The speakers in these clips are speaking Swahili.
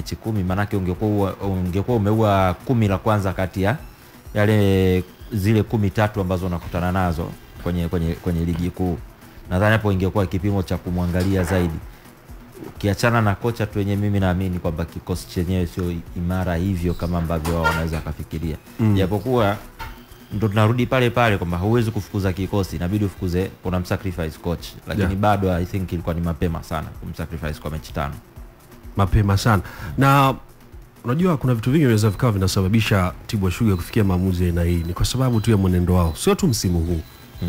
mechi 10, manake ungekuwa umeua 10 la kwanza kati ya yale zile 13 ambazo unakutana nazo kwenye ligi kuu. Nadhani hapo ingekuwa kipimo cha kumwangalia zaidi. Ukiachana na kocha tu wenyewe, mimi naamini kwamba kikosi chenyewe sio imara hivyo kama ambavyo wao wanaweza kufikiria. Japokuwa ndo tunarudi pale kwamba huwezi kufukuza kikosi, inabidi ufukuze, kuna msacrifice coach, lakini bado I think ilikuwa ni mapema sana kumsacrifice kwa mechi 5. Mapema sana. Na unajua kuna vitu vingi vinaweza vikawa vinasababisha Tibwa Sugar kufikia maamuzi aina hii. Ni kwa sababu tu ya mwenendo wao. Sio tu msimu huu.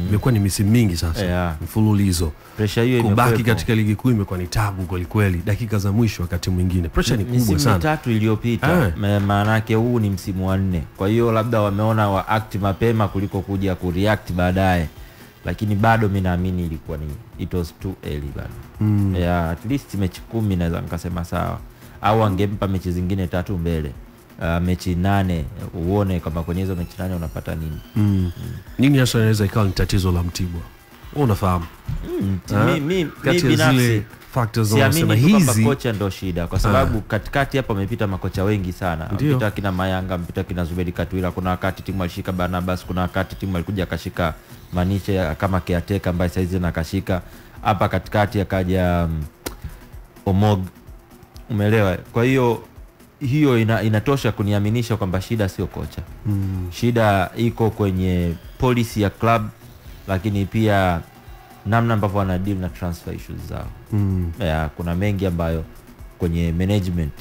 Imekuwa ni misimu mingi sasa. Mfululizo. Pressure hiyo imekuwa kubaki katika ligi kuu, imekuwa ni tabu kweli. Dakika za mwisho wakati mwingine. Pressure ni kubwa sana. Msimu 3 iliyopita, maana yake huu ni msimu wa 4. Kwa hiyo labda wameona wa act mapema kuliko kuja kureact baadaye. Lakini bado mimi naamini ilikuwa ni it was too early bado. At least mechi 10 naweza nikasema sawa. Au angempa mechi zingine 3 mbele. Mechi 8 uone kama kwenye hizo mechi 8 unapata nini. Nini hasa inaweza ikawa ni tatizo la Mtibwa? Wewe unafahamu. Mimi binafsi factors zinasema hizi kocha ndio shida, kwa sababu katikati hapa wamepita makocha wengi sana. Wamepita kina Mayanga, wamepita kina Zuberi Katwila, kuna wakati timu alishika Barnabas, kuna wakati timu alikuja akashika Maniche kama caretaker ambaye saizi anakashika. Hapa katikati akaja Omog. Umeelewa? Kwa hiyo inatosha kuniaminisha kwamba shida sio kocha. Shida iko kwenye policy ya club, lakini pia namna ambavyo wana deal na transfer issues zao. Kuna mengi ambayo kwenye management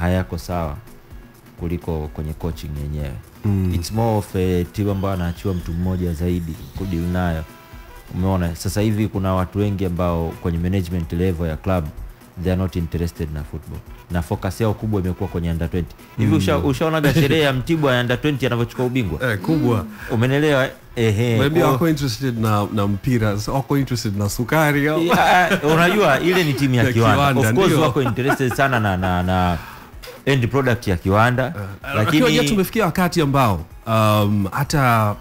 hayako sawa kuliko kwenye coaching yenyewe. It's more of a team ambayo anaachiwa mtu mmoja zaidi kudeal nayo. Umeona sasa hivi kuna watu wengi ambao kwenye management level ya club they are not interested na football. Na focus yao kubwa imekuwa kwenye under 20. Hivi ushaonaga sherehe ya Mtibwa ya under 20 anavyochukua ubingwa? Kubwa. Umeelewa? Maybe wako interested na mpira, wako interested na sukari au. Unajua ile ni timu ya kiwanda. Of course wako interested sana na end product ya kiwanda. Lakini tumefikia wakati ambao hata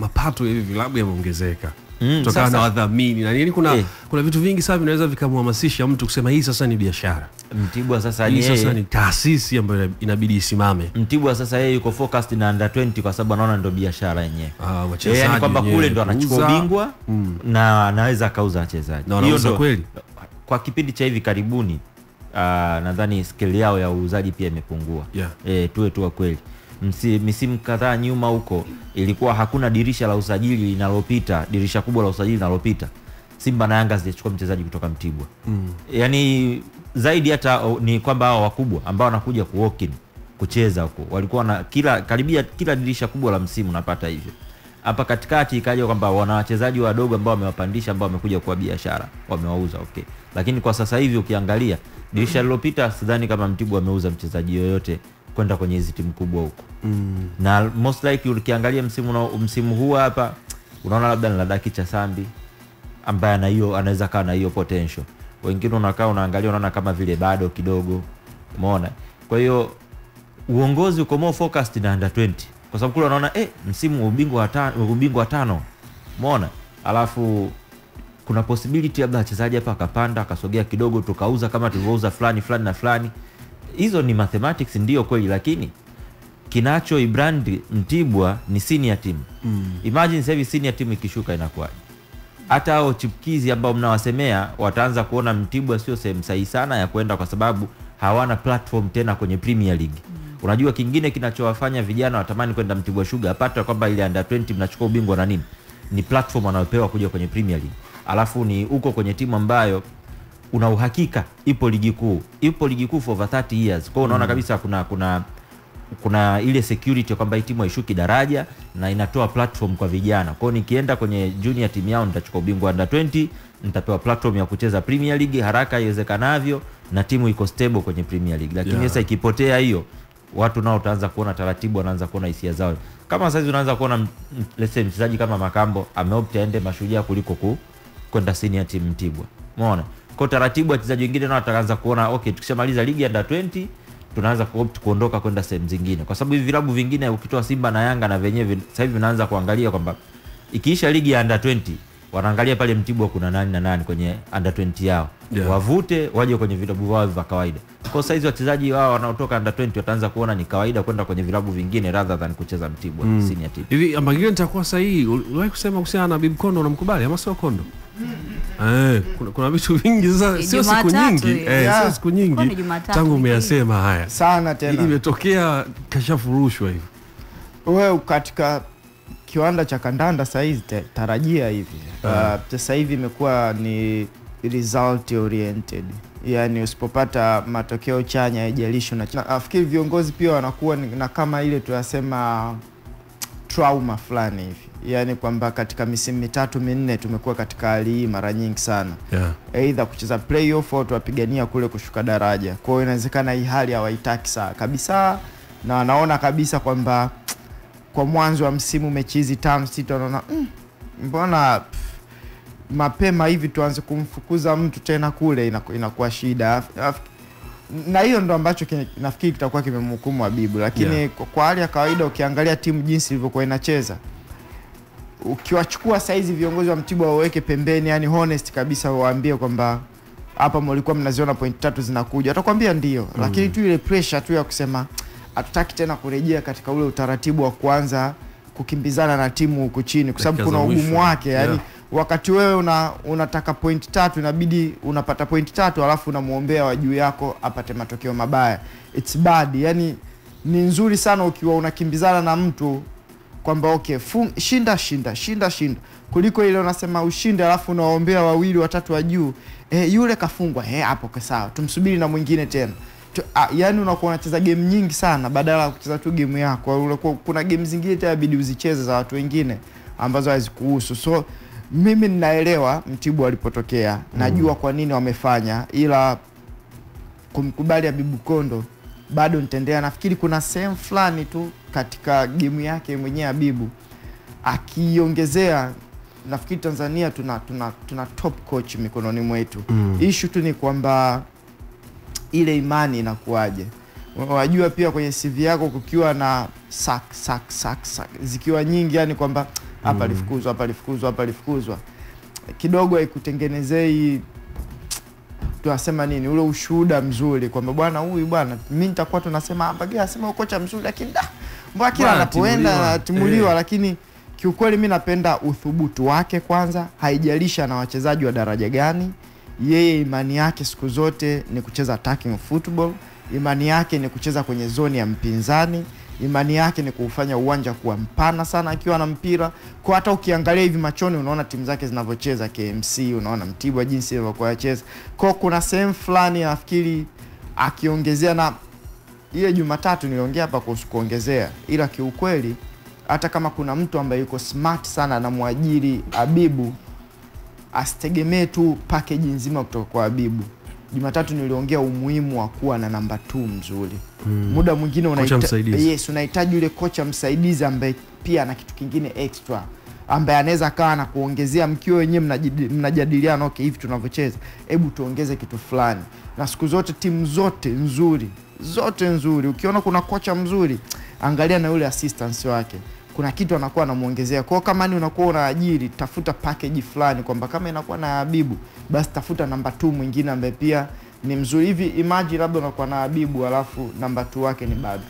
mapato hivi vilabu yameongezeka. Tokana na wadhamini na nini, kuna vitu vingi sana vinaweza vikamhamasisha mtu kusema hii sasa ni biashara. Mtibwa sasa ni taasisi ambayo inabidi isimame. Mtibwa sasa yeye yuko focused na under 20 kwa sababu anaona ndio biashara yenyewe. Wachezaji yani kwamba kule ndio anachukua ubingwa na anaweza akauza wachezaji. Hiyo ndio kweli. Kwa kipindi cha hivi karibuni nadhani scale yao ya uuzaji pia imepungua. Tuwe tu kweli. Misimu kadhaa nyuma huko ilikuwa hakuna dirisha la usajili linalopita, dirisha kubwa la usajili linalopita. Simba na Yanga zilichukua mchezaji kutoka Mtibwa. Yaani zaidi hata ni kwamba hao wakubwa ambao wanakuja ku-walk in kucheza huko walikuwa na karibia kila dirisha kubwa la msimu unapata hivyo. Hapa katikati ikaja kwamba wana wachezaji wadogo ambao wamewapandisha, ambao wamekuja kwa biashara, wamewauza. Lakini kwa sasa hivi ukiangalia dirisha lilopita sidhani kama Mtibwa ameuza mchezaji yoyote kwenda kwenye hizo timu kubwa huko. Na most likely ukiangalia msimu huu hapa unaona labda ni Ladaki cha Sambi ambaye ana hiyo, anaweza kana hiyo potential. Wengine unakaa unaangalia unaona kama vile bado kidogo. Umeona? Kwa hiyo uongozi uko more focused na under 20 kwa sababu kule unaona msimu ubingwa wa 5. Umeona? Alafu kuna possibility labda wachezaji hapa akapanda akasogea kidogo tukauza kama tulivyouza fulani. Hizo ni mathematics ndio kweli, lakini kinacho ibrand Mtibwa ni senior team. Imagine sasa hivi senior team ikishuka inakuwaje? Hata hao chipkizi ambao mnawasemea wataanza kuona Mtibwa sio sehemu sahihi sana ya kwenda, kwa sababu hawana platform tena kwenye Premier League. Unajua kingine kinachowafanya vijana watamani kwenda Mtibwa Sugar apata kwamba ile under 20 mnachukua ubingwa na nini, ni platform wanayopewa kuja kwenye Premier League. Alafu ni uko kwenye timu ambayo una uhakika ipo ligi kuu for over 30 years. Kwa unaona kabisa kuna ile security kwamba timu haishuki daraja na inatoa platform kwa vijana. Kwa hiyo nikienda kwenye junior team yao nitachukua ubingwa under 20, nitapewa platform ya kucheza Premier League haraka iwezekanavyo na timu iko stable kwenye Premier League. Lakini sasa ikipotea hiyo, watu nao utaanza kuona taratibu, wanaanza kuona hisia zao. Kama sasa unaanza kuona mchezaji kama Makambo ameopt aende Mashujaa kuliko kwenda senior team Mtibwa. Umeona? Kwa taratibu wachezaji wengine nao wataanza kuona tukishamaliza ligi under 20 tunaanza kuopt kuondoka kwenda sehemu zingine, kwa sababu hivi vilabu vingine ukitoa Simba na Yanga na wenyewe sasa hivi vinaanza kuangalia kwamba ikiisha ligi ya under 20 wanaangalia pale Mtibwa kuna nani na nani kwenye under 20 yao, yeah, wavute waje kwenye vilabu vyao vya kawaida. Kwa saizi wachezaji wao wanaotoka under 20 wataanza kuona ni kawaida kwenda kwenye vilabu vingine rather than kucheza Mtibwa senior team. Hivi ambagio nitakuwa sahihi, uliwahi kusema kuhusiana na Bimkondo, unamkubali ama sio Kondo? Kuna vitu vingi sasa, sio siku nyingi, sio siku nyingi tangu umeyasema haya. Sana tena. Imetokea kashafurushwa hivi. Wewe katika kiwanda cha kandanda sasa hizi tarajia hivi. Sasa hivi imekuwa ni result oriented. Yaani usipopata matokeo chanya haijalishi na nafikiri viongozi pia wanakuwa na kama ile tunasema trauma fulani hivi. Yaani kwamba katika misimu mitatu minne tumekuwa katika hali hii mara nyingi sana. Yeah. Either kucheza playoff au tuwapigania kule kushuka daraja. Kwa hiyo inawezekana hii hali hawaitaki sana kabisa, na naona kabisa kwamba kwa mwanzo wa msimu mechi hizi tano sita unaona mbona mapema hivi tuanze kumfukuza mtu tena kule inakuwa shida. Na hiyo ndo ambacho nafikiri kitakuwa kimemhukumu Habibu, lakini yeah, kwa hali ya kawaida ukiangalia timu jinsi ilivyokuwa inacheza, ukiwachukua saizi viongozi wa Mtibwa waweke pembeni, yani honest kabisa waambie kwamba hapa mlikuwa mnaziona point 3 zinakuja, atakwambia ndio, lakini tu ile pressure tu ya kusema hatutaki tena kurejea katika ule utaratibu wa kwanza kukimbizana na timu huko chini, kwa sababu kuna ugumu wake. Yani yeah, wakati wewe unataka point 3 inabidi unapata point 3 alafu unamuombea wa juu yako apate matokeo mabaya. It's bad. Yani ni nzuri sana ukiwa unakimbizana na mtu kwamba okay, shinda kuliko ile unasema ushinde alafu unaombea wawili watatu wa juu, yule kafungwa, hapo kwa sawa tumsubiri na mwingine tena. Yani unakuwa unacheza game nyingi sana badala ya kucheza tu game yako. Kuna game zingine itabidi uzicheze za watu wengine ambazo hazikuhusu. So mimi ninaelewa Mtibwa walipotokea, najua kwa nini wamefanya, ila kumkubali Habibu Kondo bado nitaendelea. Nafikiri kuna sehemu fulani tu katika game yake mwenyewe Habibu akiongezea, nafikiri Tanzania tuna top coach mikononi mwetu. Issue tu ni kwamba ile imani inakuaje. Wajua pia kwenye CV yako kukiwa na sak zikiwa nyingi, yani kwamba hapa alifukuzwa, hapa alifukuzwa kidogo haikutengenezei tunasema nini ule ushuhuda mzuri kwamba bwana huyu bwana mimi nitakuwa tunasema hapa gea sema kocha mzuri, lakini mbona kila anapoenda atimuliwa. Lakini kiukweli mimi napenda uthubutu wake kwanza, haijalisha na wachezaji wa daraja gani. Yeye imani yake siku zote ni kucheza attacking football, imani yake ni kucheza kwenye zoni ya mpinzani, imani yake ni kufanya uwanja kuwa mpana sana akiwa na mpira. Kwa hata ukiangalia hivi machoni unaona timu zake zinavyocheza, KMC unaona Mtibwa jinsi ilivyokuwa cheza. Kwa kuna sehemu fulani nafikiri akiongezea, na ile Jumatatu niliongea hapa kuhusu kuongezea, ila kiukweli hata kama kuna mtu ambaye yuko smart sana na muajiri Habibu, asitegemee tu package nzima kutoka kwa Habibu. Jumatatu niliongea umuhimu wa kuwa na namba 2 mzuri. Muda mwingine unahitaji yule kocha msaidizi ambaye pia na kitu kingine extra, ambaye anaweza kaa na kuongezea. Mkiwa wenyewe mnajadiliana okay, hivi tunavyocheza hebu tuongeze kitu fulani. Na siku zote timu zote nzuri, ukiona kuna kocha mzuri angalia na yule assistance wake, kuna kitu anakuwa anamuongezea. Kwa kama ni unakuwa unaajiri, tafuta package fulani kwamba kama inakuwa na Habibu basi tafuta namba 2 mwingine ambaye pia ni mzuri. Hivi imagine labda unakuwa na Habibu alafu namba 2 wake ni Babu,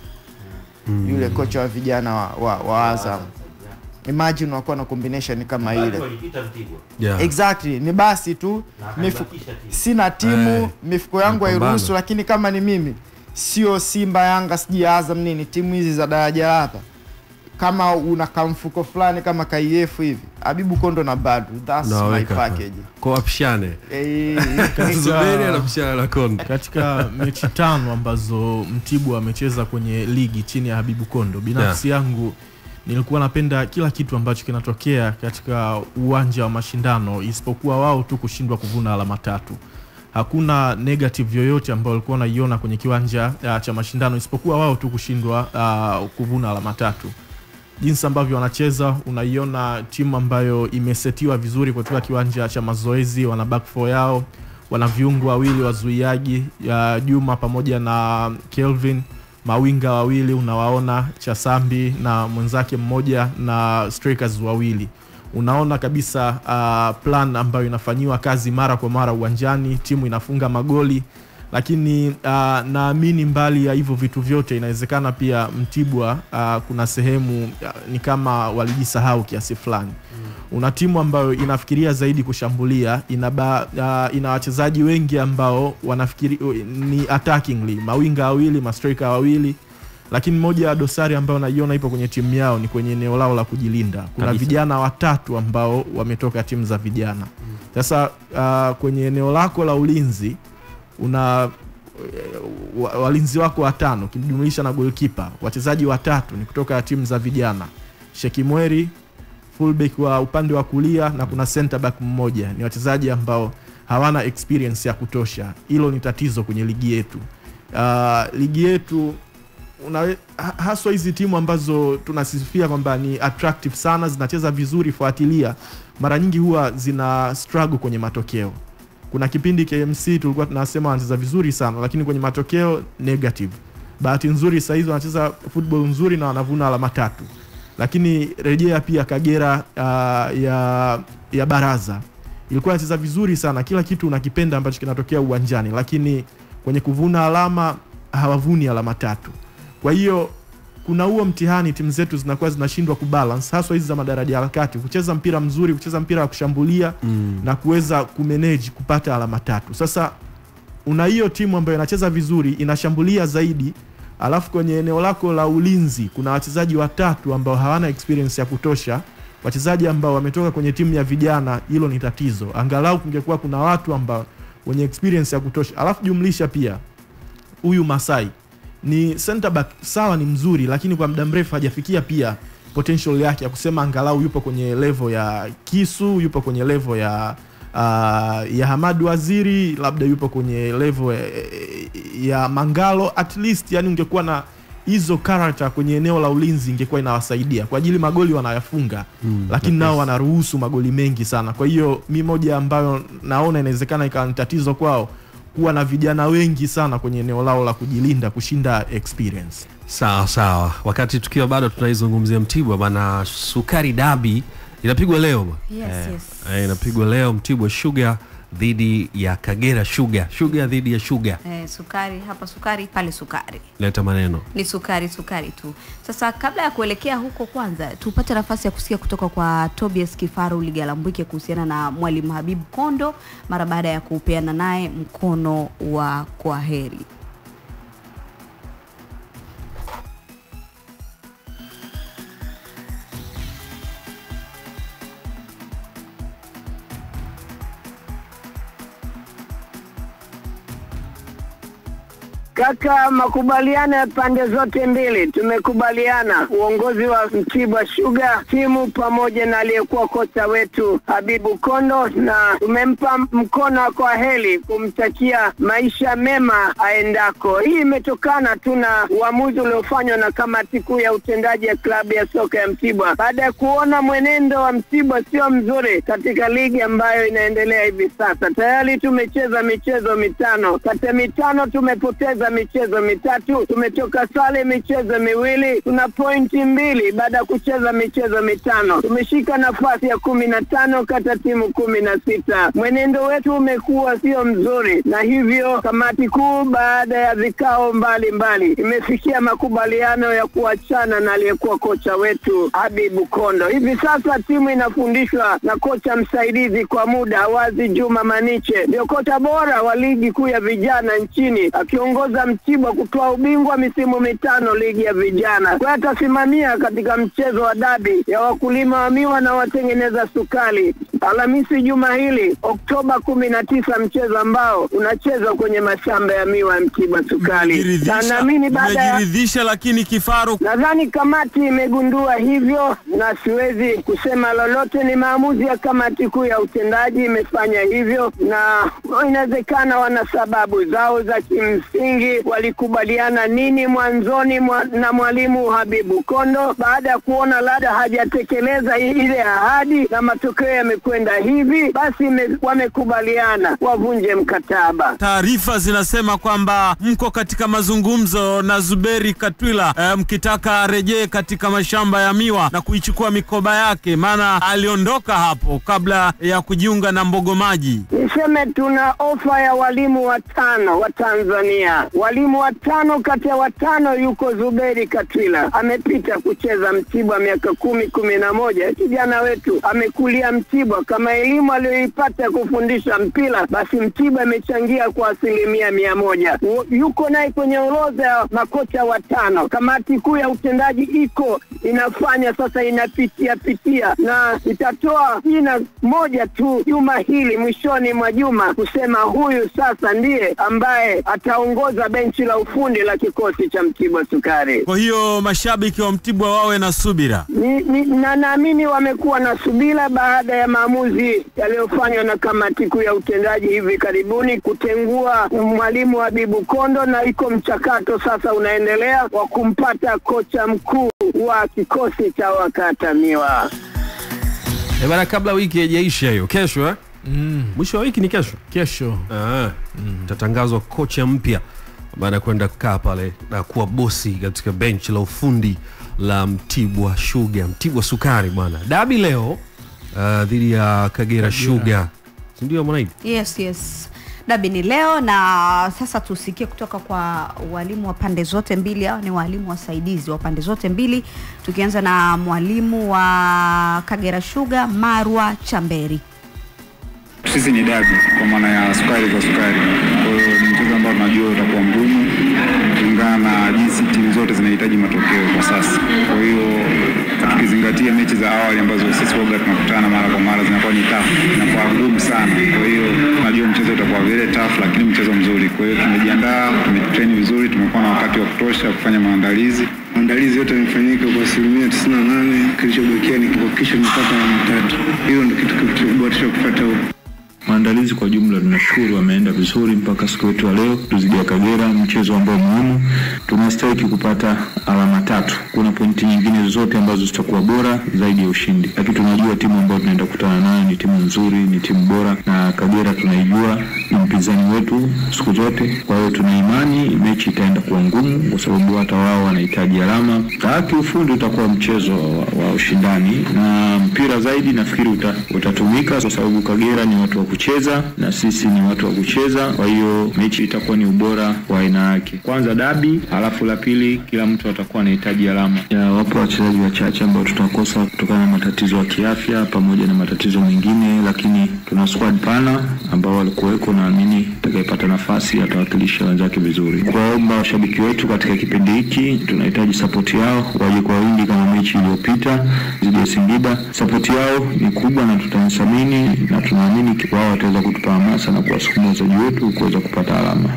yule kocha wa vijana wa Azam. Imagine unakuwa na combination kama ile. Yeah. Exactly, ni basi tu sina timu, mifuko yangu hairuhusu, lakini kama ni mimi sio Simba, Yanga, siji Azam nini, timu hizi za daraja hapa, kama una kamfuko fulani kama KF hivi, Habibu Kondo na Badu, that's no, my package. Koapishane. Zuberi anapishana na Kondo. Katika mechi 5 ambazo Mtibwa amecheza kwenye ligi chini ya Habibu Kondo, binafsi yangu nilikuwa napenda kila kitu ambacho kinatokea katika uwanja wa mashindano, isipokuwa wao tu kushindwa kuvuna alama 3. Hakuna negative yoyote ambayo alikuwa naiona kwenye kiwanja cha mashindano, isipokuwa wao tu kushindwa kuvuna alama 3. Jinsi ambavyo wanacheza unaiona timu ambayo imesetiwa vizuri katika kiwanja cha mazoezi, wana back four yao, wana viungo wawili wazuiaji ya Juma pamoja na Kelvin, mawinga wawili unawaona Chasambi na mwenzake mmoja na strikers wawili. unaona kabisa plan ambayo inafanyiwa kazi mara kwa mara uwanjani, timu inafunga magoli. Lakini naamini mbali ya hivyo vitu vyote inawezekana pia Mtibwa kuna sehemu ni kama walijisahau kiasi fulani. Una timu ambayo inafikiria zaidi kushambulia, ina wachezaji wengi ambao wanafikiri ni attackingly, mawinga wawili, mastriker wawili. Lakini moja ya dosari ambayo naiona ipo kwenye timu yao ni kwenye eneo lao la kujilinda. Kuna kabisa vijana watatu ambao wametoka timu za vijana. Sasa kwenye eneo lako la ulinzi una walinzi wako watano ukijumlisha na goalkeeper, wachezaji watatu ni kutoka timu za vijana. Shekimweri fullback wa upande wa kulia na kuna center back mmoja, ni wachezaji ambao hawana experience ya kutosha. Hilo ni tatizo kwenye ligi yetu. Ligi yetu haswa hizi timu ambazo tunasifia kwamba ni attractive sana, zinacheza vizuri, fuatilia, mara nyingi huwa zina struggle kwenye matokeo. Kuna kipindi KMC tulikuwa tunasema wanacheza vizuri sana, lakini kwenye matokeo negative. Bahati nzuri sasa hizo wanacheza football nzuri na wanavuna alama 3. Lakini rejea pia Kagera ya Baraza. Ilikuwa inacheza vizuri sana, kila kitu unakipenda ambacho kinatokea uwanjani, lakini kwenye kuvuna alama hawavuni alama 3. Kwa hiyo kuna huo mtihani timu zetu zinakuwa zinashindwa kubalance, hasa hizo za madaraja ya kati, kucheza mpira mzuri, kucheza mpira wa kushambulia na kuweza kumanage kupata alama 3. Sasa una hiyo timu ambayo inacheza vizuri, inashambulia zaidi, alafu kwenye eneo lako la ulinzi kuna wachezaji watatu ambao hawana experience ya kutosha, wachezaji ambao wametoka kwenye timu ya vijana. Hilo ni tatizo. Angalau kungekuwa kuna watu ambao wenye experience ya kutosha. Alafu jumlisha pia huyu Masai ni center back, sawa ni mzuri, lakini kwa muda mrefu hajafikia pia potential yake ya kusema angalau yupo kwenye level ya Kisu, yupo kwenye level ya Hamad Waziri, labda yupo kwenye level ya Mangalo at least. Yani ungekuwa na hizo character kwenye eneo la ulinzi ingekuwa inawasaidia kwa ajili magoli wanayafunga, lakini nao wanaruhusu magoli mengi sana. Kwa hiyo mimi moja ambayo naona inawezekana ikawa ni tatizo kwao, kuwa na vijana wengi sana kwenye eneo lao la kujilinda kushinda experience. Sawa sawa. Wakati tukiwa bado tunaizungumzia Mtibwa bana, Sukari Dabi inapigwa leo. Yes. Inapigwa leo Mtibwa Sugar dhidi ya Kagera Sugar. Sugar dhidi ya Sugar. Sukari hapa sukari, pale sukari. Leta maneno. Ni sukari sukari tu. Sasa kabla ya kuelekea huko, kwanza tupate nafasi ya kusikia kutoka kwa Tobias Kifaru Ligalambwike kuhusiana na Mwalimu Habibu Kondo mara baada ya kupeana naye mkono wa kwaheri. Kaka, makubaliano ya pande zote mbili, tumekubaliana uongozi wa Mtibwa Sugar timu pamoja na aliyekuwa kocha wetu Habibu Kondo, na tumempa mkono kwa heri kumtakia maisha mema aendako. Hii imetokana tuna uamuzi uliofanywa na kamati kuu ya utendaji ya klabu ya soka ya Mtibwa baada ya kuona mwenendo wa Mtibwa sio mzuri katika ligi ambayo inaendelea hivi sasa. Tayari tumecheza michezo 5, kati 5 tumepoteza michezo 3, tumetoka sale michezo 2, tuna pointi 2 baada kucheza michezo 5. Tumeshika nafasi ya 15 kata timu 16. Mwenendo wetu umekuwa sio mzuri, na hivyo kamati kuu baada ya vikao mbalimbali imefikia makubaliano ya kuachana na aliyekuwa kocha wetu Habibu Kondo. Hivi sasa timu inafundishwa na kocha msaidizi kwa muda Wazi Juma Maniche, ndio kocha bora wa ligi kuu ya vijana nchini, akiongoza Mtibwa kutoa ubingwa misimu 5 ligi ya vijana. Kwa atasimamia katika mchezo wa dabi ya wakulima wa miwa na watengeneza sukari Alhamisi juma hili Oktoba 19, mchezo ambao unachezwa kwenye mashamba ya miwa Mtibwa Sukari. Naamini baada ya kujiridhisha, lakini Kifaru, nadhani kamati imegundua hivyo na siwezi kusema lolote. Ni maamuzi ya kamati kuu ya utendaji imefanya hivyo, na inawezekana wana sababu zao za kimsingi msingi walikubaliana nini mwanzoni na mwalimu Habibu Kondo? Baada ya kuona labda hajatekeleza ile ahadi na matokeo yamekwenda hivi, basi wamekubaliana wavunje mkataba. Taarifa zinasema kwamba mko katika mazungumzo na Zuberi Katwila mkitaka rejee katika mashamba ya miwa na kuichukua mikoba yake, maana aliondoka hapo kabla ya kujiunga na Mbogo Maji. Niseme tuna ofa ya walimu watano wa Tanzania. Walimu watano kati ya watano yuko Zuberi Katwila. Amepita kucheza Mtibwa miaka 10, 11. Kijana wetu amekulia Mtibwa. Kama elimu aliyoipata kufundisha mpira, basi Mtibwa imechangia kwa 100%. Yuko naye kwenye orodha ya makocha watano. Kamati kuu ya utendaji iko inafanya sasa, inapitia na itatoa jina moja tu juma hili, mwishoni mwa juma, kusema huyu sasa ndiye ambaye ataongoza benchi la ufundi la kikosi cha Mtibwa Sukari. Kwa hiyo mashabiki wa Mtibwa wawe na subira. Na naamini wamekuwa na subira baada ya maamuzi yaliyofanywa na kamati kuu ya utendaji hivi karibuni kutengua mwalimu Habibu Kondo, na iko mchakato sasa unaendelea wa kumpata kocha mkuu wa kikosi cha wakata miwa. Ebana, kabla wiki haijaisha hiyo, kesho mwisho wa wiki ni kesho. Kesho tatangazwa kocha mpya ambaye anakwenda kukaa pale na kuwa bosi katika bench la ufundi la Mtibwa Sugar, Mtibwa Sukari bwana. Dabi leo dhidi ya Kagera Sugar. Ndio mwanaidi? Yes. Dabi ni leo, na sasa tusikie kutoka kwa walimu wa pande zote mbili. Hao ni walimu wasaidizi wa pande zote mbili, tukianza na mwalimu wa Kagera Sugar Marwa Chamberi. Sisi ni dabi kwa maana ya Sukari kwa Sukari, kwa hiyo ni mchezo ambao tunajua utakuwa mgumu kulingana na jinsi timu zote zinahitaji matokeo kwa sasa. Kwa hiyo tukizingatia mechi za awali ambazo sisi woga tunakutana mara kwa mara, zinakuwa ni tafu, inakuwa ngumu sana. Kwa hiyo tunajua mchezo utakuwa vile tafu, lakini mchezo mzuri. Kwa hiyo tumejiandaa, tumetrain vizuri, tumekuwa na wakati wa kutosha kufanya maandalizi. Maandalizi yote yamefanyika kwa 98%. Kilichobakia ni kuhakikisha mpaka 3. Hiyo ndio kitu kilichoboresha kupata huko. Maandalizi kwa jumla tunashukuru wameenda vizuri mpaka siku yetu leo tuzidia Kagera, mchezo ambao muhimu tunastahili kupata alama 3. Kuna pointi nyingine zote ambazo zitakuwa bora zaidi ya ushindi. Lakini tunajua timu ambayo tunaenda kukutana nayo ni timu nzuri, ni timu bora, na Kagera tunaijua ni mpinzani wetu siku zote. Kwa hiyo tuna imani mechi itaenda kuwa ngumu kwa sababu hata wao wanahitaji alama. Kwa ufundi utakuwa mchezo wa ushindani na mpira zaidi, nafikiri utatumika kwa sababu Kagera ni watu wa kucheza na sisi ni watu wa kucheza. Kwa hiyo mechi itakuwa ni ubora wa aina yake. Kwanza dabi, alafu la pili kila mtu atakuwa anahitaji alama. Wapo wachezaji wachache ambao tutakosa kutokana na matatizo ya kiafya pamoja na matatizo mengine, lakini tuna squad pana ambao walikuweko na amini atakayepata nafasi atawakilisha wenzake vizuri. Kwaomba washabiki wetu katika kipindi hiki, tunahitaji support yao, waje kwa wingi kama mechi iliyopita dhidi ya Singida. Support yao ni kubwa na tutawasamini na tunaamini kwa wataweza kutupa hamasa na kuwasukuma wachezaji wetu kuweza kupata alama.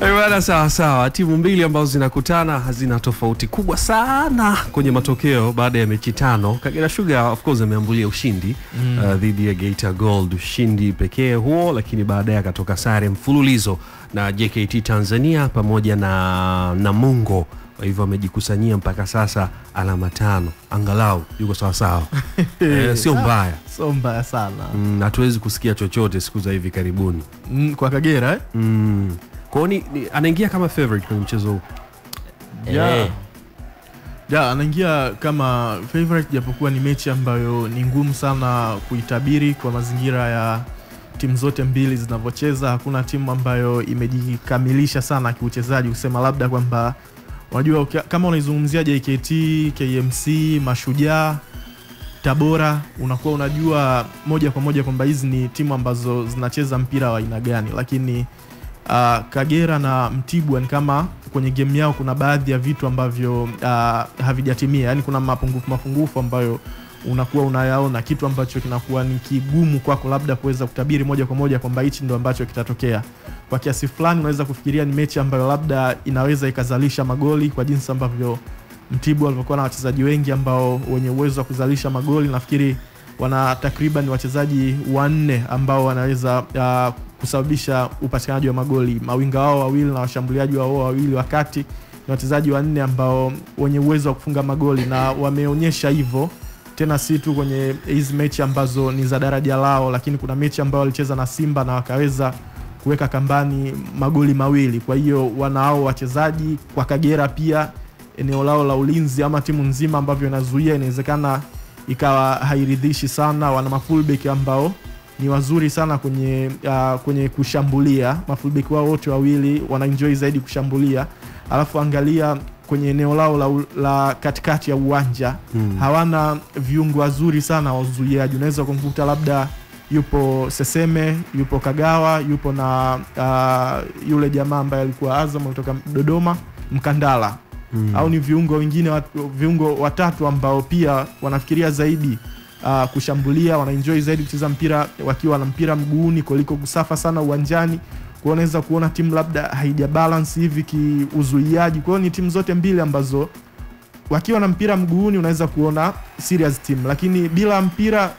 Ewana sawa, timu mbili ambazo zinakutana hazina tofauti kubwa sana kwenye matokeo baada ya mechi 5. Kagera Sugar of course ameambulia ushindi dhidi ya Geita Gold, ushindi pekee huo, lakini baadaye akatoka sare mfululizo na JKT Tanzania pamoja na Namungo. Kwa hivyo amejikusanyia mpaka sasa alama 5. Angalau yuko sawa. Sio mbaya. Sio mbaya sana. Hatuwezi kusikia chochote siku za hivi karibuni. Kwa Kagera eh? Kwa nini anaingia kama favorite kwenye mchezo huu? Yeah, anaingia kama favorite japokuwa ni mechi ambayo ni ngumu sana kuitabiri kwa mazingira ya timu zote mbili zinavyocheza. Hakuna timu ambayo imejikamilisha sana kiuchezaji kusema labda kwamba unajua kama unaizungumzia JKT, KMC, Mashujaa, Tabora, unakuwa unajua moja kwa moja kwamba hizi ni timu ambazo zinacheza mpira wa aina gani. Lakini Kagera na Mtibwa ni kama kwenye game yao kuna baadhi ya vitu ambavyo havijatimia. Yani kuna mapungufu ambayo unakuwa unayaona, kitu ambacho kinakuwa ni kigumu kwako labda kuweza kutabiri moja kwa moja kwamba hichi ndio ambacho kitatokea. Kwa kiasi fulani unaweza kufikiria ni mechi ambayo labda inaweza ikazalisha magoli kwa jinsi ambavyo Mtibwa alikuwa na wachezaji wengi ambao wenye uwezo wa kuzalisha magoli. Nafikiri wana takriban wachezaji 4 ambao wanaweza kusababisha upatikanaji wa magoli. Mawinga wao wawili na washambuliaji wao wawili wakati ni wachezaji wanne ambao wenye uwezo wa kufunga magoli, na wameonyesha hivyo tena si tu kwenye hizi mechi ambazo ni za daraja lao, lakini kuna mechi ambayo walicheza na Simba na wakaweza kuweka kambani magoli mawili. Kwa hiyo wanao wachezaji kwa Kagera pia eneo lao la ulinzi ama timu nzima ambavyo inazuia inawezekana ikawa hairidhishi sana. Wana mafullback ambao ni wazuri sana kwenye kushambulia. Mafullback wao wote wawili wana enjoy zaidi kushambulia. Alafu angalia kwenye eneo lao la katikati ya uwanja, hawana viungo wazuri sana wazuiaji. Unaweza kumkuta labda yupo Seseme, yupo Kagawa, yupo na yule jamaa ambaye alikuwa Azam kutoka Dodoma, Mkandala. Au ni viungo wengine, viungo watatu ambao pia wanafikiria zaidi kushambulia, wanaenjoy zaidi kucheza mpira wakiwa na mpira mguuni kuliko kusafa sana uwanjani. Kwa unaweza kuona timu labda haija balance hivi kiuzuiaji. Kwa hiyo ni timu zote mbili ambazo wakiwa na mpira mguuni unaweza kuona serious team, lakini bila mpira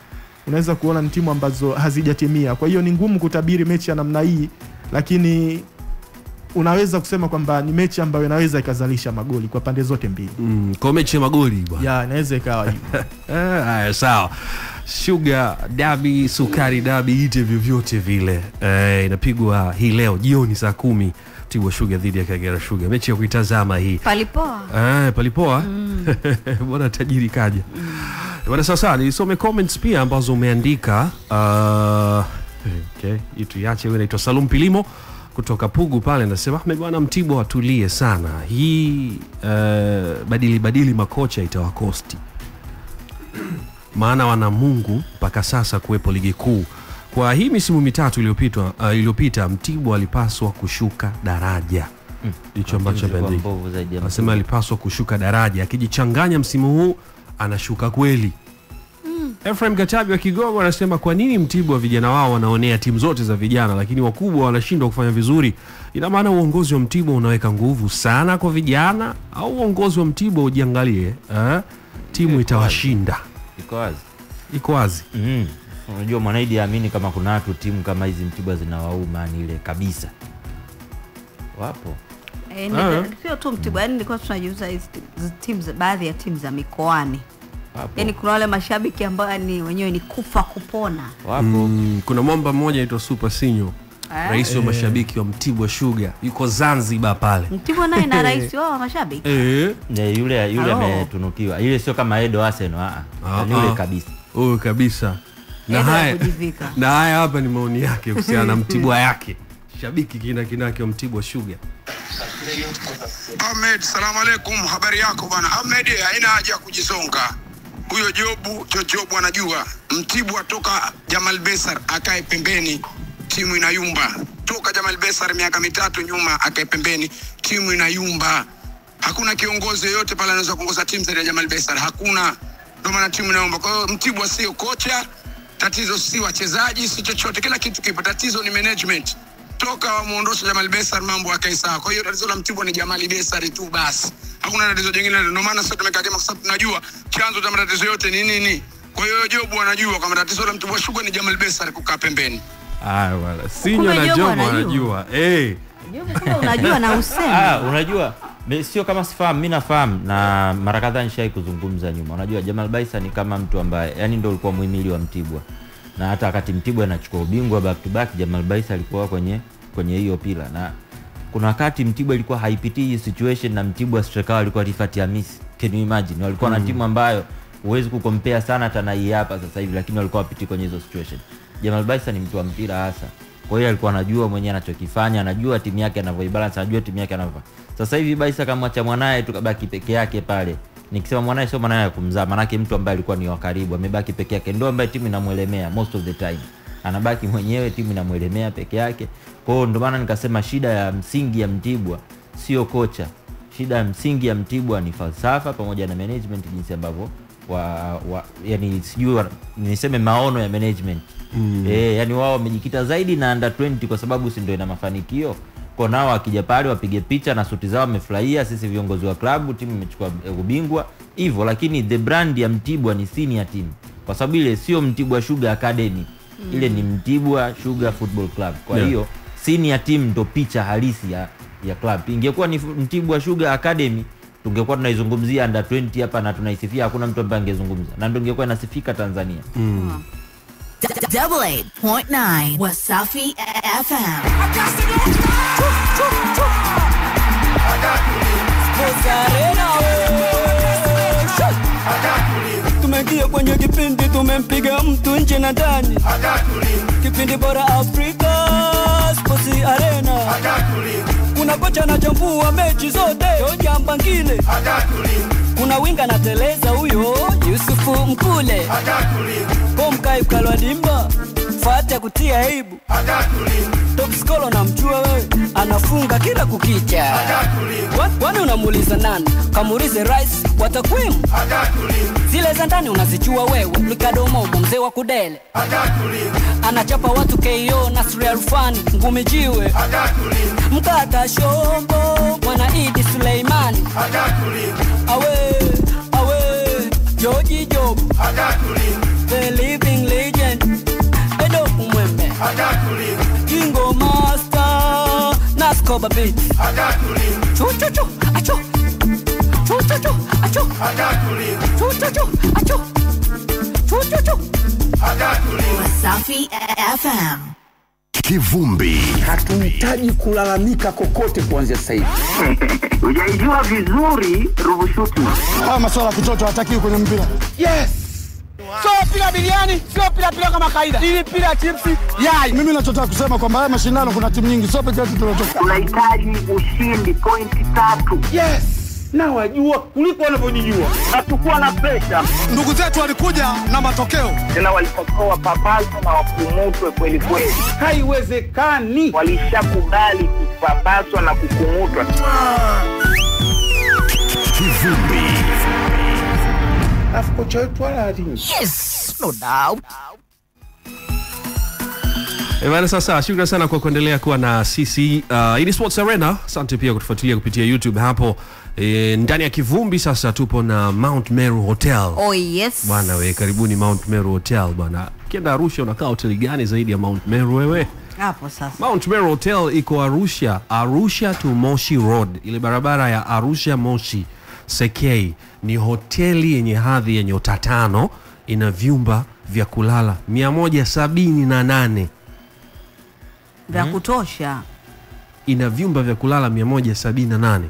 unaweza kuona ni timu ambazo hazijatimia. Kwa hiyo ni ngumu kutabiri mechi ya namna hii, lakini unaweza kusema kwamba ni mechi ambayo inaweza ikazalisha magoli kwa pande zote mbili. Kwa mechi ya magoli bwana. Ya, inaweza ikawa hivyo. Haya sawa. Sugar Derby, Sukari Derby, ite vyovyote vile. Inapigwa hii leo jioni saa 10. Tiwa Sugar dhidi ya Kagera Sugar. Mechi ya kuitazama hii. Palipoa. Palipoa. Bwana tajiri kaja. Bwana sasa nisome comments pia ambazo umeandika. Okay, itu yache wewe inaitwa Salum Pilimo kutoka Pugu pale, nasema Ahmed bwana Mtibwa atulie sana. Hii badili makocha itawakosti. Maana wana Mungu mpaka sasa kuwepo ligi kuu. Kwa hii misimu mitatu iliyopita Mtibwa alipaswa kushuka daraja. Hicho ambacho pendii. Anasema alipaswa kushuka daraja. Akijichanganya msimu huu anashuka kweli. Ephraim Gatabi wa Kigogo anasema kwa nini Mtibwa vijana wao wanaonea timu zote za vijana lakini wakubwa wanashindwa kufanya vizuri? Ina maana uongozi wa Mtibwa unaweka nguvu sana kwa vijana, au uongozi wa Mtibwa ujiangalie timu itawashinda? Iko wazi. Iko wazi. Unajua Mwanaidi amini kama kuna watu timu kama hizi Mtibwa zinawauma ni ile kabisa. Wapo. Sio tu Mtibwa, yani nilikuwa tunajiuza hizi timu, baadhi ya timu za mikoani. Yani kuna wale mashabiki ambao ni wenyewe ni kufa kupona. Wapo. Kuna mwamba mmoja aitwa Super Sinyo, rais wa mashabiki wa Mtibwa Sugar, yuko Zanzibar pale. Mtibwa naye na rais wao wa mashabiki. Yule ametunukiwa. Yule sio kama Edo Arsenal, yule kabisa. Huyo kabisa. Na haya. Na haya hapa ni maoni yake kuhusiana na Mtibwa yake. Shabiki kinaki wa Mtibwa Sugar. Ahmed, salamu alaykum, habari yako bwana. Ahmed, haina haja kujisonga. Huyo Jobu anajua Mtibwa toka Jamal Besar akae pembeni timu inayumba. Toka Jamal Besar miaka mitatu nyuma akae pembeni timu inayumba. Hakuna kiongozi yoyote pale anaweza kuongoza timu zaidi ya Jamal Besar. Hakuna, ndio maana timu inayumba. Kwa hiyo Mtibwa sio kocha, tatizo si wachezaji, si chochote, kila kitu kipo. Tatizo ni management. Toka wamuondosha Jamal Besar mambo akae sawa. Kwa hiyo tatizo la Mtibwa ni Jamal Besar tu basi. Hakuna tatizo jingine, ndio maana sasa tumekaa kama sababu tunajua chanzo cha matatizo yote ni nini. Kwa hiyo Jobu anajua kama tatizo la Mtibwa Sugar ni Jamal Besar kukaa pembeni. Wala Sinyo na Jobu anajua. Jobu kama unajua na useme. Unajua sio kama sifahamu, mimi nafahamu na mara kadhaa nishai kuzungumza nyuma. Unajua Jamal Besar ni kama mtu ambaye yani ndio alikuwa muhimili wa Mtibwa. Na hata wakati Mtibwa anachukua ubingwa back to back Jamal Besar alikuwa kwenye hiyo pila. Na kuna wakati Mtibwa ilikuwa haipitii situation na Mtibwa striker alikuwa Rifat Hamisi. Can you imagine? Walikuwa na timu ambayo huwezi kukompea sana hata na hii hapa sasa hivi, lakini walikuwa wapitii kwenye hizo situation. Jamal Besar ni mtu wa mpira hasa. Kwa hiyo alikuwa anajua mwenyewe anachokifanya, anajua timu yake anavyoibalance, anajua timu yake anavyo. Sasa hivi Besar kamwacha mwanae tukabaki peke yake pale. Nikisema mwanae sio mwanae kumzaa, maana yake mtu ambaye alikuwa ni wa karibu, amebaki peke yake, ndio ambaye timu inamuelemea most of the time. Anabaki mwenyewe, timu inamuelemea peke yake. Kwa hiyo ndio maana nikasema shida ya msingi ya Mtibwa sio kocha. Shida ya msingi ya Mtibwa ni falsafa pamoja na management, jinsi ambavyo yani sijui niseme maono ya management. Yani wao wamejikita zaidi na under 20 kwa sababu si ndio ina mafanikio. Kwa nao akija pale wapige picha na suti zao wamefurahia, sisi viongozi wa klabu, timu imechukua ubingwa hivyo. Lakini the brand ya Mtibwa ni senior team, kwa sababu ile sio Mtibwa Sugar Academy. ile ni Mtibwa Sugar Football Club. Kwa hiyo senior team ndo picha halisi ya club. Ingekuwa ni Mtibwa Sugar Academy tungekuwa tunaizungumzia under 20 hapa na tunaisifia, hakuna mtu ambaye angezungumza. Na ndio ingekuwa inasifika Tanzania. Double 8.9 Wasafi FM. Tumeingia kwenye kipindi tumempiga mtu nje na ndani. Kipindi bora Afrika Sports Arena. Kuna kocha anachambua mechi zote, hoja mbangile. Kuna winga na teleza huyo Yusufu Mkule. Pomkai kalwa dimba Fata kutia aibu. Top scorer na mjua we, anafunga kila kukicha. Wani unamuuliza nani? Kamuulize Rice watakwimu. Zile za ndani unazichua wewe. Mlikado Momo mzee wa kudele. Anachapa watu KO na Sri Alfani ngumi jiwe. Mkata Shombo mwana Idi Suleimani. Awe, awe Joji Job. The living legend Edo Umwembe. Kingo Master Nascoba Beat. Chuchuchu acho. Chuchuchu acho. Chuchuchu acho. Chuchuchu. Wasafi FM. Kivumbi. Hatuhitaji kulalamika kokote kuanzia sasa hivi. Unajua vizuri rubushuti. Kama swala kitoto hataki kwenye mpira. Yes. Sio pila biliani, sio pila pila kama kaida. Ili pila chipsi, yai. Mimi nachotaka kusema kwamba haya mashindano kuna timu nyingi, sio pekee tunatoka. Tunahitaji ushindi pointi 3. Yes. Na wajua kuliko wanavyojijua. Hatukuwa na pressure. Ndugu zetu walikuja na matokeo. Tena walipokoa papazo na wakumutwe kweli kweli. Haiwezekani. Walishakubali kupapaswa na kukumutwa. Kivumbi. Afu chetu aladini. Yes, no doubt. Ewana sasa, shukrani sana kwa kuendelea kuwa na sisi. Hii Sports Arena, asante pia kutufuatilia kupitia YouTube hapo. Ndani ya Kivumbi sasa tupo na Mount Meru Hotel. Oh yes. Bwana wewe karibuni Mount Meru Hotel bwana. Kienda Arusha unakaa hoteli gani zaidi ya Mount Meru wewe? Hapo sasa. Mount Meru Hotel iko Arusha, Arusha to Moshi Road. Ile barabara ya Arusha Moshi. Sekei ni hoteli yenye hadhi yenye utatano, ina vyumba vya kulala 178 vya kutosha. Ina vyumba vya kulala 178.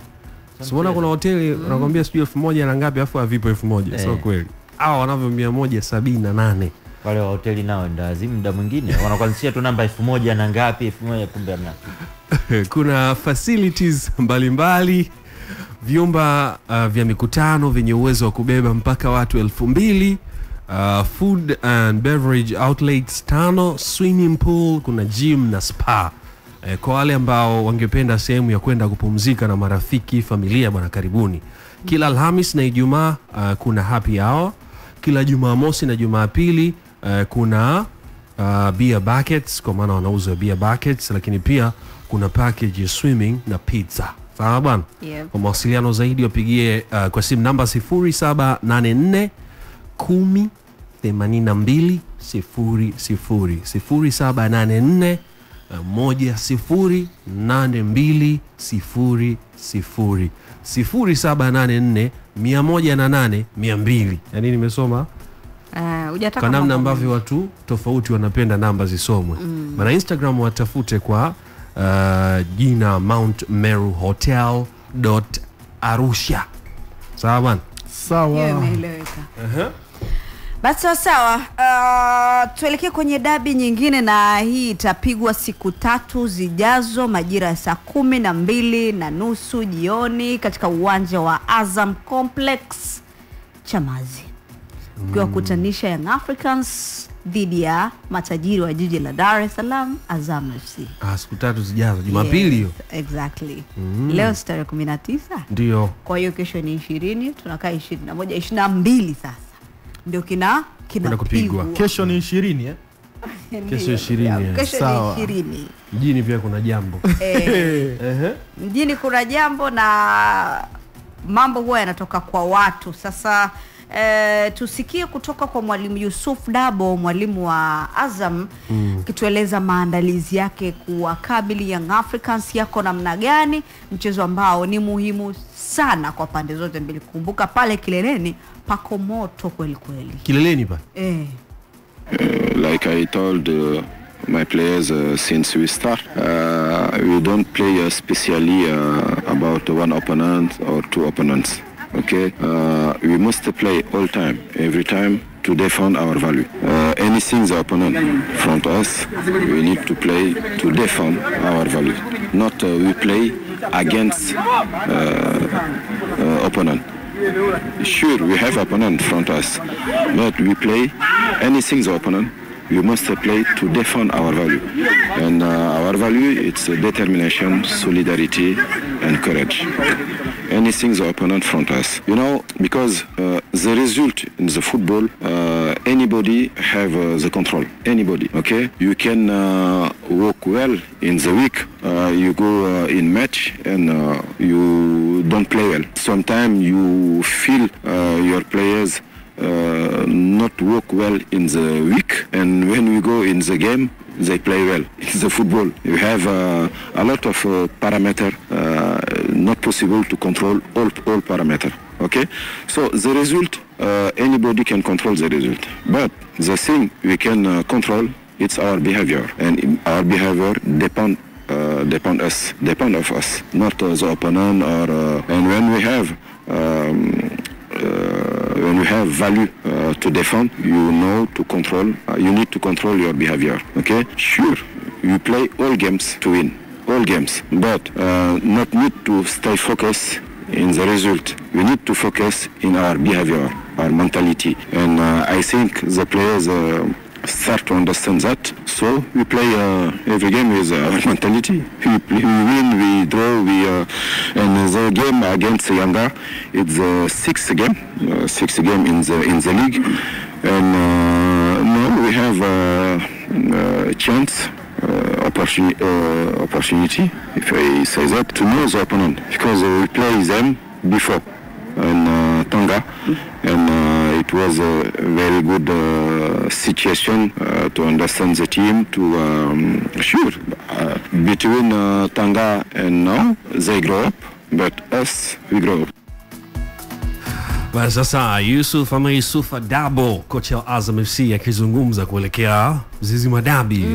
Unaona kuna hoteli nakwambia sio 1000 na ngapi afu havipo 1000. Sio kweli. Hao wanavyo 178. Wale wa hoteli nao ndio azimu muda mwingine wanakuanzishia tu namba 1000 na ngapi 1000 kumbe hamna. Kuna facilities mbalimbali. Vyumba vya mikutano venye uwezo wa kubeba mpaka watu 2000, food and beverage outlets 5, swimming pool, kuna gym na spa. Kwa wale ambao wangependa sehemu ya kwenda kupumzika na marafiki, familia bwana karibuni. Kila Alhamisi na Ijumaa kuna happy hour, kila Jumamosi na Jumapili kuna beer buckets, kwa maana wanauza beer buckets, lakini pia kuna package ya swimming na pizza. Sawa bwana. Kwa mawasiliano zaidi wapigie kwa simu namba 0784 1082 000 0784 1082 000 0784 108 200. Yaani nimesoma hujataka kwa namna ambavyo watu tofauti wanapenda namba zisomwe. Maana Instagram watafute kwa jina Mount Meru Hotel .Arusha. Sawa bwana. Sawa. Imeeleweka. Basi sawa. Tuelekee kwenye dabi nyingine, na hii itapigwa siku 3 zijazo majira ya saa 12:30 jioni katika uwanja wa Azam Complex Chamazi. Kwa kutanisha Young Africans dhidi ya matajiri wa jiji la Dar es Salaam, Azam FC. Siku 3 zijazo Jumapili hiyo. Yes, exactly. Leo tarehe 19. Ndio. Kwa hiyo kesho ni 20, tunakaa 21, 22 sasa. Ndio kina kupigwa. Kesho ni 20 eh? Kesho 20. Kesho ni 20. Mjini pia kuna jambo. Mjini kuna jambo na mambo huwa yanatoka kwa watu. Sasa tusikie kutoka kwa mwalimu Yusuf Dabo, mwalimu wa Azam, kitueleza maandalizi yake kuwakabili Young Africans yako namna gani, mchezo ambao ni muhimu sana kwa pande zote mbili. Kumbuka pale kileleni pako moto kweli kweli. Kileleni pa? Eh. Like I told my players since we start, we don't play especially about one opponent or two opponents. Okay, we must play all time, every time, to defend our value. Anything the opponent front us, we need to play to defend our value. Not we play against opponent. Sure, we have opponent front us, but we play anything the opponent. We must play to defend our value. And our value, it's determination, solidarity, and courage. Anything the opponent front us. You know, because the result in the football, anybody have the control. Anybody, okay? You can work well in the week. You go in match and you don't play well. Sometimes you feel your players not work well in the week, and when we go in the game they play well. It's the football. You have a lot of parameters, not possible to control all parameters. Okay, so the result, anybody can control the result, but the thing we can control, it's our behavior, and our behavior depend of us, not the opponent or and when we have value to defend, you know, to control, you need to control your behavior. Okay, sure, you play all games to win all games, but not need to stay focused in the result. We need to focus in our behavior, our mentality, and I think the players start to understand that. So we play every game with our mentality. We win, we draw, and the game against Yanga, it's the sixth game in the league, and now we have a chance, opportunity, if I say that, to know the opponent, because we play them before in Tanga, and it was a very good situation to understand the team, to sure, between Tanga and now they grow up, but us, we grow up. Basi sasa Yusuf ama Yusuf Dabo, kocha wa Azam FC, akizungumza kuelekea mzizi madabi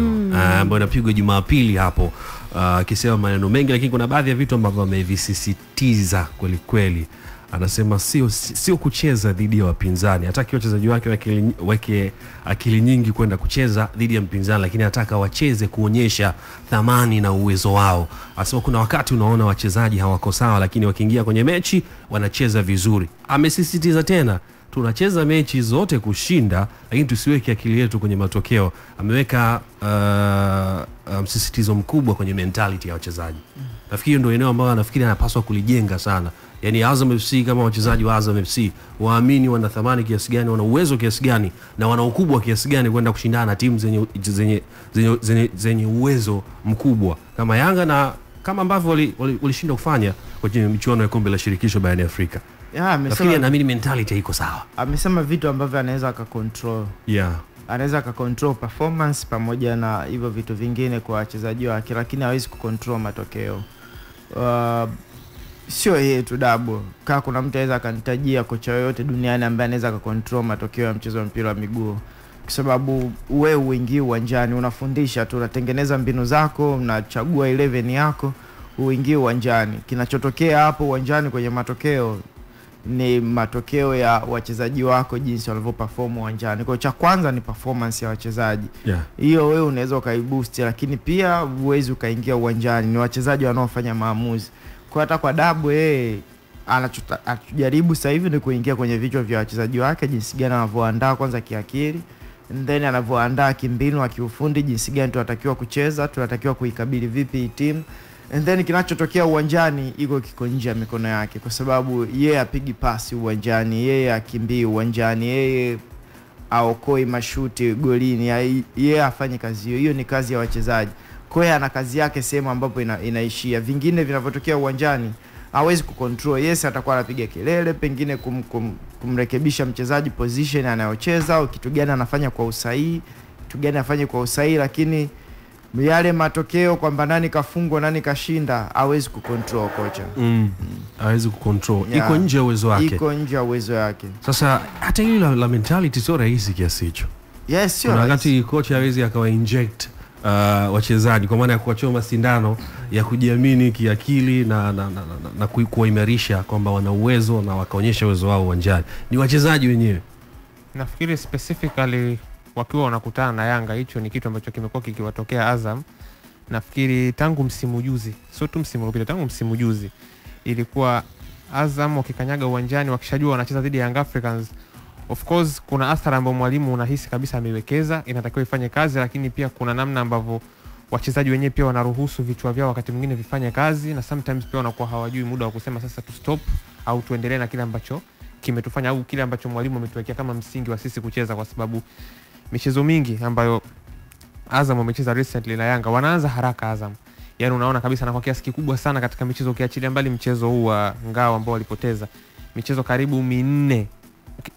ambayo inapigwa Jumapili hapo, akisema maneno mengi, lakini kuna baadhi ya vitu ambavyo amevisisitiza kweli kweli. Anasema sio kucheza dhidi ya wapinzani. Hataki wachezaji wake weke akili nyingi kwenda kucheza dhidi ya mpinzani, lakini anataka wacheze kuonyesha thamani na uwezo wao. Anasema kuna wakati unaona wachezaji hawako sawa, lakini wakiingia kwenye mechi wanacheza vizuri. Amesisitiza tena, tunacheza mechi zote kushinda, lakini tusiweke akili yetu kwenye matokeo. Ameweka msisitizo mkubwa kwenye mentality ya wachezaji. Nafikiri ndio eneo ambalo anafikiri anapaswa kulijenga sana. Yani Azam FC, kama wachezaji wa Azam FC waamini wana thamani kiasi gani, wana uwezo kiasi gani, na wana ukubwa kiasi gani kwenda kushindana na timu zenye uwezo mkubwa kama Yanga, na kama ambavyo walishindwa kufanya kwenye michuano ya kombe la shirikisho barani Afrika. Nafikiri anaamini mentality iko sawa. Amesema vitu ambavyo anaweza akakontrol. Anaweza akakontrol performance pamoja na hivyo vitu vingine kwa wachezaji wake, lakini hawezi kukontrol matokeo. Sio yeye tu Dabo. Kama kuna mtu anaweza akanitajia kocha yoyote duniani ambaye anaweza akakontrol matokeo ya mchezo wa mpira wa miguu. Kwa sababu wewe uingie uwanjani, unafundisha tu, unatengeneza mbinu zako, unachagua 11 yako, uingie uwanjani. Kinachotokea hapo uwanjani kwenye matokeo ni matokeo ya wachezaji wako jinsi walivyoperform uwanjani. Kwa cha kwanza ni performance ya wachezaji. Hiyo wewe unaweza ukaiboost, lakini pia uwezi ukaingia uwanjani. Ni wachezaji wanaofanya maamuzi. Kwa hata kwa Dabo, anajaribu sasa hivi ni kuingia kwenye vichwa vya wachezaji wake, jinsi gani anavyoandaa kwanza kiakili, and then anavyoandaa kimbinu na kiufundi, jinsi gani tunatakiwa kucheza, tunatakiwa kuikabili vipi timu, and then kinachotokea uwanjani iko kiko nje ya mikono yake, kwa sababu yeye apigi pasi uwanjani, yeye akimbii uwanjani, yeye aokoi mashuti golini, yeye afanye kazi hiyo. Hiyo ni kazi ya wachezaji. Kwa ana kazi yake sema ambapo inaishia. Vingine vinavyotokea uwanjani hawezi kucontrol. Yes, atakuwa anapiga kelele, pengine kumrekebisha mchezaji, position anayocheza au kitu gani anafanya kwa usahihi, kitu gani afanye kwa usahihi, lakini yale matokeo kwamba nani kafungwa nani kashinda hawezi kucontrol kocha. Hawezi kucontrol. Yeah. Iko nje ya uwezo wake. Iko nje ya uwezo wake. Sasa hata hilo la mentality sio rahisi kiasi hicho. Yes, sio. Na wakati kocha hawezi akawa inject wachezaji kwa maana ya kuwachoma sindano ya kujiamini kiakili na kuimarisha kwamba wana uwezo na wakaonyesha uwezo wao uwanjani. Ni wachezaji wenyewe. Nafikiri specifically wakiwa wanakutana na Yanga, hicho ni kitu ambacho kimekuwa kikiwatokea Azam. Nafikiri tangu msimu juzi, sio tu msimu uliopita, tangu msimu juzi ilikuwa Azam wakikanyaga uwanjani wakishajua wanacheza dhidi ya Young Africans, of course kuna athari ambayo mwalimu unahisi kabisa amewekeza, inatakiwa ifanye kazi, lakini pia kuna namna ambavyo wachezaji wenyewe pia wanaruhusu vichwa vyao wakati mwingine vifanye kazi, na sometimes pia wanakuwa hawajui muda wa kusema sasa tu stop au tuendelee na kile ambacho kimetufanya au kile ambacho mwalimu ametuwekea kama msingi wa sisi kucheza, kwa sababu michezo mingi ambayo Azam wamecheza recently na Yanga wanaanza haraka Azam. Yaani unaona kabisa na kwa kiasi kikubwa sana katika michezo, ukiachilia mbali mchezo huu wa Ngao ambao walipoteza, michezo karibu 4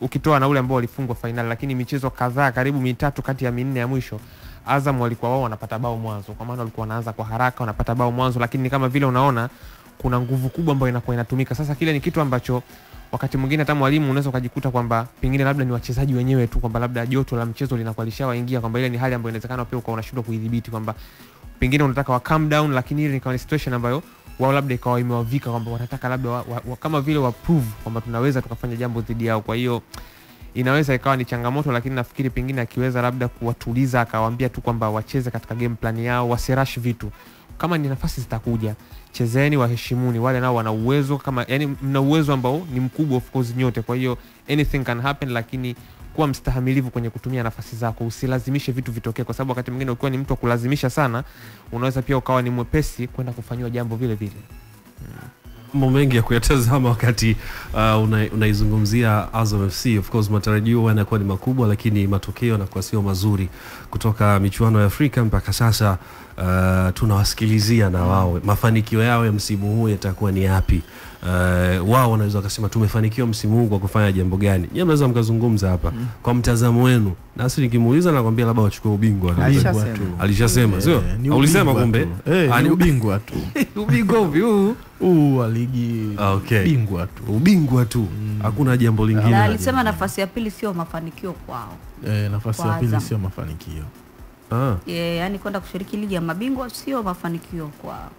ukitoa na ule ambao walifungwa finali, lakini michezo kadhaa karibu 3 kati ya 4 ya mwisho Azam walikuwa wao wanapata bao mwanzo. Kwa maana walikuwa wanaanza kwa haraka, wanapata bao mwanzo, lakini kama vile unaona kuna nguvu kubwa ambayo inakuwa inatumika. Sasa kile ni kitu ambacho wakati mwingine hata mwalimu unaweza ukajikuta kwamba pengine labda ni wachezaji wenyewe tu, kwamba labda joto la mchezo linakualisha waingia, kwamba ile ni hali ambayo inawezekana pia ukawa unashindwa kuidhibiti, kwamba pengine unataka wa calm down, lakini ile ni kama situation ambayo wao labda ikawa imewavika kwamba wanataka labda kama vile wa prove kwamba tunaweza tukafanya jambo dhidi yao. Kwa hiyo inaweza ikawa ni changamoto, lakini nafikiri pengine akiweza labda kuwatuliza akawaambia tu kwamba wacheze katika game plan yao, wasirush vitu, kama ni nafasi zitakuja chezeni, waheshimuni wale nao wana uwezo, kama yani mna uwezo ambao ni mkubwa of course nyote, kwa hiyo anything can happen, lakini kuwa mstahamilivu kwenye kutumia nafasi zako, usilazimishe vitu vitokee, kwa sababu wakati mwingine ukiwa ni mtu akulazimisha sana unaweza pia ukawa ni mwepesi kwenda kufanywa jambo vile vile. Mambo mengi ya kuyatazama wakati unaizungumzia Azam FC. Of course matarajio yanakuwa ni makubwa, lakini matokeo yanakuwa sio mazuri kutoka michuano ya Afrika mpaka sasa. Tunawasikilizia na wao mafanikio yao ya msimu huu yatakuwa ni yapi, wao wanaweza kusema tumefanikiwa msimu huu kwa kufanya jambo gani. Yeye mnaweza mkazungumza hapa kwa mtazamo wenu, na sisi nikimuuliza na kwambia labda wachukue ubingwa. Alishasema sio? Ulisema kumbe ni ubingwa tu. Ubingwa huu ligi ubingwa tu. Ubingwa tu. Hakuna jambo lingine. Na alisema nafasi ya pili sio mafanikio kwao. Nafasi ya pili sio mafanikio. Yaani kwenda kushiriki ligi ya mabingwa sio mafanikio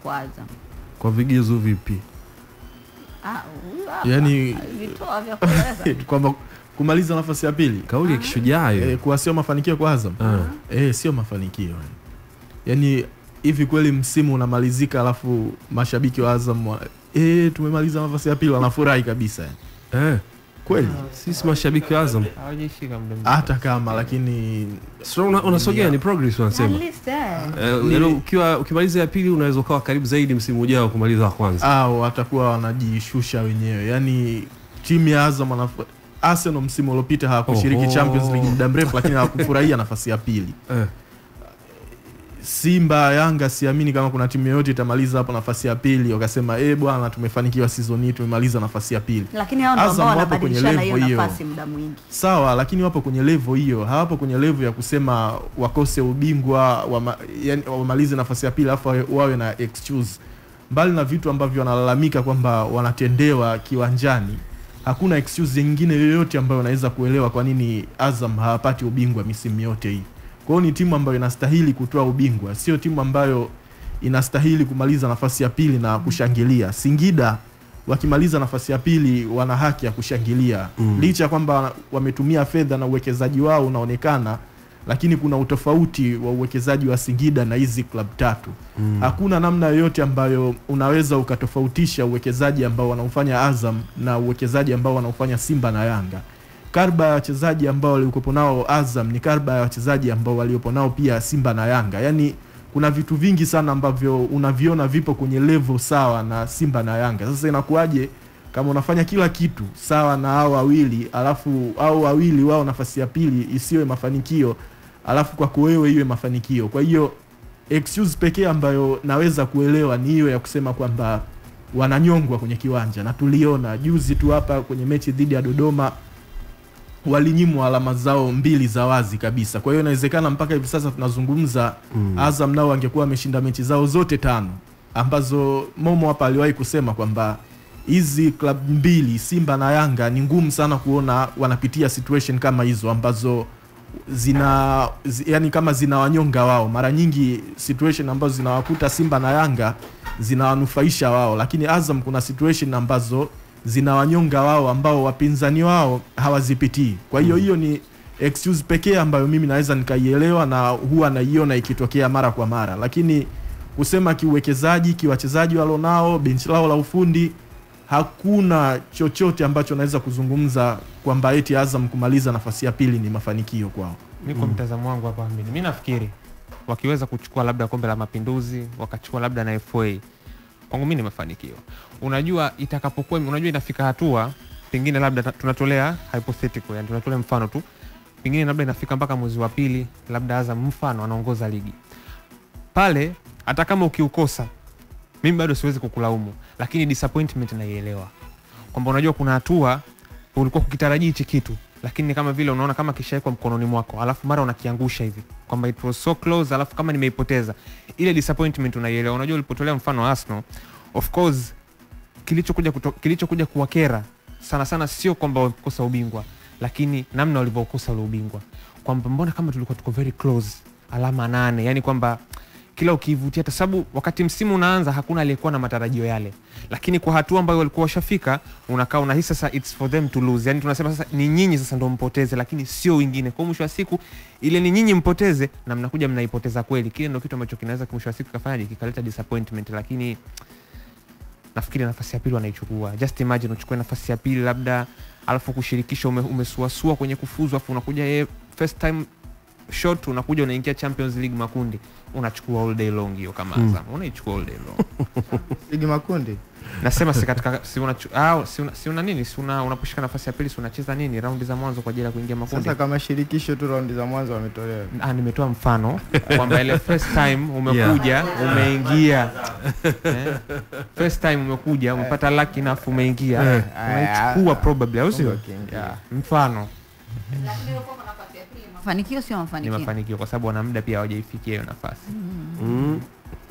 kwa Azam. Kwa vigezo vipi? Yaani vitoa vya kueleza kwamba kumaliza nafasi ya pili, kauli ya kishujaa hiyo. Kwa sio mafanikio kwa Azam. Sio mafanikio. Yaani hivi kweli msimu unamalizika alafu mashabiki wa Azam tumemaliza nafasi ya pili wanafurahi kabisa. Kweli sisi mashabiki wa Azam hawajishika mdomo hata kama, lakini unasogea ni progress wanasema. Ukimaliza ya pili unaweza kuwa karibu zaidi msimu ujao kumaliza wa kwanza, au atakuwa wanajishusha wenyewe. Yaani timu ya Azam Arsenal msimu uliopita hawakushiriki Champions League muda mrefu, lakini hawakufurahia nafasi ya pili. Simba, Yanga, siamini kama kuna timu yoyote itamaliza hapo nafasi ya pili wakasema bwana tumefanikiwa season hii tumemaliza nafasi ya pili. Lakini hao ndio ambao wanabadilisha na hiyo nafasi muda mwingi. Sawa, lakini wapo kwenye level hiyo. Hawapo kwenye level ya kusema wakose ubingwa, yani wamalize nafasi ya pili afa wawe na excuse. Mbali na vitu ambavyo wanalalamika kwamba wanatendewa kiwanjani, hakuna excuse nyingine yoyote ambayo unaweza kuelewa kwa nini Azam hawapati ubingwa misimu yote hii. Kwao ni timu ambayo inastahili kutoa ubingwa, sio timu ambayo inastahili kumaliza nafasi ya pili na kushangilia. Singida wakimaliza nafasi ya pili wana haki ya kushangilia. Licha kwamba wametumia fedha na uwekezaji wao unaonekana, lakini kuna utofauti wa uwekezaji wa Singida na hizi club 3. Hakuna namna yoyote ambayo unaweza ukatofautisha uwekezaji ambao wanaufanya Azam na uwekezaji ambao wanaufanya Simba na Yanga. Karba ya wachezaji ambao waliokuwa nao Azam ni karba ya wachezaji ambao waliokuwa nao pia Simba na Yanga. Yaani kuna vitu vingi sana ambavyo unaviona vipo kwenye level sawa na Simba na Yanga. Sasa inakuaje kama unafanya kila kitu sawa na hao wawili, alafu hao wawili wao nafasi ya pili isiwe mafanikio, alafu kwa kuwewe iwe mafanikio. Kwa hiyo excuse pekee ambayo naweza kuelewa ni hiyo ya kusema kwamba wananyongwa kwenye kiwanja, na tuliona juzi tu hapa kwenye mechi dhidi ya Dodoma walinyimwa alama zao mbili za wazi kabisa. Kwa hiyo inawezekana mpaka hivi sasa tunazungumza Azam nao angekuwa ameshinda mechi zao zote 5 ambazo Momo hapa aliwahi kusema kwamba hizi club mbili Simba na Yanga ni ngumu sana kuona wanapitia situation kama hizo ambazo zina yani kama zinawanyonga wao. Mara nyingi situation ambazo zinawakuta Simba na Yanga zinawanufaisha wao, lakini Azam kuna situation ambazo zinawanyonga wao ambao wapinzani wao hawazipitii. Kwa hiyo hiyo ni excuse pekee ambayo mimi naweza nikaielewa na huwa naiona ikitokea mara kwa mara. Lakini kusema kiuwekezaji, kiwachezaji walionao, bench lao la ufundi, hakuna chochote ambacho naweza kuzungumza kwamba eti Azam kumaliza nafasi ya pili ni mafanikio kwao. Mimi kwa mtazamo wangu hapa mimi nafikiri wakiweza kuchukua labda kombe la mapinduzi, wakachukua labda na FA, kwangu mimi ni mafanikio. Unajua itakapokuwa unajua inafika hatua pengine labda tunatolea hypothetical, yani tunatolea mfano tu. Pengine labda inafika mpaka mwezi wa pili, labda Azam mfano anaongoza ligi. Pale hata kama ukiukosa mimi bado siwezi kukulaumu, lakini disappointment naielewa. Kwamba unajua kuna hatua ulikuwa ukitarajia hichi kitu, lakini kama vile unaona kama kishaikwa mkononi mwako, alafu mara unakiangusha hivi. Kwamba it was so close, alafu kama nimeipoteza. Ile disappointment unaielewa. Unajua ulipotolea mfano Arsenal, of course kilichokuja kuwakera sana sana sio kwamba walikosa ubingwa, lakini namna walivyokosa ule ubingwa. Kwamba mbona kama tulikuwa tuko very close, alama 8, yani kwamba kila ukivutia hata sababu wakati msimu unaanza hakuna aliyekuwa na matarajio yale, lakini kwa hatua ambayo walikuwa washafika unakaa unahisi sasa it's for them to lose, yani tunasema sasa ni nyinyi sasa ndio mpoteze, lakini sio wengine. Kwa mwisho wa siku ile ni nyinyi mpoteze na mnakuja mnaipoteza kweli. Kile ndio kitu ambacho kinaweza mwisho wa siku kafanya kikaleta disappointment, lakini nafikiri nafasi ya pili wanaichukua. Just imagine uchukue nafasi ya pili labda alafu kushirikisha umesuasua kwenye kufuzu, alafu unakuja first time short unakuja unaingia Champions League makundi, unachukua all day long hiyo kama Azam. Unaichukua all day long. Ligi makundi. Nasema si katika unaposhika nafasi ya pili si unacheza nini raundi za mwanzo kwa ajili ya kuingia makundi. Sasa kama shirikisho tu raundi za mwanzo wametolewa. Nimetoa mfano kwamba ile first time umekuja, umeingia. First time umekuja, umepata lucky na umeingia. Unaichukua probably au sio? Mfano. Mafanikio sio mafanikio. Ni mafanikio kwa sababu wana muda pia hawajaifikia hiyo nafasi.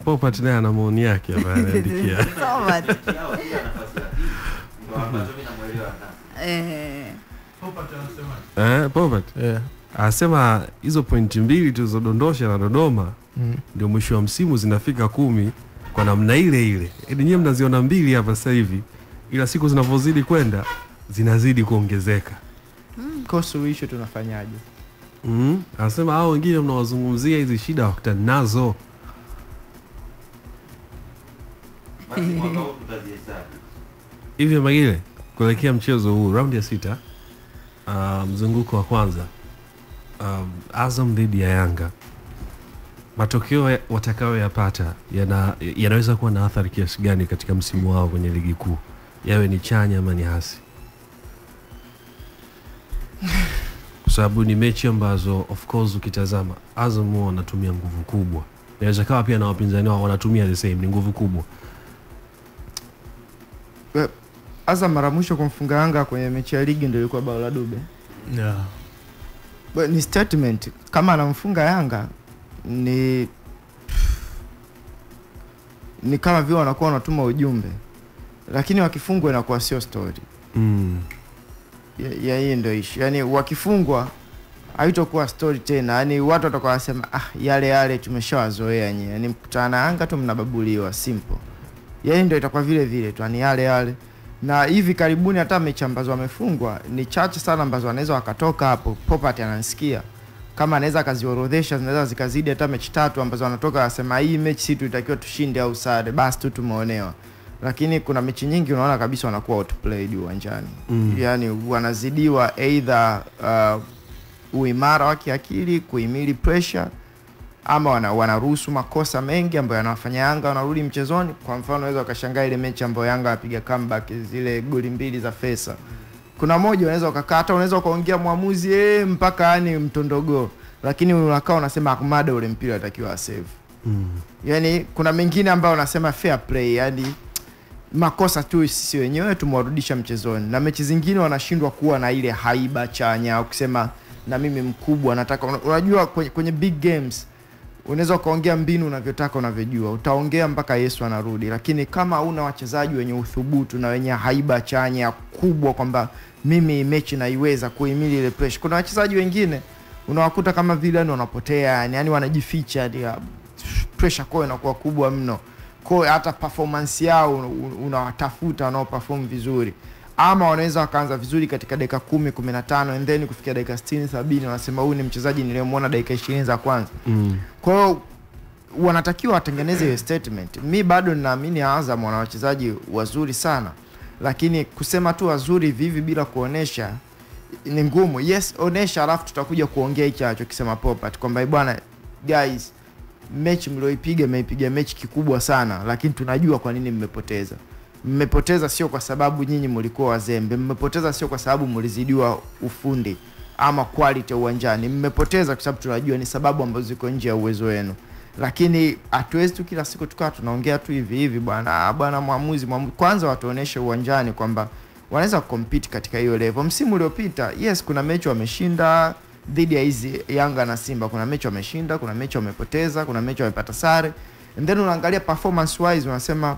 Popa tena ana maoni yake hapa anaandikia. Sawa. Popa tunasema. Popa. Anasema hizo pointi 2 tulizodondosha na Dodoma ndio mwisho wa msimu zinafika 10 kwa namna ile ile. Ninyi mnaziona 2 hapa sasa hivi, ila siku zinavozidi kwenda zinazidi kuongezeka. Kosuisho tunafanyaje? Anasema hao wengine mnawazungumzia hizi shida wakutana nazo. Hivyo magile kuelekea mchezo huu round ya 6 mzunguko wa kwanza Azam dhidi ya Yanga, matokeo watakayoyapata yanaweza kuwa na athari kiasi gani katika msimu wao kwenye ligi kuu, yawe ni chanya ama ni hasi? Kwa sababu ni mechi ambazo of course ukitazama Azam wanatumia nguvu kubwa, naweza kawa pia na wapinzani wao wanatumia the same, ni nguvu kubwa. Azam mara mwisho kumfunga Yanga kwenye mechi ya ligi ndio ilikuwa bao la Dube. Ni statement kama anamfunga Yanga ni kama vile wanakuwa wanatuma ujumbe, lakini wakifungwa inakuwa sio story. Yeye ndio issue. Yaani wakifungwa haitokuwa story tena. Yaani watu watakuwa wasema yale yale tumeshawazoea nyinyi. Yaani mkutana Yanga tu mnababuliwa simple. Yeye ndio itakuwa vile vile tu, yaani yale yale. Na hivi karibuni hata mechi ambazo wamefungwa ni chache sana ambazo wanaweza wakatoka hapo. Popat anasikia kama anaweza kaziorodhesha zinaweza zikazidi hata mechi 3 ambazo wanatoka wasema hii mechi si tutakiwa tushinde au sare, basi tu tumeonewa. Lakini kuna mechi nyingi unaona kabisa wanakuwa outplayed uwanjani. Yaani wanazidiwa either uimara wa kiakili, kuhimili pressure, ama wanaruhusu makosa mengi ambayo yanawafanya Yanga wanarudi mchezoni. Kwa mfano unaweza ukashangaa ile mechi ambayo Yanga apiga comeback zile goli 2 za Fesa. Kuna moja unaweza ukakata, unaweza ukaongea muamuzi mpaka yani mtondogo, lakini unakaa unasema Ahmad ule mpira atakiwa save. Yaani kuna mengine ambayo unasema fair play, yani makosa tu sisi wenyewe tumwarudisha mchezoni, na mechi zingine wanashindwa kuwa na ile haiba chanya au kusema na mimi mkubwa nataka. Unajua kwenye big games unaweza kuongea mbinu unavyotaka unavyojua, utaongea mpaka Yesu anarudi, lakini kama una wachezaji wenye uthubutu na wenye haiba chanya kubwa kwamba mimi mechi naiweza kuhimili ile pressure. Kuna wachezaji wengine unawakuta kama vile wanapotea, yani wanajificha, pressure kwao inakuwa kubwa mno. Kwa hata performance yao unawatafuta wanaoperform vizuri. Ama wanaweza wakaanza vizuri katika dakika 10, 15 and then kufikia dakika 60, 70 wanasema huyu ni mchezaji niliyemuona dakika 20 za kwanza. Kwa hiyo wanatakiwa watengeneze hiyo statement. Mimi bado ninaamini Azam wana wachezaji wazuri sana. Lakini kusema tu wazuri vivi bila kuonesha ni ngumu. Yes, onesha alafu tutakuja kuongea hicho alichokisema Popat kwamba bwana guys, mechi mlioipiga mmeipiga mechi kikubwa sana, lakini tunajua kwa nini mmepoteza. Mmepoteza sio kwa sababu nyinyi mlikuwa wazembe, mmepoteza sio kwa sababu mlizidiwa ufundi ama quality uwanjani. Mmepoteza kwa sababu tunajua ni sababu ambazo ziko nje ya uwezo wenu. Lakini hatuwezi tu kila siku tukaa tunaongea tu hivi hivi bwana mwamuzi. Kwanza watuoneshe uwanjani kwamba wanaweza compete katika hiyo level. Msimu uliopita, yes, kuna mechi wameshinda dhidi ya hizi Yanga na Simba, kuna mechi wameshinda, kuna mechi wamepoteza, kuna mechi wamepata sare. And then unaangalia performance wise unasema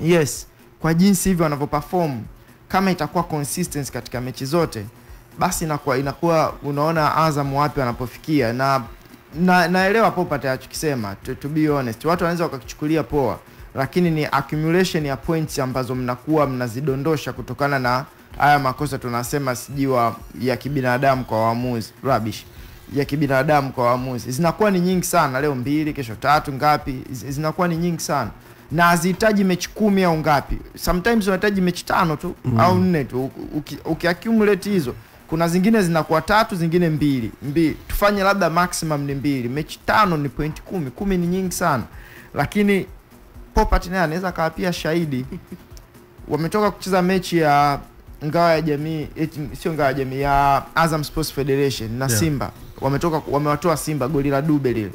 yes, kwa jinsi hivi wanavyoperform, kama itakuwa consistency katika mechi zote, basi inakuwa unaona Azam wapi wanapofikia. Na naelewa Popa tayachukisema, to be honest, watu wanaweza wakachukulia poa, lakini ni accumulation ya points ambazo mnakuwa mnazidondosha kutokana na haya makosa tunasema sijiwa ya kibinadamu kwa waamuzi, rubbish ya kibinadamu kwa waamuzi. Zinakuwa ni nyingi sana, leo 2, kesho 3 ngapi, zinakuwa ni nyingi sana. Na hazihitaji mechi 10 au ngapi. Sometimes unahitaji mechi 5 tu au 4 tu. Ukiaccumulate hizo, kuna zingine zinakuwa 3, zingine 2. Tufanye labda maximum ni 2. Mechi 5 ni point 10. 10 ni nyingi sana. Lakini Popat naye anaweza kawa pia shahidi. Wametoka kucheza mechi ya Ngao ya Jamii, sio Ngao ya Jamii, ya Azam Sports Federation na Simba. Yeah. Wamewatoa Simba goli la Dube lile.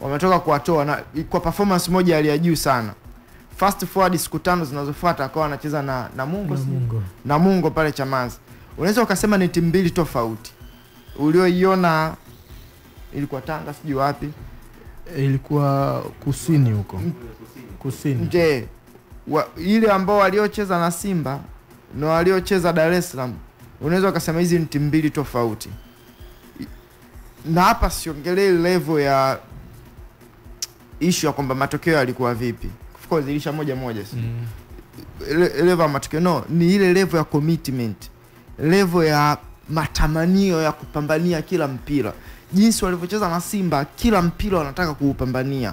Wametoka kuwatoa na kwa performance moja ya juu sana. Fast forward siku 5 zinazofuata akawa anacheza na Mungo pale Chamanzi. Unaweza ukasema ni timu mbili tofauti. Ulioiona ilikuwa Tanga sijui wapi. Ilikuwa kusini huko. Kusini. Je, ile ambao waliocheza na Simba na waliocheza Dar es Salaam, unaweza ukasema hizi ni timu mbili tofauti. Na hapa siongelee level ya issue ya kwamba matokeo yalikuwa vipi. Of course ilisha 1-1. Level ya matokeo no, ni ile level ya commitment. Level ya matamanio ya kupambania kila mpira. Jinsi walivyocheza na Simba, kila mpira wanataka kuupambania.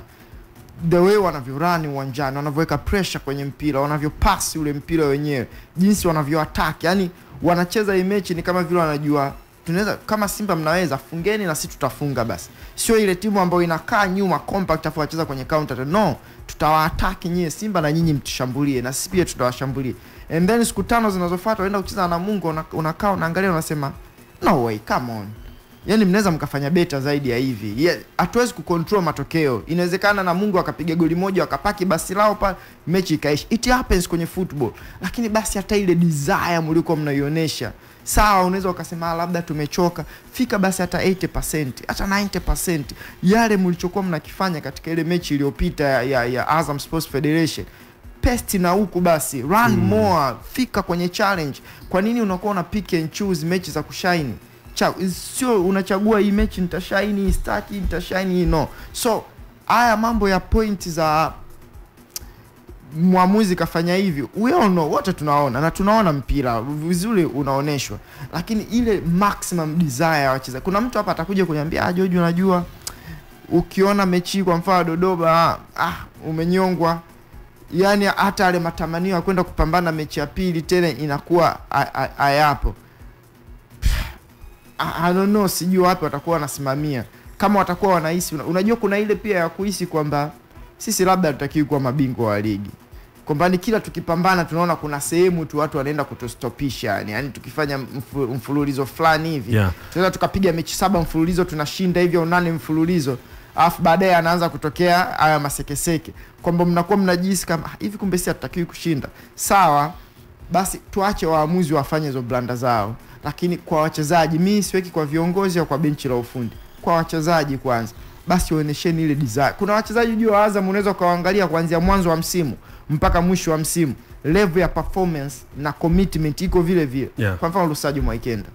The way wanavyurani uwanjani, wanavyoweka pressure kwenye mpira, wanavyopasi ule mpira wenyewe, jinsi wanavyoattack. Yani wanacheza hii mechi ni kama vile wanajua tunaweza, kama Simba mnaweza fungeni na sisi tutafunga basi. Sio ile timu ambayo inakaa nyuma compact afu wacheza kwenye counter. No, tutawaattack nyie Simba na nyinyi mtishambulie na sisi pia tutawashambulia. And then siku 5 zinazofuata waenda kucheza na Mungo, unakaa unaangalia unasema no way, come on. Yani mnaweza mkafanya better zaidi ya hivi. Hatuwezi kucontrol matokeo. Inawezekana na Mungu akapiga goli moja wakapaki basi lao pa mechi ikaishi. It happens kwenye football. Lakini basi hata ile desire mlikuwa mnaionesha. Sawa, unaweza ukasema labda tumechoka. Fika basi hata 80%, hata 90%. Yale mlichokuwa mnakifanya katika ile mechi iliyopita ya Azam Sports Federation. Pesti na huku basi, run more, fika kwenye challenge. Kwa nini unakuwa una pick and choose mechi za kushine? Sio unachagua hii mechi nitashaini, istaki nitashaini, no. So haya mambo ya point za mwamuzi kafanya hivi, we all know, wote tunaona na tunaona mpira vizuri unaoneshwa, lakini ile maximum desire ya wachezaji. Kuna mtu hapa atakuja kuniambia Jojo, unajua ukiona mechi kwa mfano Dodoma umenyongwa, yani hata ile matamanio ya kwenda kupambana mechi ya pili tena inakuwa hayapo. I don't know, sijui wapi watakuwa wanasimamia. Kama watakuwa wanahisi, unajua kuna ile pia ya kuhisi kwamba sisi labda hatutakiwi kuwa mabingwa wa ligi. Kwamba ni kila tukipambana tunaona kuna sehemu tu watu wanaenda kutostopisha, yani tukifanya mfululizo fulani hivi. Tunaweza tukapiga mechi 7 mfululizo tunashinda hivyo, 8 mfululizo. afu baadaye anaanza kutokea haya masekeseke kwamba mnakuwa mnajihisi kama hivi kumbe si hatutakiwi kushinda. Sawa, basi tuache waamuzi wafanye hizo blanda zao. Lakini kwa wachezaji, mimi siweki kwa viongozi au kwa benchi la ufundi. Kwa wachezaji kwanza, basi onesheni ile desire. Kuna wachezaji juu wa Azam unaweza kuangalia kuanzia mwanzo wa msimu mpaka mwisho wa msimu, level ya performance na commitment iko vile vile. Yeah. Kwa mfano Lusaji Mwaikenda.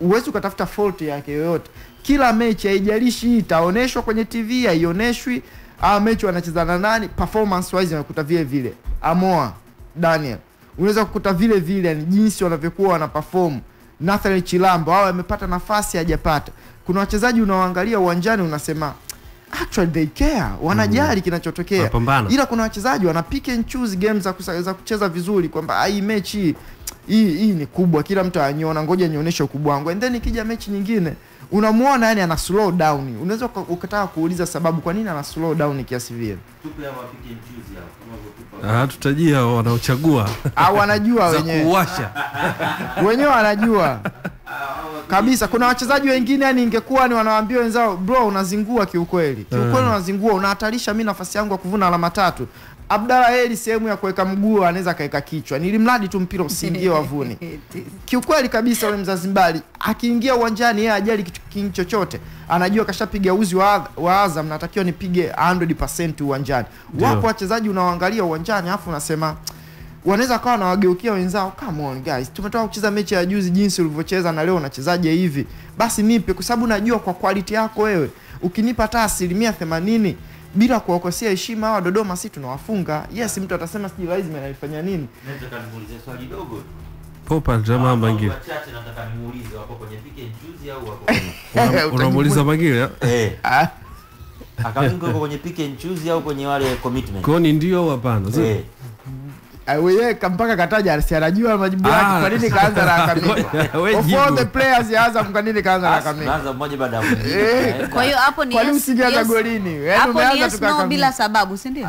Uwezo ukatafuta fault yake yoyote. Kila mechi haijalishi itaoneshwa kwenye TV, haioneshwi, au mechi wanachezana nani, performance wise unakuta vile vile. Amoa Daniel, unaweza kukuta vile vile yani jinsi wanavyokuwa wanaperform. Nathan Chilambo wao amepata nafasi hajapata. Kuna wachezaji unaoangalia uwanjani unasema actually they care, wanajali kinachotokea. Ila kuna wachezaji wana pick and choose games za kucheza vizuri kwamba hii mechi hii ni kubwa, kila mtu aniona, ngoja nionyeshe ukubwa wangu. And then ikija mechi nyingine unamuona yani ana slow down. Unaweza ukataka kuuliza sababu kwa nini ana slow down kiasi vile. Tupe hapo pick and choose hapo. Ah, tutajia wanaochagua. Ah, wanajua wenyewe. Kuwasha. Wenyewe wanajua. Kabisa, kuna wachezaji wengine yani ingekuwa ni wanawaambia wenzao, bro unazingua kiukweli. Kiukweli unazingua, unahatarisha mimi nafasi yangu ya kuvuna alama 3. Abdalla Eli sehemu ya kuweka mguu anaweza kaeka kichwa. Nilimradi tu mpira usiingie wavuni. Kiukweli kabisa yule Mzazimbali akiingia uwanjani yeye ajali kitu chochote. Anajua kashapiga uzi wa Azam na atakiwa nipige 100% uwanjani. Wapo wachezaji unaoangalia uwanjani afu unasema wanaweza kawa na wageukia wenzao, come on guys, tumetoka kucheza mechi ya juzi jinsi ulivyocheza na leo unachezaje hivi. Basi nipe kwa sababu najua kwa quality yako wewe. Ukinipa hata 80% bila kuwakosea heshima hawa Dodoma si tunawafunga. Yes, mtu atasema siji lazima anafanya nini. Nataka nimuulize swali dogo. Popa jamaa Mbangile. Wachache nataka nimuulize wapo kwenye pick and choose au wapo. Unamuuliza Mbangile? Eh. Akaunga kwenye pick and choose au kwenye wale commitment. Kwa nini ndio au hapana? Eh. Wewe mpaka kataja anajua majibu yake kwa nini kaanza na kamera. For the players ya Azam kwa nini kaanza na kamera. Kaanza mmoja baada ya mwingine. Kwa hiyo hapo ni yes. Kwa golini. Yaani no bila sababu, si ndio?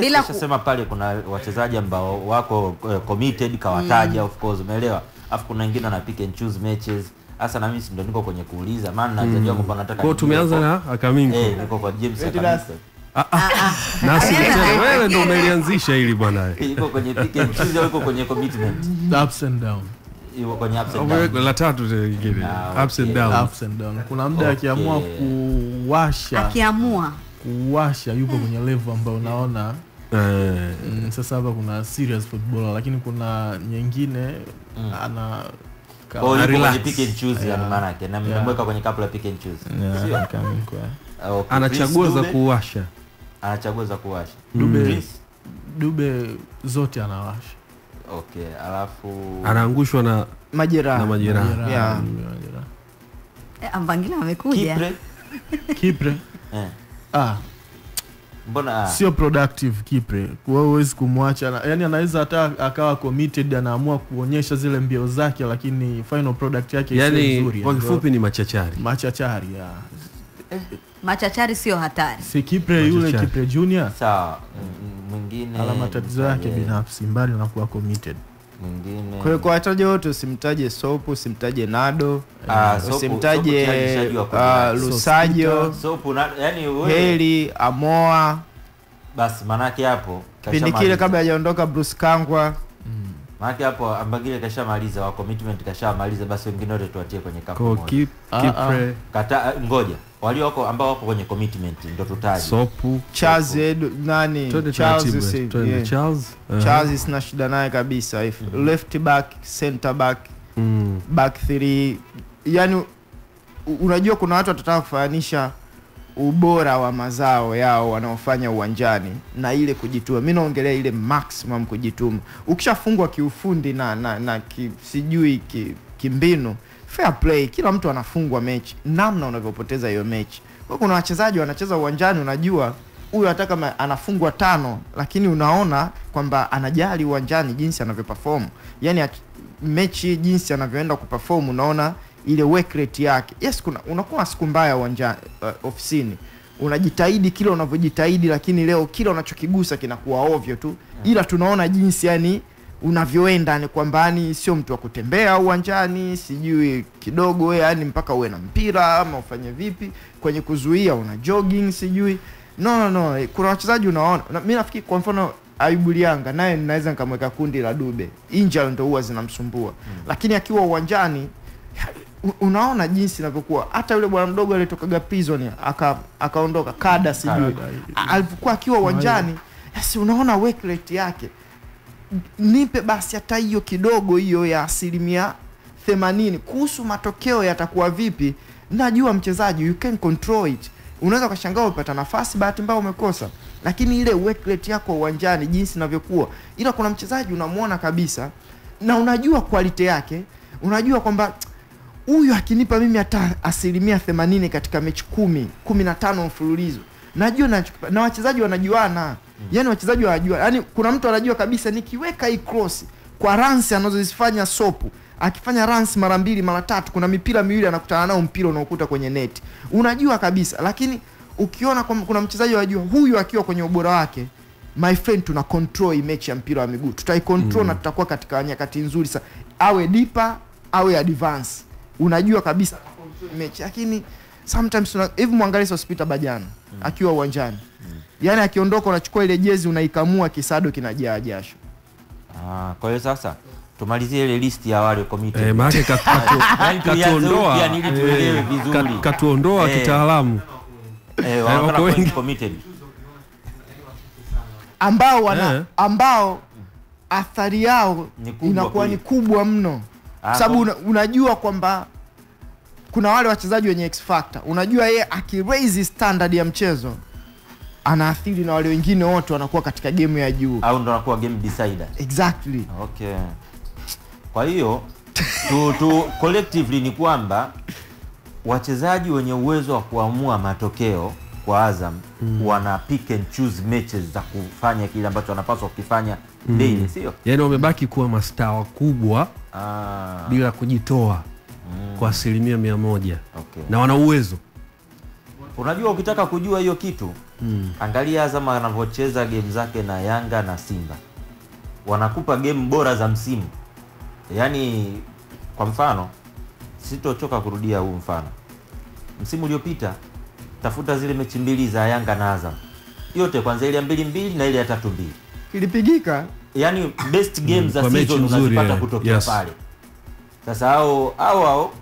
Bila kusema pale kuna wachezaji ambao wako committed kawataja of course, umeelewa. Alafu kuna wengine wana pick and choose matches. Hasa na mimi ndio niko kwenye kuuliza maana najua kwamba nataka. Kwa tumeanza na Akamingo. Niko kwa James Akamingo. Nasi wewe ndio umelianzisha hili bwana. Yuko kwenye pick and choose au yuko kwenye commitment? Ups and down. Yuko kwenye ups and down. La tatu nyingine. Ups and down. Ups and down. Kuna muda akiamua kuwasha. Akiamua kuwasha yuko kwenye level ambayo unaona sasa hapa kuna serious footballer, lakini kuna nyingine ana kwa kwenye pick and choose ya maana yake na mmemweka kwenye couple pick and choose. Sio Akamingo. Anachagua za kuwasha. Anachagua za kuwasha. Dube zote anawasha. Okay, alafu anaangushwa na majeraha. Na majeraha. Yeah. Mbangila amekuja. Kipre. Mbona sio productive Kipre. Wewe huwezi kumwacha. Yaani anaweza hata akawa committed, anaamua kuonyesha zile mbio zake lakini final product yake sio nzuri. Yaani kwa kifupi ni machachari. Machachari ya. Machachari sio hatari. Si Kipre yule Kipre Junior. Sawa. Mwingine alama tatizo yake binafsi mbali unakuwa committed. Mwingine. Kwa hiyo kwa wachezaji wote usimtaje Sopu, usimtaje Nado, usimtaje Lusajo, Sopu na yani wewe Heli, Amoa. Basi maana yake hapo kipindikile kabla hajaondoka Bruce Kangwa. Maana hapo Ambagile kashamaliza wa commitment kashamaliza, basi wengine wote tuatie kwenye kapo. Kipre kata ngoja. Walio wako ambao wako kwenye commitment ndio tutaji. Sopu, Charles nani? Charles sina shida naye kabisa. Left back, center back, back 3. Yaani unajua kuna watu watataka kufanisha ubora wa mazao yao wanaofanya uwanjani na ile kujituma. Mimi naongelea ile maximum kujituma. Ukishafungwa kiufundi na sijui kimbinu, fair play, kila mtu anafungwa mechi, namna unavyopoteza hiyo mechi. Kwa kuna wachezaji wanacheza uwanjani unajua huyu hata kama anafungwa 5 lakini unaona kwamba anajali uwanjani jinsi anavyoperform. Yaani mechi jinsi anavyoenda kuperform unaona ile work rate yake. Yes, kuna unakuwa siku mbaya uwanjani ofisini. Unajitahidi kila unavyojitahidi lakini leo kila unachokigusa kinakuwa ovyo tu. Ila tunaona jinsi yani unavyoenda ni kwamba ni sio mtu wa kutembea uwanjani, sijui kidogo yani mpaka uwe na mpira ama ufanye vipi kwenye kuzuia, una jogging sijui. No, kuna wachezaji unaona. Mimi nafikiri kwa mfano Ayubu Lianga naye naweza nikamweka kundi la Dube. Injury ndio huwa zinamsumbua. Lakini akiwa uwanjani unaona jinsi inavyokuwa. Hata yule bwana mdogo aliyetokaga prison akaondoka kada sijui. Alipokuwa akiwa uwanjani, yes, unaona work rate yake. Nipe basi hata hiyo kidogo hiyo ya 80%. Kuhusu matokeo yatakuwa vipi, najua mchezaji you can control it. Unaweza ukashangaa upata nafasi bahati mbaya umekosa, lakini ile work rate yako uwanjani jinsi inavyokuwa. Ila kuna mchezaji unamuona kabisa na unajua quality yake, unajua kwamba huyu akinipa mimi hata 80% katika mechi 10, 15 mfululizo, najua na wachezaji wanajuana. Yaani wachezaji wanajua. Yaani kuna mtu anajua kabisa nikiweka hii cross kwa runs anazozifanya Sopu. Akifanya runs mara 2 mara 3 kuna mipira miwili anakutana nao mpira unaokuta kwenye net. Unajua kabisa. Lakini ukiona kuna mchezaji anajua huyu akiwa kwenye ubora wake, my friend, tuna control mechi ya mpira wa miguu. Tutaicontrol na tutakuwa katika nyakati nzuri sana. Awe deeper, awe advance. Unajua kabisa control mechi. Lakini sometimes even muangalie Sospeter Bajano akiwa uwanjani. Yaani akiondoka unachukua ile jezi unaikamua kisado kinajaa jasho. Kwa hiyo sasa tumalizie ile list ya wale committee. Maana katuondoa yani ili tuelewe vizuri. Katuondoa kitaalamu. Wako committee ambao ambao athari yao inakuwa ni kubwa mno. Sababu unajua kwamba kuna wale wachezaji wenye X factor. Unajua yeye akiraise standard ya mchezo anaathiri na wale wengine wote wanakuwa katika game ya juu. Au ndo anakuwa game decider. Exactly. Okay. Kwa hiyo tu collectively ni kwamba wachezaji wenye uwezo wa kuamua matokeo kwa Azam wana pick and choose matches za kufanya kile ambacho wanapaswa kufanya daily, sio? Yaani wamebaki kuwa mastaa wakubwa bila kujitoa kwa 100%. Okay. Na wana uwezo. Unajua ukitaka kujua hiyo kitu, angalia Azam anavyocheza game zake na Yanga na Simba. Wanakupa game bora za msimu. Yaani kwa mfano, sitochoka kurudia huu mfano. Msimu uliopita, tafuta zile mechi 2 za Yanga na Azam. Yote kwanza ile ya 2-2 na ile ya 3-2. Kilipigika. Yaani best game za season unazipata kutokea pale. Sasa hao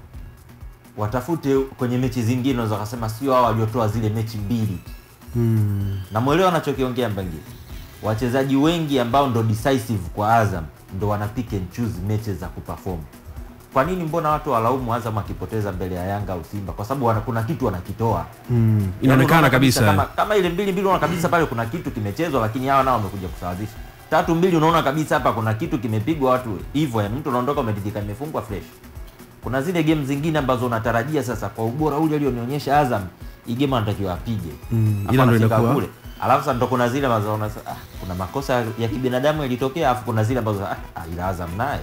watafute kwenye mechi zingine unaweza kusema sio hao waliotoa zile mechi 2. Na muelewa anachokiongea Mbangie. Wachezaji wengi ambao ndo decisive kwa Azam ndo wana pick and choose matches za kuperform. Kwa nini mbona watu walaumu Azam akipoteza mbele ya Yanga au Simba? Kwa sababu kuna kitu wanakitoa. Inaonekana kabisa. Kama ile 2-2 unaona kabisa pale kuna kitu kimechezwa, lakini hawa nao wamekuja kusawazisha. 3-2 unaona kabisa hapa kuna kitu kimepigwa watu hivyo, mtu anaondoka umeridhika imefungwa fresh. Kuna zile game zingine ambazo unatarajia sasa kwa ubora ule alionionyesha Azam igema anatakiwa apige. Ila ndio inakuwa kule. Alafu sasa ndo kuna zile ambazo kuna makosa ya kibinadamu yalitokea, afu kuna zile ambazo ila Azam naye.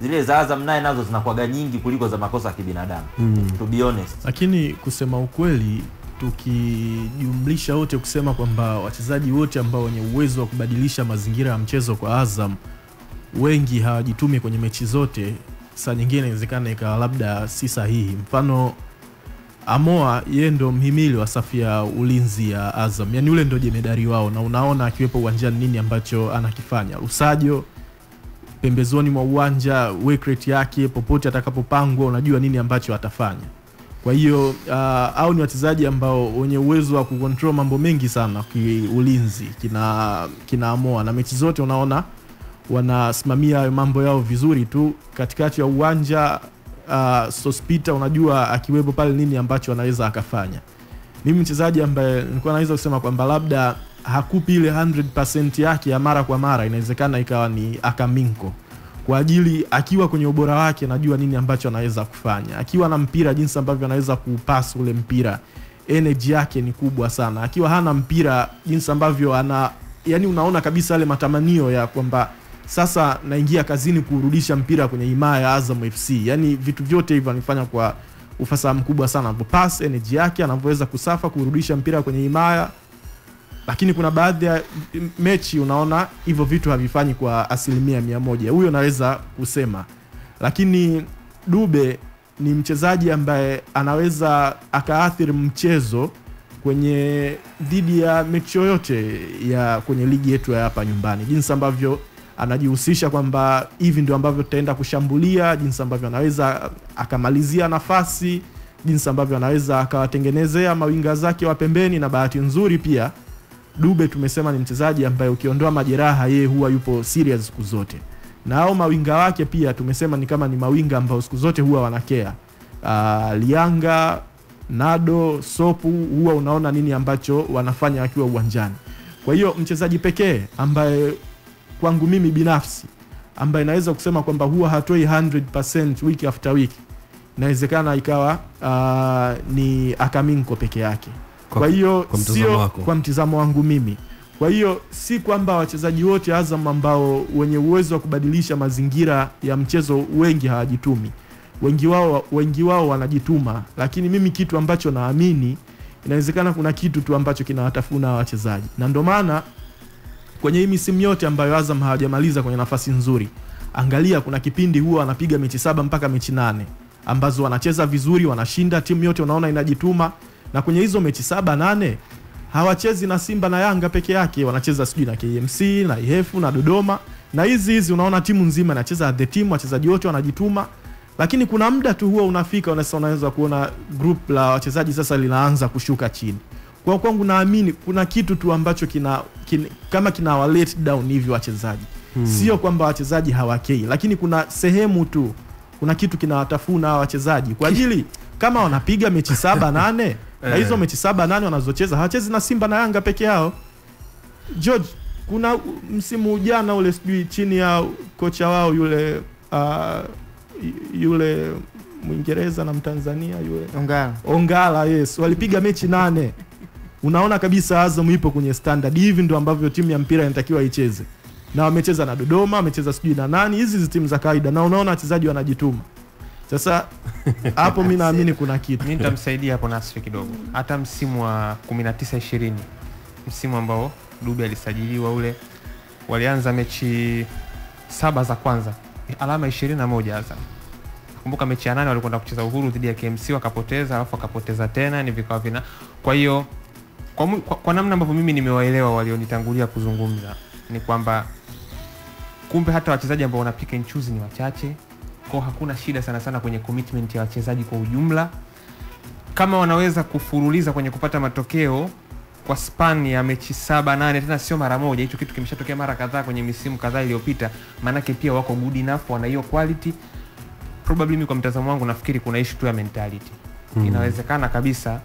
Zile za Azam naye nazo zinakuwa nyingi kuliko za makosa ya kibinadamu. To be honest. Lakini kusema ukweli tukijumlisha wote kusema kwamba wachezaji wote ambao wenye uwezo wa kubadilisha mazingira ya mchezo kwa Azam wengi hawajitumii kwenye mechi zote. Saa nyingine inawezekana ikawa labda si sahihi. Mfano Amoa yeye ndo mhimili wa safu ya ulinzi ya Azam. Yaani yule ndo jemedari wao na unaona akiwepo uwanjani nini ambacho anakifanya. Usajo pembezoni mwa uwanja, work rate yake popote atakapopangwa unajua nini ambacho atafanya. Kwa hiyo au ni wachezaji ambao wenye uwezo wa kucontrol mambo mengi sana kiulinzi kina Amoa, na mechi zote unaona wanasimamia mambo yao vizuri tu katikati ya uwanja. Sospeter unajua akiwepo pale nini ambacho anaweza akafanya. Mimi mchezaji ambaye nilikuwa naweza kusema kwamba labda hakupi ile 100% yake ya mara kwa mara inawezekana ikawa ni Akaminko, kwa ajili akiwa kwenye ubora wake najua nini ambacho anaweza kufanya. Akiwa na mpira jinsi ambavyo anaweza kuupasa ule mpira, energy yake ni kubwa sana. Akiwa hana mpira jinsi ambavyo yani unaona kabisa yale matamanio ya kwamba sasa naingia kazini kurudisha mpira kwenye himaya ya Azam FC. Yaani vitu vyote hivyo anafanya kwa ufasaha mkubwa sana. Pass energy yake, anaweza kusafa kurudisha mpira kwenye himaya. Lakini kuna baadhi ya mechi unaona hivyo vitu havifanyi kwa 100%. Huyo naweza kusema. Lakini Dube ni mchezaji ambaye anaweza akaathiri mchezo kwenye dhidi ya mechi yoyote ya kwenye ligi yetu ya hapa nyumbani. Jinsi ambavyo anajihusisha kwamba hivi ndio ambavyo tutaenda kushambulia, jinsi ambavyo anaweza akamalizia nafasi, jinsi ambavyo anaweza akawatengenezea mawinga zake wa pembeni. Na bahati nzuri pia Dube tumesema ni mchezaji ambaye ukiondoa majeraha yeye huwa yupo serious siku zote. Na hao mawinga wake pia tumesema ni kama ni mawinga ambao siku zote huwa wanakea. Lianga, Nado, Sopu huwa unaona nini ambacho wanafanya wakiwa uwanjani. Kwa hiyo mchezaji pekee ambaye kwangu mimi binafsi ambaye naweza kusema kwamba huwa hatoi 100% week after week, inawezekana ikawa ni Akaminko peke yake. Kwa hiyo sio kwa mtizamo wangu mimi. Kwa hiyo si kwamba wachezaji wote Azam ambao wenye uwezo wa kubadilisha mazingira ya mchezo wengi hawajitumi. Wengi wao wanajituma, lakini mimi kitu ambacho naamini inawezekana kuna kitu tu ambacho kinawatafuna wachezaji. Na ndio maana kwenye hii misimu yote ambayo Azam hawajamaliza kwenye nafasi nzuri, angalia kuna kipindi huwa anapiga mechi 7 mpaka mechi 8 ambazo wanacheza vizuri, wanashinda, timu yote unaona inajituma. Na kwenye hizo mechi 7-8 hawachezi na Simba na Yanga peke yake, wanacheza sijui na KMC na Ihefu na Dodoma. Na hizi unaona timu nzima inacheza, the team wachezaji wote wanajituma. Lakini kuna muda tu huwa unafika unaweza kuona group la wachezaji sasa linaanza kushuka chini. Kwa kwangu naamini kuna kitu tu ambacho kama kinawa let down hivi wachezaji. Sio kwamba wachezaji hawakei, lakini kuna sehemu tu kuna kitu kinawatafuna wachezaji. Kwa ajili kama wanapiga mechi 7-8 na hizo mechi 7-8 wanazocheza hawachezi na Simba na Yanga peke yao. George, kuna msimu jana ule sijui chini ya kocha wao yule yule Mwingereza na Mtanzania yule Ongala, yes, walipiga mechi 8. Unaona kabisa Azam ipo kwenye standard, hivi ndio ambavyo timu ya mpira inatakiwa icheze. Na wamecheza na Dodoma, wamecheza sijui na nani, hizi timu za kawaida na unaona wachezaji wanajituma. Sasa hapo mimi naamini kuna kitu. Mimi nitamsaidia hapo Nasri kidogo. Hata msimu wa 19-20, msimu ambao Dube alisajiliwa ule, walianza mechi 7 za kwanza, alama 21 Azam. Kumbuka mechi ya 8 walikwenda kucheza Uhuru dhidi ya KMC wakapoteza, alafu wakapoteza tena, ni vikao vina. Kwa hiyo kwa namna ambavyo mimi nimewaelewa walionitangulia kuzungumza ni kwamba kumbe hata wachezaji ambao wana pick and choose ni wachache. Kwa hakuna shida sana sana kwenye commitment ya wachezaji kwa ujumla. Kama wanaweza kufuruliza kwenye kupata matokeo kwa span ya mechi 7-8 tena sio mara moja, hicho kitu kimeshatokea mara kadhaa kwenye misimu kadhaa iliyopita, maana pia wako good enough, wana hiyo quality. Probably mimi kwa mtazamo wangu nafikiri kuna issue tu ya mentality. Inawezekana kabisa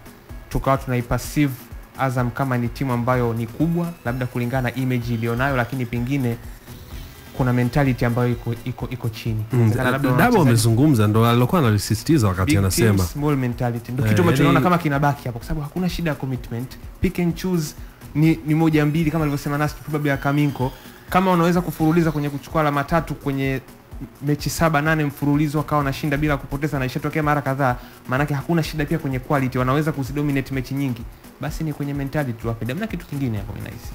tukawa tunaipassive Azam kama ni timu ambayo ni kubwa labda kulingana image ilionayo, lakini pengine kuna mentality ambayo iko chini. Dabo amezungumza ndo alikuwa analisisitiza wakati anasema small mentality ndio kitu tunaona kama kinabaki hapo, kwa sababu hakuna shida ya commitment. Pick and choose ni moja mbili kama alivyosema Nasi, probably ya Kaminko. Kama wanaweza kufuruliza kwenye kuchukua alama 3 kwenye mechi 7-8 mfululizo akawa anashinda bila kupoteza, na ishatokea mara kadhaa, maana hakuna shida pia kwenye quality. Wanaweza kusidominate mechi nyingi, basi ni kwenye mentality wape. Hamna kitu kingine hapo ninahisi.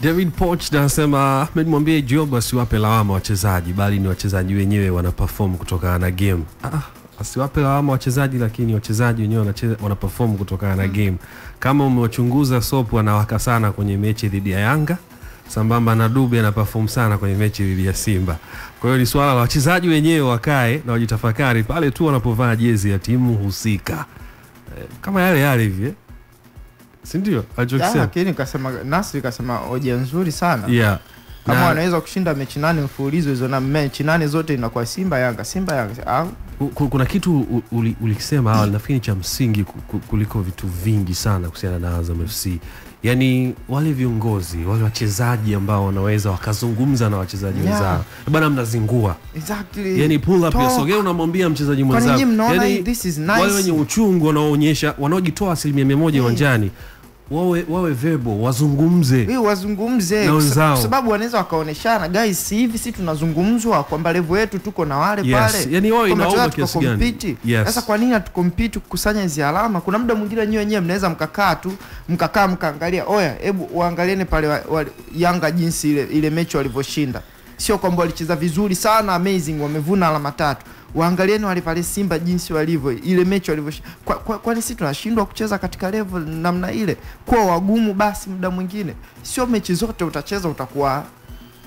David Poch anasema Ahmed mwambie Job asiwape lawama wachezaji, bali ni wachezaji wenyewe wanaperform kutokana na game. Asiwape lawama wachezaji, lakini wachezaji wenyewe wanaperform kutokana na game. Kama umewachunguza, Sopu anawaka sana kwenye mechi dhidi ya Yanga, sambamba na Dube anaperform sana kwenye mechi dhidi ya Simba. Kwa hiyo ni swala la wachezaji wenyewe wakae na wajitafakari pale tu wanapovaa jezi ya timu husika. Kama yale hivi. Si ndio? Ajokisema. Lakini kasema Nasri kasema hoja nzuri sana. Yeah. Kama wanaweza kushinda mechi 8 mfululizo hizo, na mechi 8 zote inakuwa Simba Yanga. Kuna kitu ulikisema awali nafikiri cha msingi kuliko vitu vingi sana kuhusiana na Azam FC. Yani wale viongozi, wale wachezaji ambao wanaweza wakazungumza na wachezaji wenzao. Bana mnazingua. Exactly. Yani pull up yasogea unamwambia mchezaji mwenzako. Yani this is nice. Wale wenye uchungu wanaoonyesha, wanaojitoa 100% uwanjani. wawe verbal, wazungumze. Hii wazungumze. Na wenzao. Kwa sababu wanaweza wakaoneshana. Guys, hivi si tunazungumzwa kwamba level yetu tuko na wale pale. Yani wao inaomba kiasi gani? Yes. Sasa kwa nini hatukompete kukusanya hizi alama? Kuna muda mwingine nyinyi wenyewe mnaweza mkakaa tu, mkakaa mkaangalia, oya, hebu waangalieni pale Yanga jinsi ile mechi walivyoshinda. Sio kwamba walicheza vizuri sana, amazing, wamevuna alama 3. Waangalieni wale pale Simba jinsi walivyo, ile mechi walivyoshinda. Kwani sisi tunashindwa kucheza katika level namna ile? Kwa wagumu basi muda mwingine. Sio mechi zote utacheza utakuwa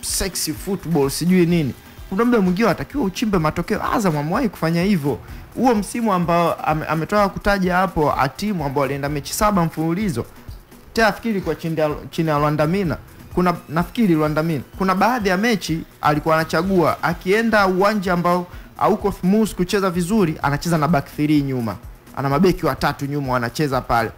sexy football sijui nini. Kuna muda mwingine atakiwa uchimbe matokeo. Azam hamwahi kufanya hivyo. Huo msimu ambao ametoka kutaja hapo, timu ambao walienda mechi 7 mfululizo. Tafikiri kwa chini ya Rwandamina. Kuna nafikiri Rwandamina. Kuna baadhi ya mechi alikuwa anachagua akienda uwanja ambao hauko smooth kucheza vizuri, anacheza na back 3 nyuma. Ana mabeki watatu nyuma wanacheza pale.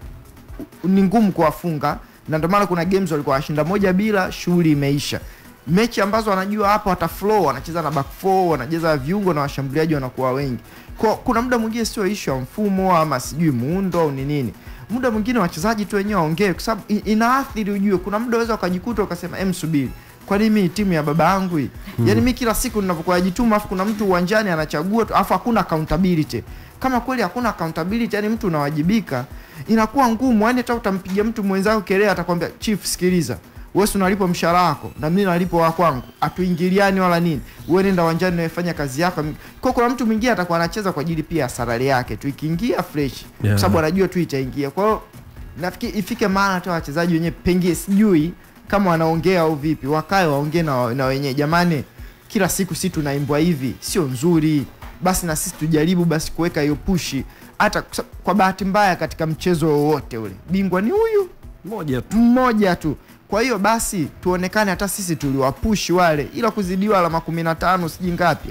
Ni ngumu kuwafunga na ndio maana kuna games walikuwa washinda 1-0, shughuli imeisha. Mechi ambazo anajua hapo ata flow, wanacheza na back 4, wanacheza viungo na washambuliaji wanakuwa wengi. Kwa kuna muda mwingine sio issue ya mfumo ama sijui muundo au ni nini. Muda mwingine wachezaji tu wenyewe waongee kwa sababu inaathiri ujue. Kuna muda unaweza ukajikuta ukasema msubiri. Kwa nini mimi timu ya baba yangu hii? Yaani mimi kila siku ninapokuwa jituma afu kuna mtu uwanjani anachagua afu hakuna accountability. Kama kweli hakuna accountability, yani mtu unawajibika, inakuwa ngumu. Yaani hata utampigia mtu mwenzako kelele atakwambia chief sikiliza. Wewe unalipo mshahara wako na mimi nalipo wa kwangu. Atuingiliani wala nini. Wewe nenda uwanjani na fanya kazi yako. Kwa kuna mtu mwingine atakuwa anacheza kwa ajili pia salary yake. Tuikiingia fresh. Yeah. Kwa sababu anajua tu itaingia. Kwa hiyo nafikiri ifike maana hata wachezaji wenyewe pengine sijui kama wanaongea au vipi, wakae waongee na wenyewe. Jamani, kila siku sisi tunaimbwa hivi, sio nzuri. Basi na sisi tujaribu basi kuweka hiyo pushi. Hata kwa bahati mbaya katika mchezo wowote ule, bingwa ni huyu mmoja tu. Kwa hiyo basi tuonekane hata sisi tuliwapushi wale, ila kuzidiwa alama 15 siji ngapi.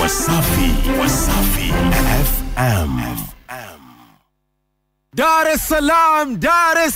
Wasafi FM. Dar es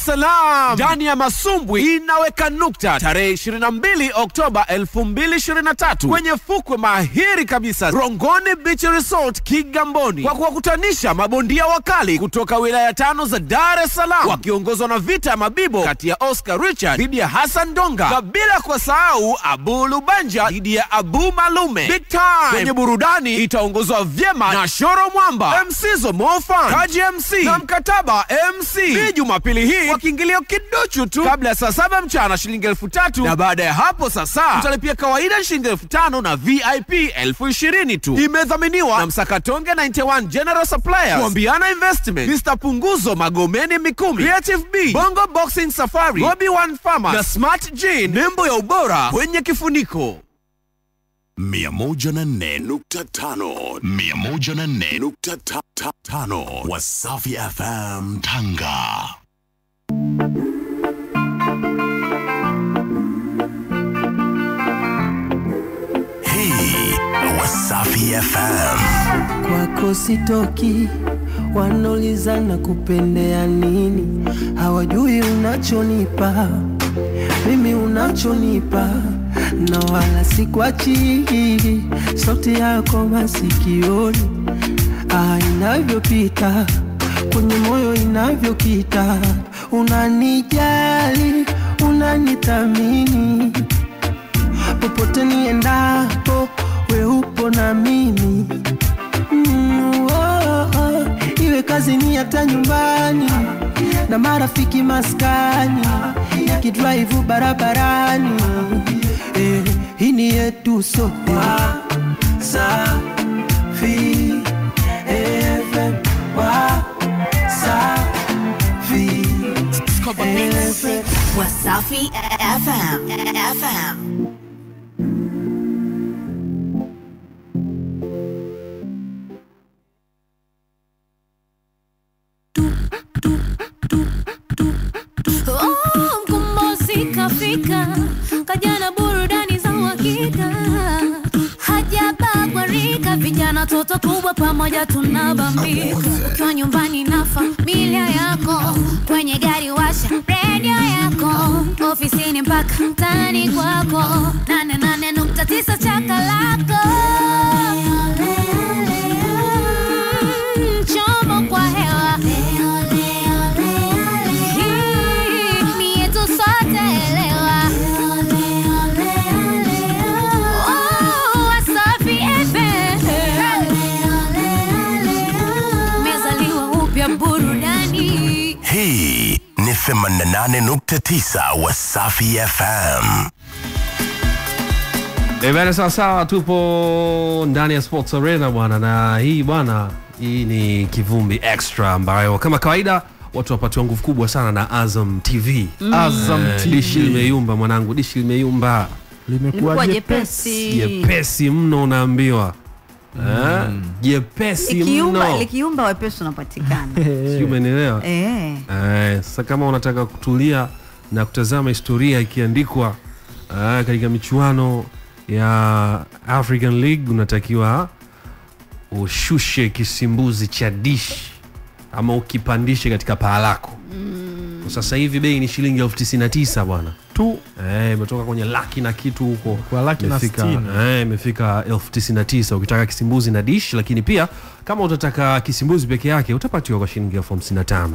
Salaam. Ndani ya masumbwi inaweka nukta tarehe 22 Oktoba 2023 kwenye fukwe mahiri kabisa Rongoni Beach Resort Kigamboni, kwa kuwakutanisha mabondia wakali kutoka wilaya 5 za Dar es Salaam wakiongozwa na vita mabibo kati ya Oscar Richard dhidi ya Hassan Donga, bila kusahau Abu Lubanja dhidi ya Abu Malume. Big time kwenye burudani itaongozwa vyema na Shoro Mwamba, MC Zomofan, Kaji MC na Mkataba MC. Jumapili hii kwa kiingilio kidogo tu, kabla saa 7 mchana shilingi 3000, na baada ya hapo sasa utalipia kawaida shilingi 5000 na VIP 20000 tu. Imedhaminiwa na Msakatonge 91 General Suppliers, Kuambiana Investment, Mr Punguzo Magomeni Mikumi, Creative B, Bongo Boxing Safari, Bobby One Farmer na Smart Jean, nembo ya ubora kwenye kifuniko. 104.5 104.5 Wasafi FM Tanga. Hey, Wasafi FM. Kwako sitoki, wanauliza na kupendea nini, hawajui unachonipa mimi, unachonipa na wala sikuachi. Sauti yako masikioni, inavyopita kwenye moyo, inavyokita. Unanijali, unanithamini, popote niendapo we upo na mimi. Iwe kazini hata nyumbani na marafiki maskani, nikidrive barabarani, hii ni yetu sote. Wasafi FM, Wasafi FM, Wasafi FM. Oh, kumosika fika kajana burudani za uhakika, hajabagwarika vijana toto kubwa pamoja tunabambika. Ukiwa nyumbani na familia yako, kwenye gari washa radio yako, ofisini mpaka mtaani kwako, 88.9 chakalako. 88.9 Wasafi FM. Ebene, sasa tupo ndani ya Sports Arena bwana, na hii bwana, hii ni Kivumbi Extra ambayo kama kawaida watu wapatiwa nguvu kubwa sana na Azam TV. Azam TV dishi limeyumba mwanangu, dishi limeyumba. Limekuwa jepesi. Jepesi mno unaambiwa. Jepesi mno. Likiumba wepesi unapatikana. Sio umeelewa? Sasa kama unataka kutulia na kutazama historia ikiandikwa katika michuano ya African League, unatakiwa ushushe kisimbuzi cha dishi ama ukipandishe katika paa lako. Sasa hivi bei ni shilingi 99 bwana. Tu imetoka kwenye laki na kitu huko. Kwa laki mefika, na 60. Imefika 99 ukitaka kisimbuzi na dish, lakini pia kama utataka kisimbuzi peke yake utapatiwa kwa shilingi 55.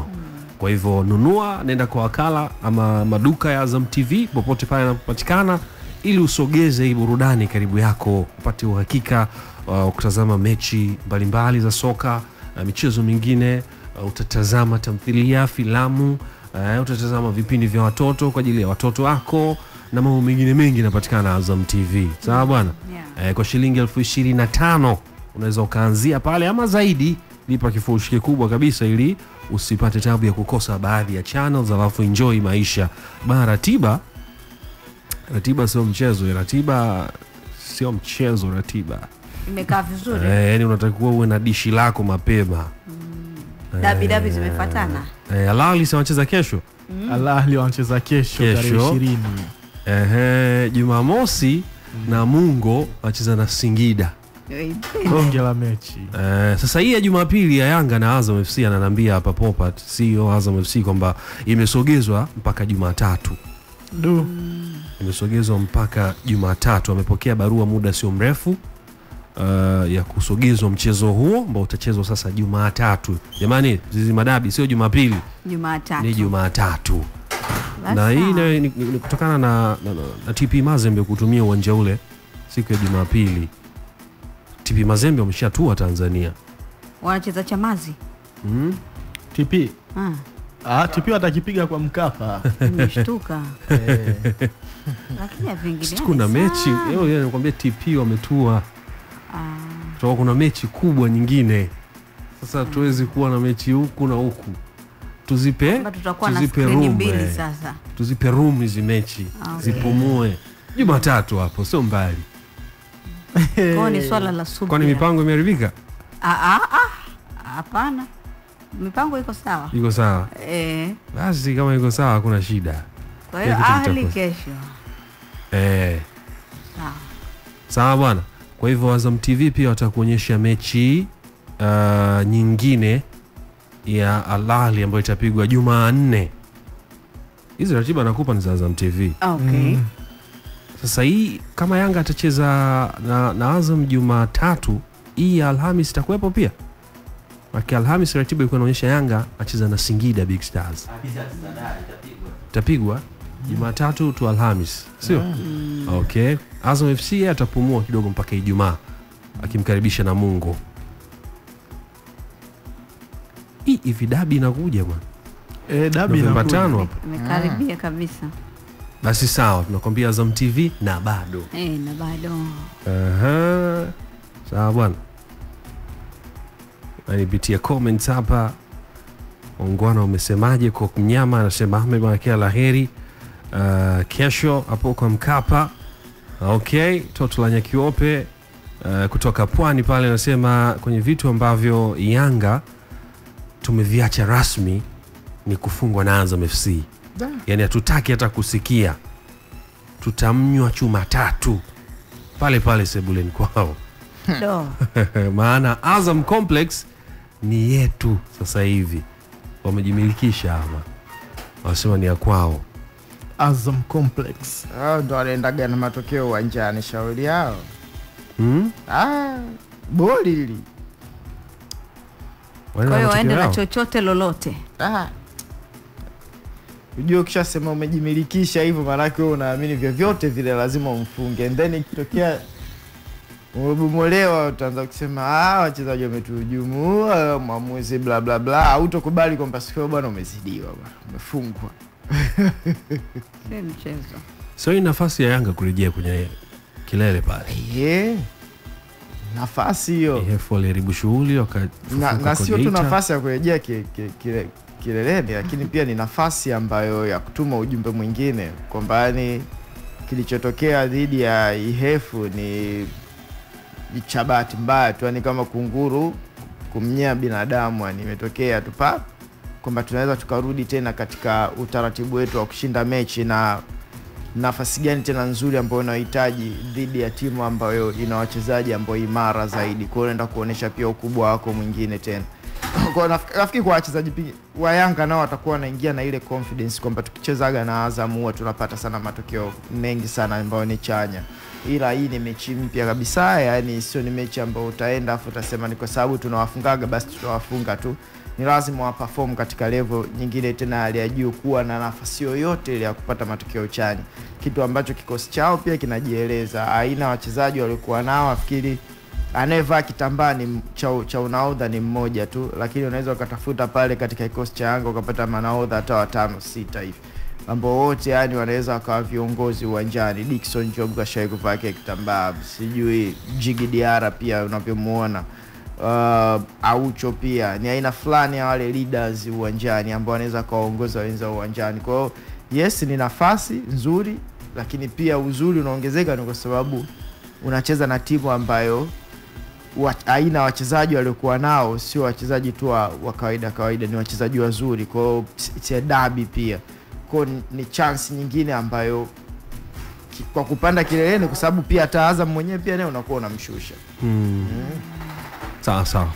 Kwa hivyo nunua, nenda kwa wakala ama maduka ya Azam TV popote pale yanapopatikana, ili usogeze hii burudani karibu yako, upate uhakika kutazama mechi mbalimbali za soka na michezo mingine. Utatazama tamthilia, filamu, utatazama vipindi vya watoto kwa ajili ya watoto wako na mambo mengine mengi yanapatikana Azam TV. Sawa bwana? Yeah. Kwa shilingi 25,000 unaweza ukaanzia pale ama zaidi, lipa kifurushi kikubwa kabisa ili usipate tabu ya kukosa baadhi ya channels, alafu enjoy maisha. Bana, ratiba sio mchezo, ratiba. Imekaa vizuri. Yaani unatakiwa uwe na dishi lako mapema. Dabi zimefuatana. Al-Ahli wanacheza kesho. Al-Ahli wanacheza kesho 20. Jumamosi na Mungo wanacheza na Singida. Bonge la mechi. Sasa hii ya Jumapili ya Yanga na Azam FC, ananiambia hapa Popat, CEO Azam FC, kwamba imesogezwa mpaka Jumatatu. Imesogezwa mpaka Jumatatu. Amepokea barua muda sio mrefu ya kusogezwa mchezo huo ambao utachezwa sasa Jumatatu. Jamani, zizi madabi sio Jumapili. Jumatatu. Ni Jumatatu. Na hii ni kutokana na TP Mazembe kutumia uwanja ule siku ya Jumapili. TP Mazembe wameshatua Tanzania. Wanacheza Chamazi. TP. TP watakipiga kwa Mkapa. Nimeshtuka. Lakini vingine. Kuna mechi, leo nilikwambia TP wametua. Tutakuwa kuna mechi kubwa nyingine. Sasa tuwezi kuwa na mechi huku na huku. Tuzipe room sasa. Tuzipe room hizi mechi. Zipumue. Jumatatu hapo sio mbali. Kwani swala la subira. Kwani mipango imeharibika? Hapana. Mipango iko sawa. Iko sawa. Basi kama iko sawa hakuna shida. Kwa hiyo Ahli kesho. Sawa. Sawa bwana. Kwa hivyo Azam TV pia watakuonyesha mechi nyingine ya Al-Ahli ambayo itapigwa Jumanne. Hizo ratiba nakupa ni za Azam TV. Sasa hii kama Yanga atacheza na Azam Jumatatu, hii Alhamisi itakuwepo pia. Maki Alhamisi ratiba ilikuwa inaonyesha Yanga acheza na Singida Big Stars. Itapigwa Jumatatu tu Alhamisi, sio? Okay. Azam FC atapumua kidogo mpaka Ijumaa akimkaribisha na Mungo. Hivi dabi inakuja bwana. Dabi inakuja. Imekaribia kabisa. Basi sawa, tunakwambia Azam TV na bado. Na bado. Sawa bwana. Nipitia comments hapa. Ongwana umesemaje? Kwa mnyama anasema Ahmed Mwakia laheri. Kesho hapo kwa Mkapa. Okay, Toto la Nyakiope kutoka Pwani pale nasema kwenye vitu ambavyo Yanga tumeviacha rasmi ni kufungwa na Azam FC. Yaani hatutaki hata kusikia. Tutamnywa chuma tatu pale pale sebuleni kwao. Maana Azam Complex ni yetu sasa hivi. Wamejimilikisha ama. Wasema ni ya kwao. Azam Complex. Ndo wanaendaga na matokeo uwanjani, shauri yao. Boli hili. Kwa hiyo waende na chochote lolote. Unajua ukishasema umejimilikisha hivyo, maana wewe unaamini vyote vile lazima umfunge. And then ikitokea Unabomolewa utaanza kusema wachezaji wametuhujumu, mwamuzi bla bla bla, hutokubali kwamba sikio bwana umezidiwa bwana, umefungwa. Sio mchezo. So nafasi ya Yanga kurejea kwenye kilele pale. Yeah. Nafasi hiyo. Hivyo waliharibu shughuli wakafufuka. Na sio tu nafasi ya kurejea kileleni, lakini pia ni nafasi ambayo ya kutuma ujumbe mwingine kwamba ni kilichotokea dhidi ya Ihefu ni cha bahati mbaya tu, yani kama kunguru kumnyia binadamu, yani imetokea tu pa kwamba tunaweza tukarudi tena katika utaratibu wetu wa kushinda mechi na nafasi gani tena nzuri ambayo unahitaji dhidi ya timu ambayo ina wachezaji ambao imara zaidi. Kwa hiyo unaenda kuonesha pia ukubwa wako mwingine tena. Kwa nafikiri kwa wachezaji wa Yanga nao watakuwa wanaingia na ile confidence kwamba tukichezaga na Azam huwa tunapata sana matokeo mengi sana ambayo ni chanya. Ila hii ni mechi mpya kabisa, yani sio ni mechi ambayo utaenda afu utasema ni kwa sababu tunawafungaga basi tutawafunga tu. Ni lazima waperform katika level nyingine tena ya juu, kuwa na nafasi yoyote ile ya kupata matokeo chanya. Kitu ambacho kikosi chao pia kinajieleza, aina wachezaji waliokuwa nao afikiri anayevaa kitambaa ni cha unaodha ni mmoja tu, lakini unaweza ukatafuta pale katika kikosi cha Yanga ukapata manaodha hata watano sita hivi ambao wote yani wanaweza wakawa viongozi uwanjani. Dickson Job kashaye kuvaa kitambaa, sijui Jigi Diara pia unavyomuona, Aucho pia ni aina fulani ya wale leaders uwanjani ambao wanaweza kuongoza wenzao uwanjani. Kwa hiyo yes, ni nafasi nzuri, lakini pia uzuri unaongezeka ni kwa sababu unacheza na timu ambayo aina wachezaji waliokuwa nao sio wachezaji tu wa kawaida, ni wachezaji wazuri. Kwa hiyo si dabi pia, kwa ni chance nyingine ambayo kwa kupanda kileleni, kwa sababu pia Azam mwenyewe pia naye unakuwa unamshusha. Sawa.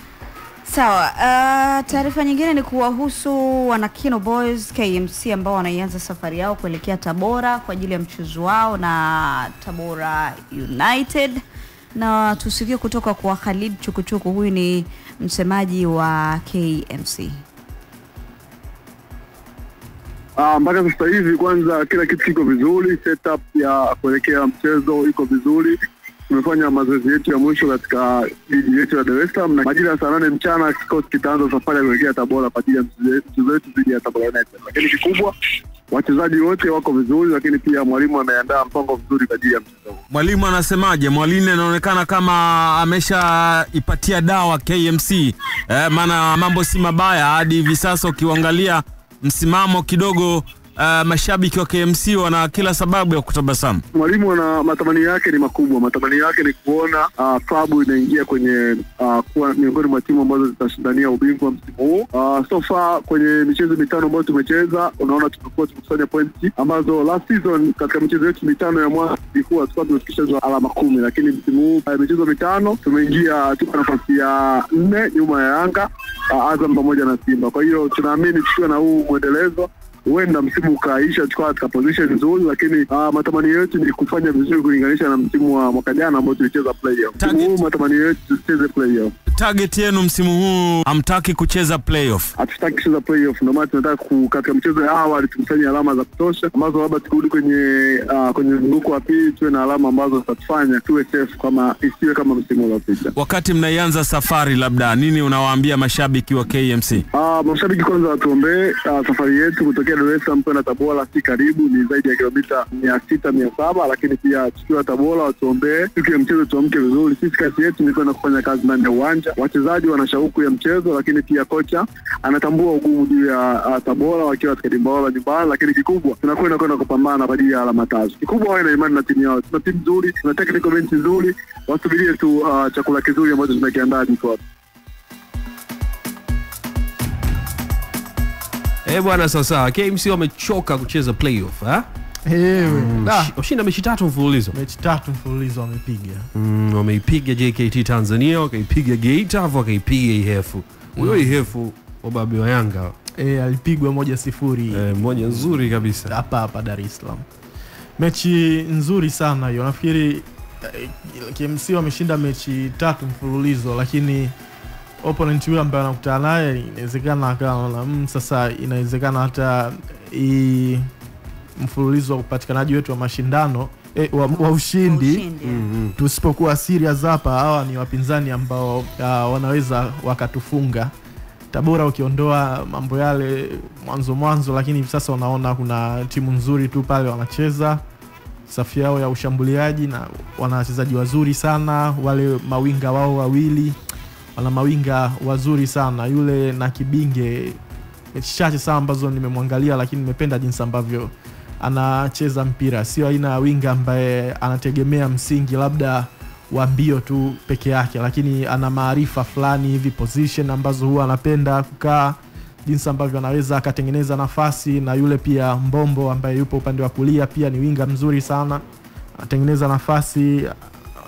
Taarifa nyingine ni kuwahusu Wanakino Boys KMC ambao wanaianza safari yao kuelekea Tabora kwa ajili ya mchezo wao na Tabora United. Na tusikie kutoka kwa Khalid Chukuchuku, huyu ni msemaji wa KMC. Mpaka sasa hivi kwanza kila kitu kiko vizuri, setup ya kuelekea mchezo iko vizuri. Tumefanya mazoezi yetu ya mwisho katika jiji letu la Dar es Salaam na majira ya saa 8 mchana kikosi kitaanza safari ya kuelekea Tabora kwa ajili ya mchezo wetu dhidi ya Tabora United. Lakini kikubwa wachezaji wote wako vizuri, lakini pia mwalimu ameandaa mpango vizuri kwa ajili ya mchezo. Mwalimu anasemaje? Mwalimu anaonekana kama ameshaipatia dawa KMC. Maana mambo si mabaya hadi hivi sasa, ukiangalia msimamo kidogo, mashabiki wa KMC wana kila sababu ya kutabasamu. Mwalimu ana matamani yake ni makubwa. Matamani yake ni kuona klabu inaingia kwenye kuwa miongoni mwa timu ambazo zitashindania ubingwa msimu huu. So far kwenye michezo mitano ambayo tumecheza, unaona tumekuwa tumekusanya pointi ambazo last season katika michezo yetu mitano ya mwaka ilikuwa tumefikisha alama 10, lakini msimu huu michezo mitano tumeingia tuko nafasi ya 4 nyuma ya Yanga, Azam pamoja na Simba. Kwa hiyo tunaamini tukiwa na huu mwendelezo huenda msimu ukaisha tukawa katika position nzuri, lakini matamanio yetu ni kufanya vizuri kulinganisha na msimu wa mwaka jana ambao tulicheza playoff. Msimu matamanio yetu tucheze playoff. Target yenu msimu huu hamtaki kucheza playoff. Hatutaki kucheza playoff, ndio maana tunataka katika mchezo ya awali tumsanye alama za kutosha ambazo labda turudi kwenye mzunguko wa pili tuwe na alama ambazo zitatufanya tuwe safe kama isiwe kama msimu uliopita. Wakati mnaianza safari, labda nini unawaambia mashabiki wa KMC? Mashabiki kwanza watuombe safari yetu kutoka Dar es Salaam kwenda Tabora si karibu, ni zaidi ya kilomita 600-700, lakini pia tukiwa Tabora watuombe tukiwe mchezo tuamke vizuri. Sisi kazi yetu ni kwenda kufanya kazi ndani ya uwanja. Wachezaji wana shauku ya mchezo, lakini pia kocha anatambua ugumu juu ya Tabora wakiwa katika dimbaola nyumbani, lakini kikubwa tunakwenda kupambana kwa ajili ya alama 3. Kikubwa wana imani na timu yao. Tuna timu nzuri, tuna technical bench nzuri, wasubirie tu chakula kizuri ambacho tunakiandaa hapo. Bwana sasa KMC wamechoka kucheza playoff, ha? Washinda mechi 3 mfululizo. Mechi 3 mfululizo wamepiga. Wameipiga JKT Tanzania, wakaipiga Geita, alafu wakaipiga Ihefu. Huyo Ihefu wababe wa Yanga. Alipigwa 1-0. Moja nzuri kabisa. Hapa Dar es Salaam. Mechi nzuri sana hiyo. Nafikiri KMC wameshinda mechi 3 mfululizo, lakini opponent yule ambaye anakutana naye inawezekana akaona sasa inawezekana hata mfululizo wa upatikanaji wetu wa mashindano wa ushindi. Tusipokuwa serious hapa, hawa ni wapinzani ambao wanaweza wakatufunga. Tabora ukiondoa mambo yale mwanzo, lakini sasa unaona kuna timu nzuri tu pale wanacheza. Safu yao ya ushambuliaji na wanachezaji wazuri sana, wale mawinga wao wawili. Wana mawinga wazuri sana, yule na Kibinge. Chache sana ambazo nimemwangalia, lakini nimependa jinsi ambavyo anacheza mpira. Sio aina ya winga ambaye anategemea msingi labda wa mbio tu peke yake, lakini ana maarifa fulani hivi position ambazo huwa anapenda kukaa, jinsi ambavyo anaweza akatengeneza nafasi. Na yule pia Mbombo ambaye yupo upande wa kulia pia ni winga mzuri sana, anatengeneza nafasi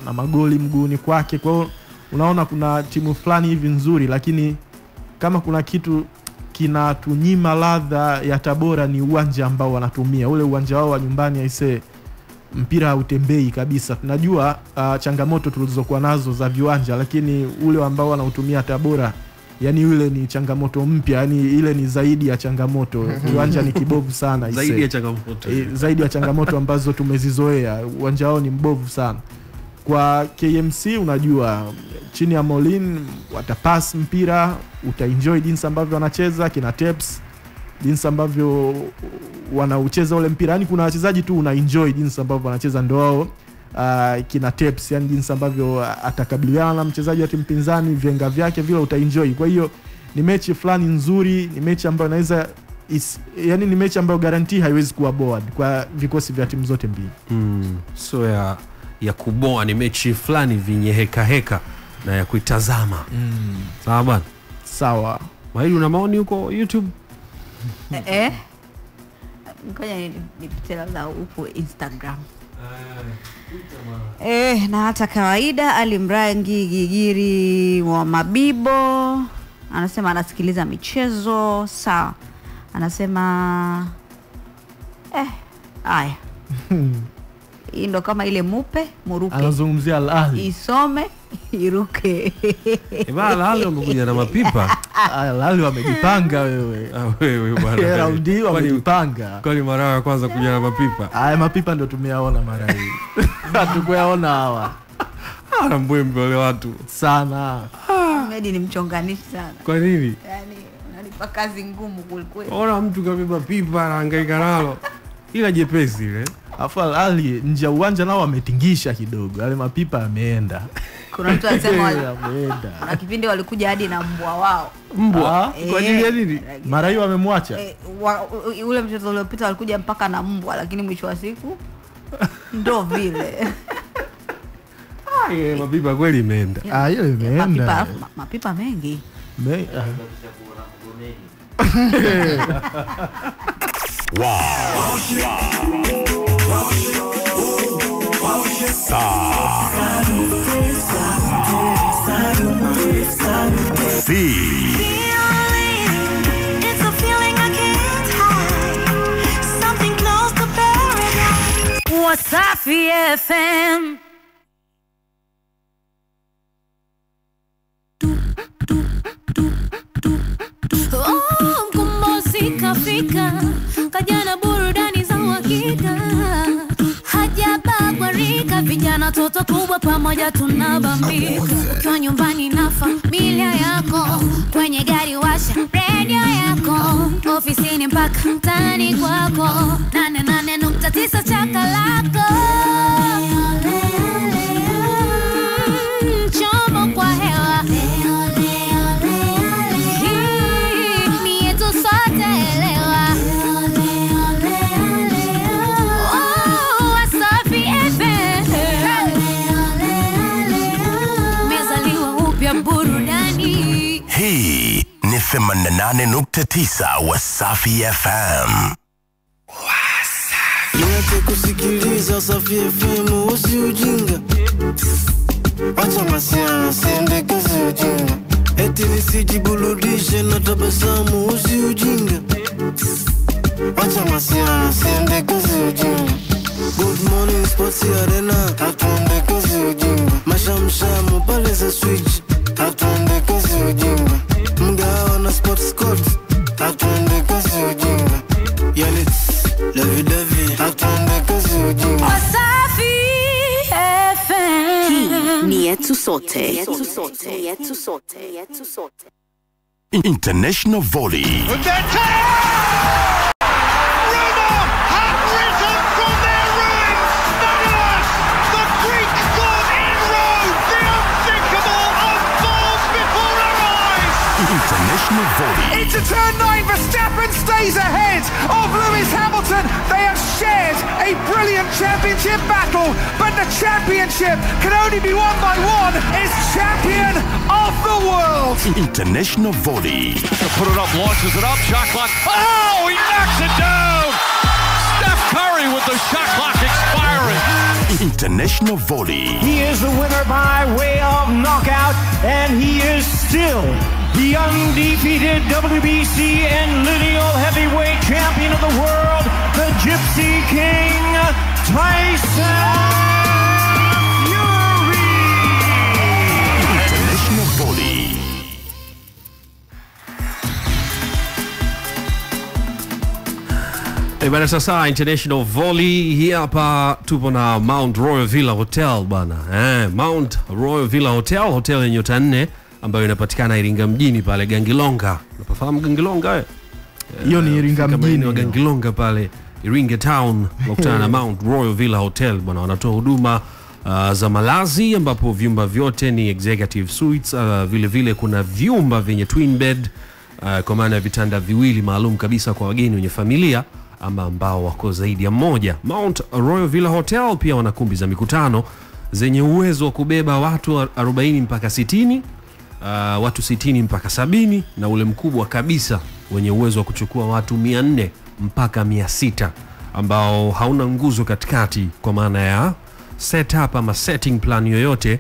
na magoli mguuni kwake. Kwa hiyo unaona kuna timu fulani hivi nzuri, lakini kama kuna kitu kinatunyima ladha ya Tabora ni uwanja ambao wanatumia. Ule uwanja wao wa nyumbani aisee, mpira utembei kabisa. Tunajua changamoto tulizokuwa nazo za viwanja, lakini ule ambao wanautumia Tabora, yani ule ni changamoto mpya, yani ile ni zaidi ya changamoto. Uwanja ni kibovu sana aisee. Zaidi ya changamoto. Zaidi ya changamoto ambazo tumezizoea. Uwanja wao ni mbovu sana. Kwa KMC unajua chini ya Molin watapass mpira, utaenjoy jinsi ambavyo wanacheza kina Taps, jinsi ambavyo wanaucheza ule mpira. Yani kuna wachezaji tu unaenjoy jinsi ambavyo wanacheza, ndio wao kina Taps, yani jinsi ambavyo atakabiliana na mchezaji wa timu pinzani, vyenga vyake vile utaenjoy. Kwa hiyo ni mechi fulani nzuri, ni mechi ambayo naweza yani ni mechi ambayo guarantee haiwezi kuwa board kwa vikosi vya timu zote mbili. So ya kuboa ni mechi fulani vinye heka na ya kuitazama. Sawa bwana? Sawa. Mahili, una maoni huko YouTube? Ngoja nipite labda upo Instagram. Na hata kawaida Alimrangi Gigiri wa Mabibo anasema anasikiliza michezo. Sawa. Anasema haya. Ndo kama ile mupe, muruke. Anazungumzia Al Ahly. Isome, iruke. Eba Al Ahly wamekuja na mapipa. Al Ahly wamejipanga wewe. Wewe bwana. Raundi wamejipanga. Kwani mara ya kwanza kuja na mapipa? Haya mapipa ndio tumeyaona mara hii. Hatukuyaona hawa. Ana mbwembwe wale watu sana. Medi ni mchonganishi sana. Kwa nini? Yaani unalipa kazi ngumu kweli. Ona mtu kabeba pipa anahangaika nalo. Ila jepesi ile. Afal Ali nje uwanja nao wametingisha kidogo. Wale mapipa ameenda. Kuna mtu anasema ameenda. Na kipindi walikuja hadi na mbwa wao. Mbwa? Kwa ajili ya nini? Mara hiyo amemwacha. Ule mchezo uliopita walikuja mpaka na mbwa, lakini mwisho wa siku ndo vile. Mapipa kweli imeenda. Hiyo imeenda. Mapipa mengi. It's a feeling I can't hide. Something close to paradise. Wasafi FM. Oh, kumosika fika, kajana burudani za uhakika. Vijana toto kubwa pamoja tunabambika. Ukiwa nyumbani na familia yako, kwenye gari washa radio yako, ofisini mpaka mtaani kwako, 88.9 chaka lako. Chomo kwa hewa, ni yetu sote elewa. Hii ni 88.9 Wasafi FM. Wasafi. Niache kusikiliza Safi FM, usiujinga. Acha masiana sende kazi ujinga. Eti nisijiburudishe na tabasamu, usiujinga. Acha masiana sende kazi ujinga. Good morning sports arena, hatuende kazi ujinga. Mashamshamu pale za switch, hatuende kazi ujinga. Mga na sports court, hatuende kazi ujinga. Yalit, lavi, hatuende kazi ujinga. Wasafi. International volley. With their tail! Roma have risen from their ruins! Nonetheless, the Greek god in Rome, the unthinkable unfolds before our eyes! International volley. Into turn 9, Verstappen stays ahead of Lewis Hamilton. They have shared a brilliant championship battle, but the championship can only be won by one, is champion of the world. International volley. Put it up, launches it up, shot clock. Oh, he knocks it down. Steph Curry with the shot clock expiring. International volley. He is the winner by way of knockout, and he is still the undefeated WBC and lineal heavyweight champion of the world, the Gypsy King, Tyson Fury! International volley. Sasa International volley hii hapa tupo na Mount Royal Villa Hotel bana. Mount Royal Villa Hotel, hotel yenye nyota 4 ambayo inapatikana Iringa mjini pale Gangilonga. Unapafahamu Gangilonga wewe? Hiyo ni Iringa mjini wa Gangilonga pale Iringa Town wakutana na Mount Royal Villa Hotel bwana. Wanatoa huduma za malazi ambapo vyumba vyote ni executive suites, vile vile kuna vyumba vyenye twin bed, kwa maana vitanda viwili maalum kabisa kwa wageni wenye familia ama ambao wako zaidi ya mmoja. Mount Royal Villa Hotel pia wana kumbi za mikutano zenye uwezo wa kubeba watu 40 mpaka 60, watu 60 mpaka 70 na ule mkubwa kabisa wenye uwezo wa kuchukua watu 400 mpaka 600 ambao hauna nguzo katikati, kwa maana ya setup ama setting plan yoyote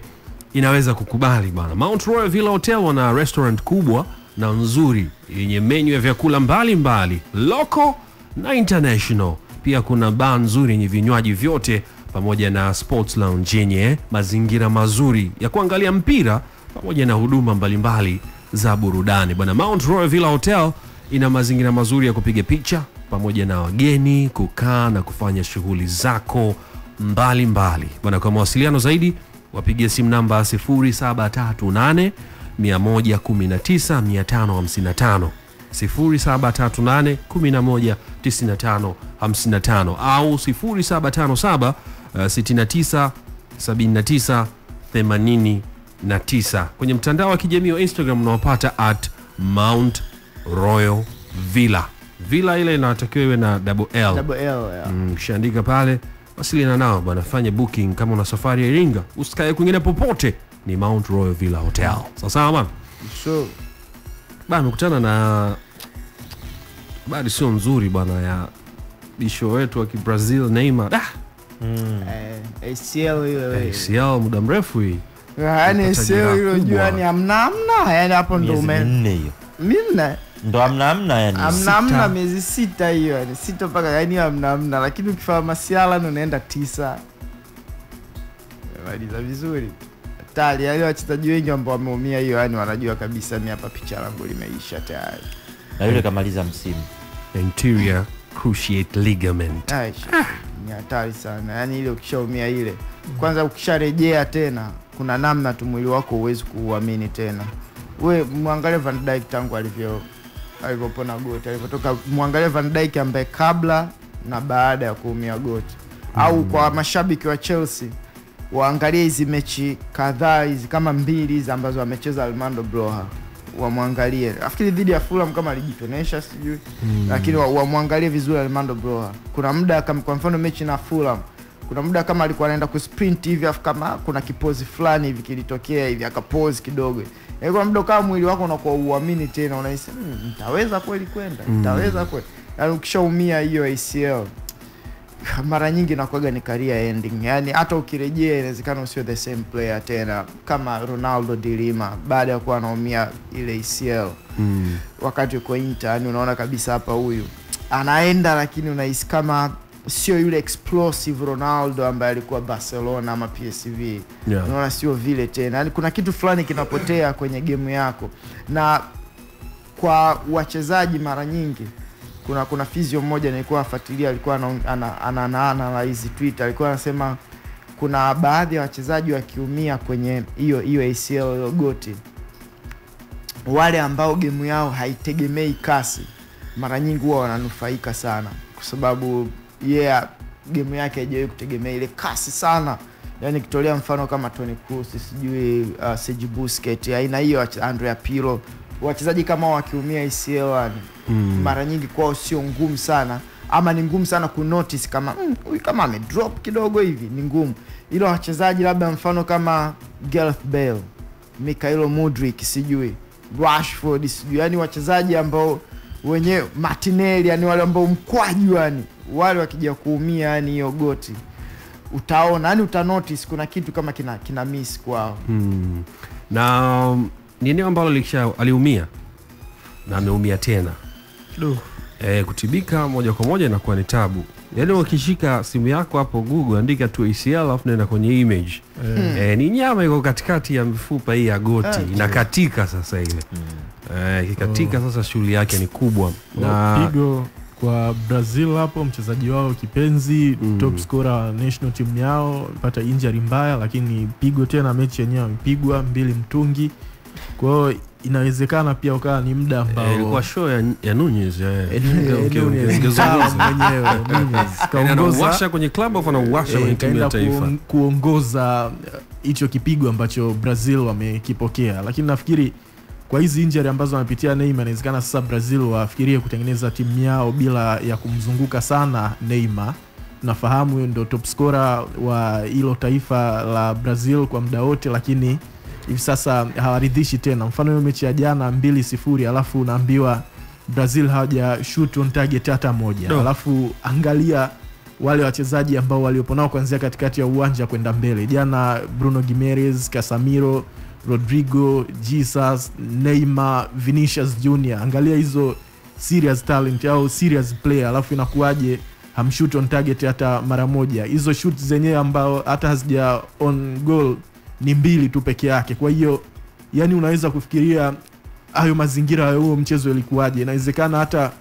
inaweza kukubali bana. Mount Royal Villa Hotel wana restaurant kubwa na nzuri yenye menu ya vyakula mbalimbali, local na international. Pia kuna bar nzuri yenye vinywaji vyote pamoja na sports lounge yenye mazingira mazuri ya kuangalia mpira pamoja na huduma mbalimbali za burudani bana. Mount Royal Villa Hotel ina mazingira mazuri ya kupiga picha pamoja na wageni, kukaa na kufanya shughuli zako mbali mbali bwana. Kwa mawasiliano zaidi wapigie simu namba 0738 119 555, 0738 119 555 au 0757 69 79 89. Kwenye mtandao wa kijamii wa Instagram unawapata @Mount Royal Villa. Villa ile inatakiwa iwe na double L. Double L, yeah. Ushaandika pale, wasiliana nao bwana, fanya booking kama una safari ya Iringa. Usikae kwingine popote, ni Mount Royal Villa Hotel. Sawa bwana? So bwana, mkutana na habari sio nzuri bwana ya bisho wetu wa Brazil Neymar. ACL muda mrefu hii. Yaani sio hilo juu, yaani hamna. Yaani hapo ndo mimi ndo amna yani amna miezi 6 hiyo yani 6 mpaka yani amna, lakini ukifahamu masiala ndo naenda 9. Waliza vizuri tayari wale wachezaji wengi ambao wameumia hiyo yani wanajua kabisa mimi hapa picha langu limeisha tayari, na yule kamaliza msimu anterior cruciate ligament. Ni hatari sana yani ile ukishaumia ile kwanza, ukisharejea tena kuna namna tu mwili wako uweze kuuamini tena. Wewe muangalie Van Dijk tangu alipopona goti, alipotoka muangalie Van Dijk ambaye kabla na baada ya kuumia goti. Au kwa mashabiki wa Chelsea waangalie hizi mechi kadhaa hizi kama mbili hizi ambazo amecheza Armando Broha, wamuangalie. Nafikiri dhidi ya Fulham kama alijitonesha sijui, lakini wamuangalie vizuri Armando Broha. Kuna muda kama kwa mfano mechi na Fulham, kuna muda kama alikuwa anaenda kusprint hivi afu kama kuna kipozi fulani hivi kilitokea hivi akapose kidogo. Kwa muda kama mwili wako unakuwa uamini tena, unahisi nitaweza kweli kwenda, nitaweza kweli. Yaani ukishaumia hiyo ACL mara nyingi inakuwa ni career ending. Yaani hata ukirejea inawezekana usio the same player tena, kama Ronaldo de Lima baada ya kuwa anaumia ile ACL. Wakati yuko Inter, yaani unaona kabisa hapa huyu anaenda, lakini unahisi kama sio yule explosive Ronaldo ambaye alikuwa Barcelona ama PSV. Unaona sio vile tena. Yaani kuna kitu fulani kinapotea kwenye game yako. Na kwa wachezaji mara nyingi kuna physio mmoja nilikuwa nafuatilia, alikuwa ana hizi Twitter, alikuwa anasema kuna baadhi ya wachezaji wakiumia kwenye hiyo ACL goti, wale ambao game yao haitegemei kasi mara nyingi huwa wananufaika sana, kwa sababu game yake haijawahi kutegemea ile kasi sana. Yani kitolea mfano kama Toni Kroos, sijui Serge Busquets, aina hiyo, Andrea Pirlo, wachezaji kama wakiumia ACL mara nyingi kwao sio ngumu sana, ama ni ngumu sana kunotice kama huyu kama ame drop kidogo hivi, ni ngumu. Ila wachezaji labda mfano kama Gareth Bale, Mikhailo Mudrik, sijui Rashford, sijui yani wachezaji ambao wenyewe Martinelli, yani wale ambao mkwaju, yani wale wakija kuumia yani hiyo goti utaona, yani utanotice kuna kitu kama kina miss kwao. Na nini ambalo aliumia na ameumia tena kidogo, kutibika moja kwa moja inakuwa ni tabu. Yaani ukishika simu yako hapo Google, andika tu ACL alafu nenda kwenye image. Ni nyama iko katikati ya mifupa hii ya goti, inakatika sasa ile. Ikikatika sasa shughuli yake ni kubwa. Na pigo kwa Brazil hapo, mchezaji wao kipenzi, top scorer national team yao, pata injury mbaya, lakini pigo tena mechi yenyewe mpigwa 2 mtungi. Kwa inawezekana pia ukawa ni muda ambao ilikuwa show ya Nunez, ongezwa mwenyewe Nunez kaongoza kwenye club au anauasha kwenye timu ya taifa kuongoza hicho kipigo ambacho Brazil wamekipokea. Lakini nafikiri kwa hizi injury ambazo wanapitia Neymar, inawezekana sasa Brazil wafikirie kutengeneza timu yao bila ya kumzunguka sana Neymar. Nafahamu yeye ndo top scorer wa hilo taifa la Brazil kwa muda wote, lakini hivi sasa hawaridhishi tena. Mfano hiyo mechi ya jana 2-0, alafu unaambiwa Brazil haja shoot on target hata moja. Alafu angalia wale wachezaji ambao waliopo nao kuanzia katikati ya uwanja kwenda mbele. Jana Bruno Guimares, Casemiro, Rodrigo, Jesus, Neymar, Vinicius Junior. Angalia hizo serious talent au serious player, alafu inakuaje hamshoot on target hata mara moja. Hizo shoot zenyewe ambao hata hazija on goal ni 2 tu peke yake. Kwa hiyo yani unaweza kufikiria hayo mazingira ya huo mchezo ilikuwaje. Inawezekana hata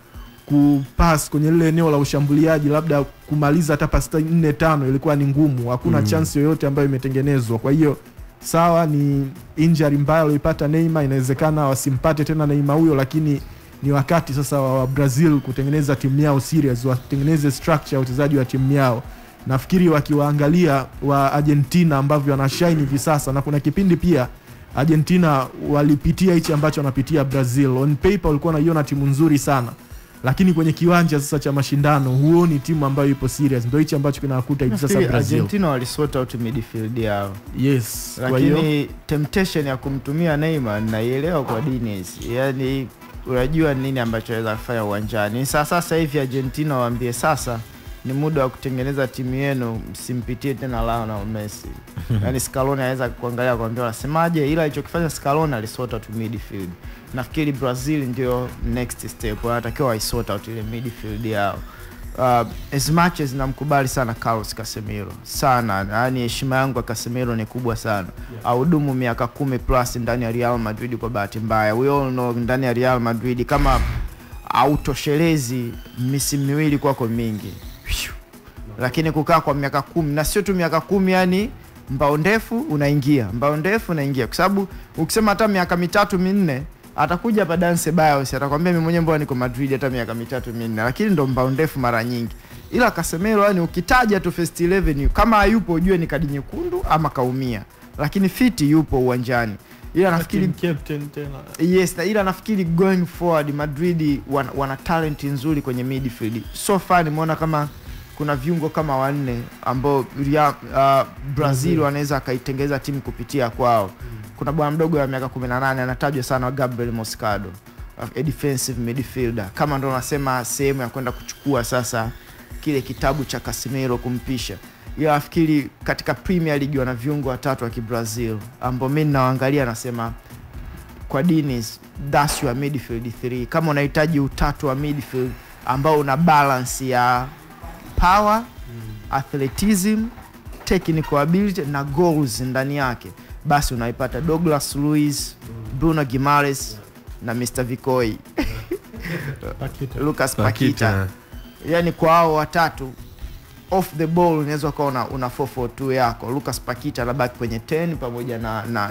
kupass kwenye lile eneo la ushambuliaji, labda kumaliza hata pass 4-5 ilikuwa ni ngumu. Hakuna chance yoyote ambayo imetengenezwa. Kwa hiyo sawa, ni injury mbaya aliyopata Neymar, inawezekana wasimpate tena Neymar huyo, lakini ni wakati sasa wa Brazil kutengeneza timu yao serious, watengeneze structure ya uchezaji wa timu yao. Nafikiri wakiwaangalia wa Argentina ambavyo wanashine hivi sasa, na kuna kipindi pia Argentina walipitia hichi ambacho wanapitia Brazil. On paper walikuwa naiona timu nzuri sana, lakini kwenye kiwanja sasa cha mashindano huoni timu ambayo ipo serious. Ndio hichi ambacho kinawakuta hivi sasa Brazil. Argentina walisort out midfield yao. Yes, lakini temptation ya kumtumia Neymar naielewa kwa Dines. Yaani unajua nini ambacho anaweza kufanya uwanjani. Sasa hivi Argentina waambie sasa ni muda wa kutengeneza timu yenu, msimpitie tena Lionel Messi. Yaani Scaloni anaweza kuangalia kwambia wasemaje, ila alichokifanya Scaloni alisort out midfield. Nafikiri Brazil ndio next step, wanatakiwa isort out ile midfield yao. As much as namkubali sana Carlos Casemiro sana, yaani heshima yangu kwa Casemiro ni kubwa sana. Audumu miaka 10+ ndani ya Real Madrid kwa bahati mbaya. We all know ndani ya Real Madrid kama autoshelezi misimu miwili kwako mingi. Lakini kukaa kwa miaka 10, na sio tu miaka 10, yani mbao ndefu unaingia, mbao ndefu unaingia. Kwa sababu ukisema hata miaka 3-4 atakuja hapa dance bios, atakwambia mimi mwenyewe mbona niko Madrid hata miaka 3-4, lakini ndo mbao ndefu mara nyingi. Ila Casemiro yani ukitaja tu first 11 kama hayupo ujue ni kadi nyekundu ama kaumia, lakini fiti yupo uwanjani. Ila nafikiri captain tena. Yes, na ila nafikiri going forward Madrid wana talent nzuri kwenye midfield. So far nimeona kama kuna viungo kama 4 ambao Brazil wanaweza kaitengeza timu kupitia kwao. Kuna bwana mdogo wa miaka 18 anatajwa sana, Gabriel Moscado, a defensive midfielder. Kama ndo nasema sehemu ya kwenda kuchukua sasa kile kitabu cha Casemiro kumpisha. Ila nafikiri katika Premier League wana viungo 3 wa Brazil ambao mimi naangalia nasema kwa Diniz, that's your midfield 3. Kama unahitaji utatu wa midfield ambao una balance ya power, athleticism, technical ability na goals ndani yake, basi unaipata Douglas Luiz, Bruno Guimares na Mr. Vikoi Lucas Paquita. Yani kwa hao 3 off the ball unaweza kuwa una 4-4-2 yako, Lucas Paqueta anabaki kwenye 10 pamoja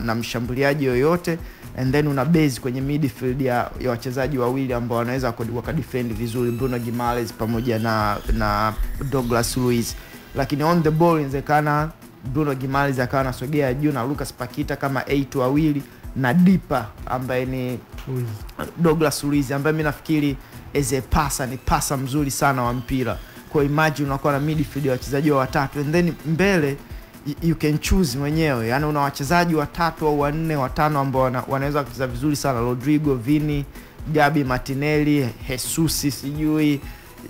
na mshambuliaji yoyote, and then una base kwenye midfield ya wachezaji wawili ambao wanaweza wakadefend vizuri, Bruno Guimaraes pamoja na Douglas Luiz. Lakini on the ball inawezekana Bruno Guimaraes akawa anasogea juu na Lucas Paqueta kama 8 wawili na dipa ambaye ni Douglas Luiz, ambaye mimi nafikiri as a passer ni pasa mzuri sana wa mpira. Kwa imagine unakuwa na midfield wachezaji watatu, and then mbele you can choose mwenyewe, yani una wachezaji watatu au wanne watano ambao wanaweza kucheza vizuri sana, Rodrigo, Vini, Gabi Martinelli, Jesus, sijui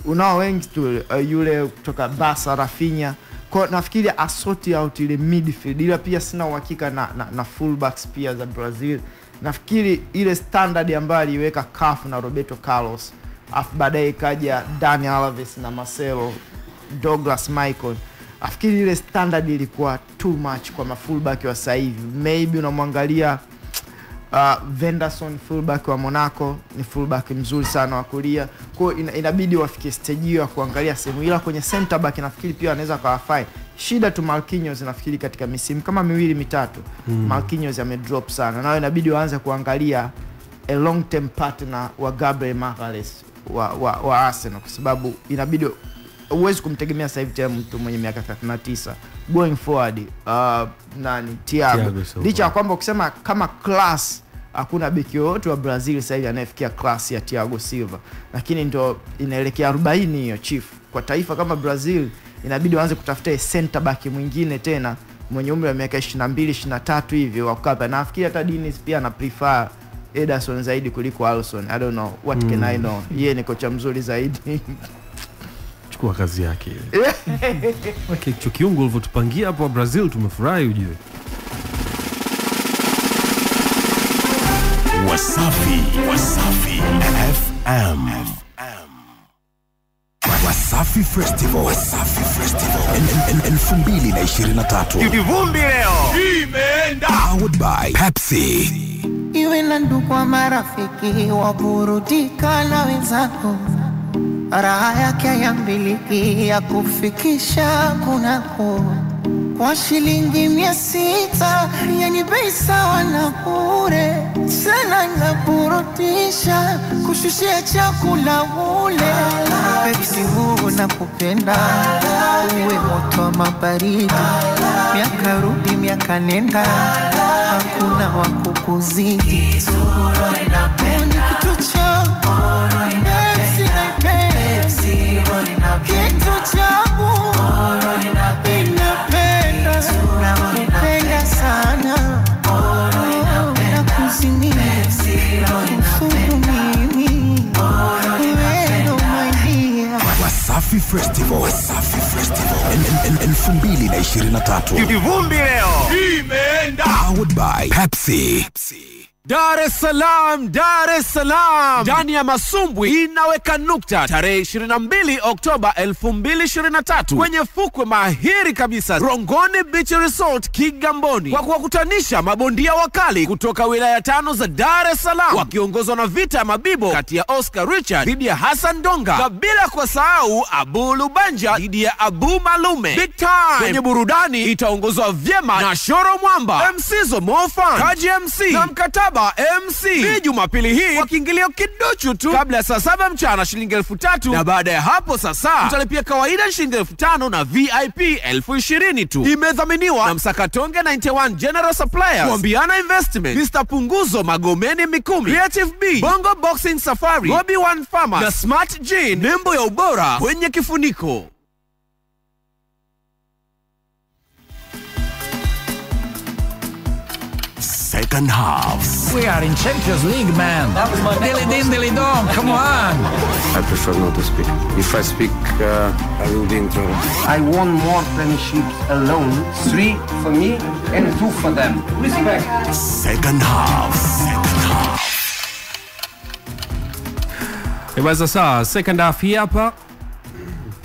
unao wengi tu, yule kutoka Barca Rafinha. Kwa nafikiri assorti out ile midfield, ila pia sina uhakika na fullbacks pia za Brazil. Nafikiri ile standard ambayo aliweka CAF na Roberto Carlos, afu baadaye kaja Dani Alves na Marcelo, Douglas Michael, nafikiri ile standard ilikuwa too much kwa mafullback wa sasa hivi. Maybe unamwangalia Wenderson, fullback wa Monaco, ni fullback mzuri sana wa kulia. Kwa inabidi wafike stage ya kuangalia sehemu, ila kwenye center back nafikiri pia anaweza kawafai. Shida tu Marquinhos, nafikiri katika misimu kama miwili mitatu Marquinhos amedrop sana. Na inabidi waanze kuangalia a long term partner wa Gabriel Magalhaes wa Arsenal, kwa sababu inabidi uweze kumtegemea sasa hivi tena mtu mwenye miaka 39 going forward Thiago. Licha kwamba ukisema kama class hakuna beki yote wa Brazil sasa hivi anafikia class ya Thiago Silva, lakini ndio inaelekea 40 hiyo chief. Kwa taifa kama Brazil inabidi waanze kutafuta center back mwingine tena mwenye umri wa miaka 22-23 hivi wa kukapa. Nafikiri hata Dennis pia ana prefer Ederson zaidi kuliko Alisson. I don't know what can I know. Yeye ni kocha mzuri zaidi. Chukua kazi yake ile. Okay, chukiungo ulivyotupangia hapo Brazil tumefurahi ujue. Wasafi FM. Wasafi Festival, Wasafi Festival, and 2023. Kivumbi leo imeenda. Powered by Pepsi. Iwe na ndugu wa marafiki waburudika na wenzako, raha yake ya miliki ya kufikisha kunako, kwa shilingi 600 yani bei sawa na bure. Sana inaburudisha kushushia chakula ule. Pepsi huu nakupenda, uwe moto wa mabaridi, miaka rudi miaka nenda, hakuna wa kukuzidi. Kizuro inapenda, kitu changu Pepsi inapenda, Kizuro inapenda, kitu changu inapenda, inapenda sana. Wasafi Festival, Wasafi Festival, and 2023. Kivumbi leo imeenda. Powered by Pepsi. Dar es Salaam. Ndani ya masumbwi inaweka nukta tarehe 22 Oktoba 2023 kwenye fukwe mahiri kabisa Rongoni Beach Resort Kigamboni, kwa kuwakutanisha mabondia wakali kutoka wilaya 5 za Dar es Salaam wakiongozwa na vita mabibo kati ya Oscar Richard dhidi ya Hassan Donga, kabila kwa sahau Abu Lubanja dhidi ya Abu Malume. Big time kwenye burudani itaongozwa vyema na Shoro Mwamba, MC Zomofan, Kaji MC na Mkataba MC. Ni Jumapili hii kwa kiingilio kidogo tu kabla saa 7 mchana shilingi 3000, na baada ya hapo sasa utalipia kawaida shilingi 5000 na VIP 20000 tu. Imedhaminiwa na Msakatonge 91 General Suppliers, Kuambiana Investment, Mr Punguzo Magomeni Mikumi, Creative B, Bongo Boxing Safari, Bobby One Farmer na Smart Jean, nembo ya ubora kwenye kifuniko. Second half. We are in Champions League, man. That was my dilly din, dilly dong. Come on. I prefer not to speak. If I speak, I will be in trouble. I won more premierships alone. 3 for me and 2 for them. Respect. Second half. It was a second half here, hapa.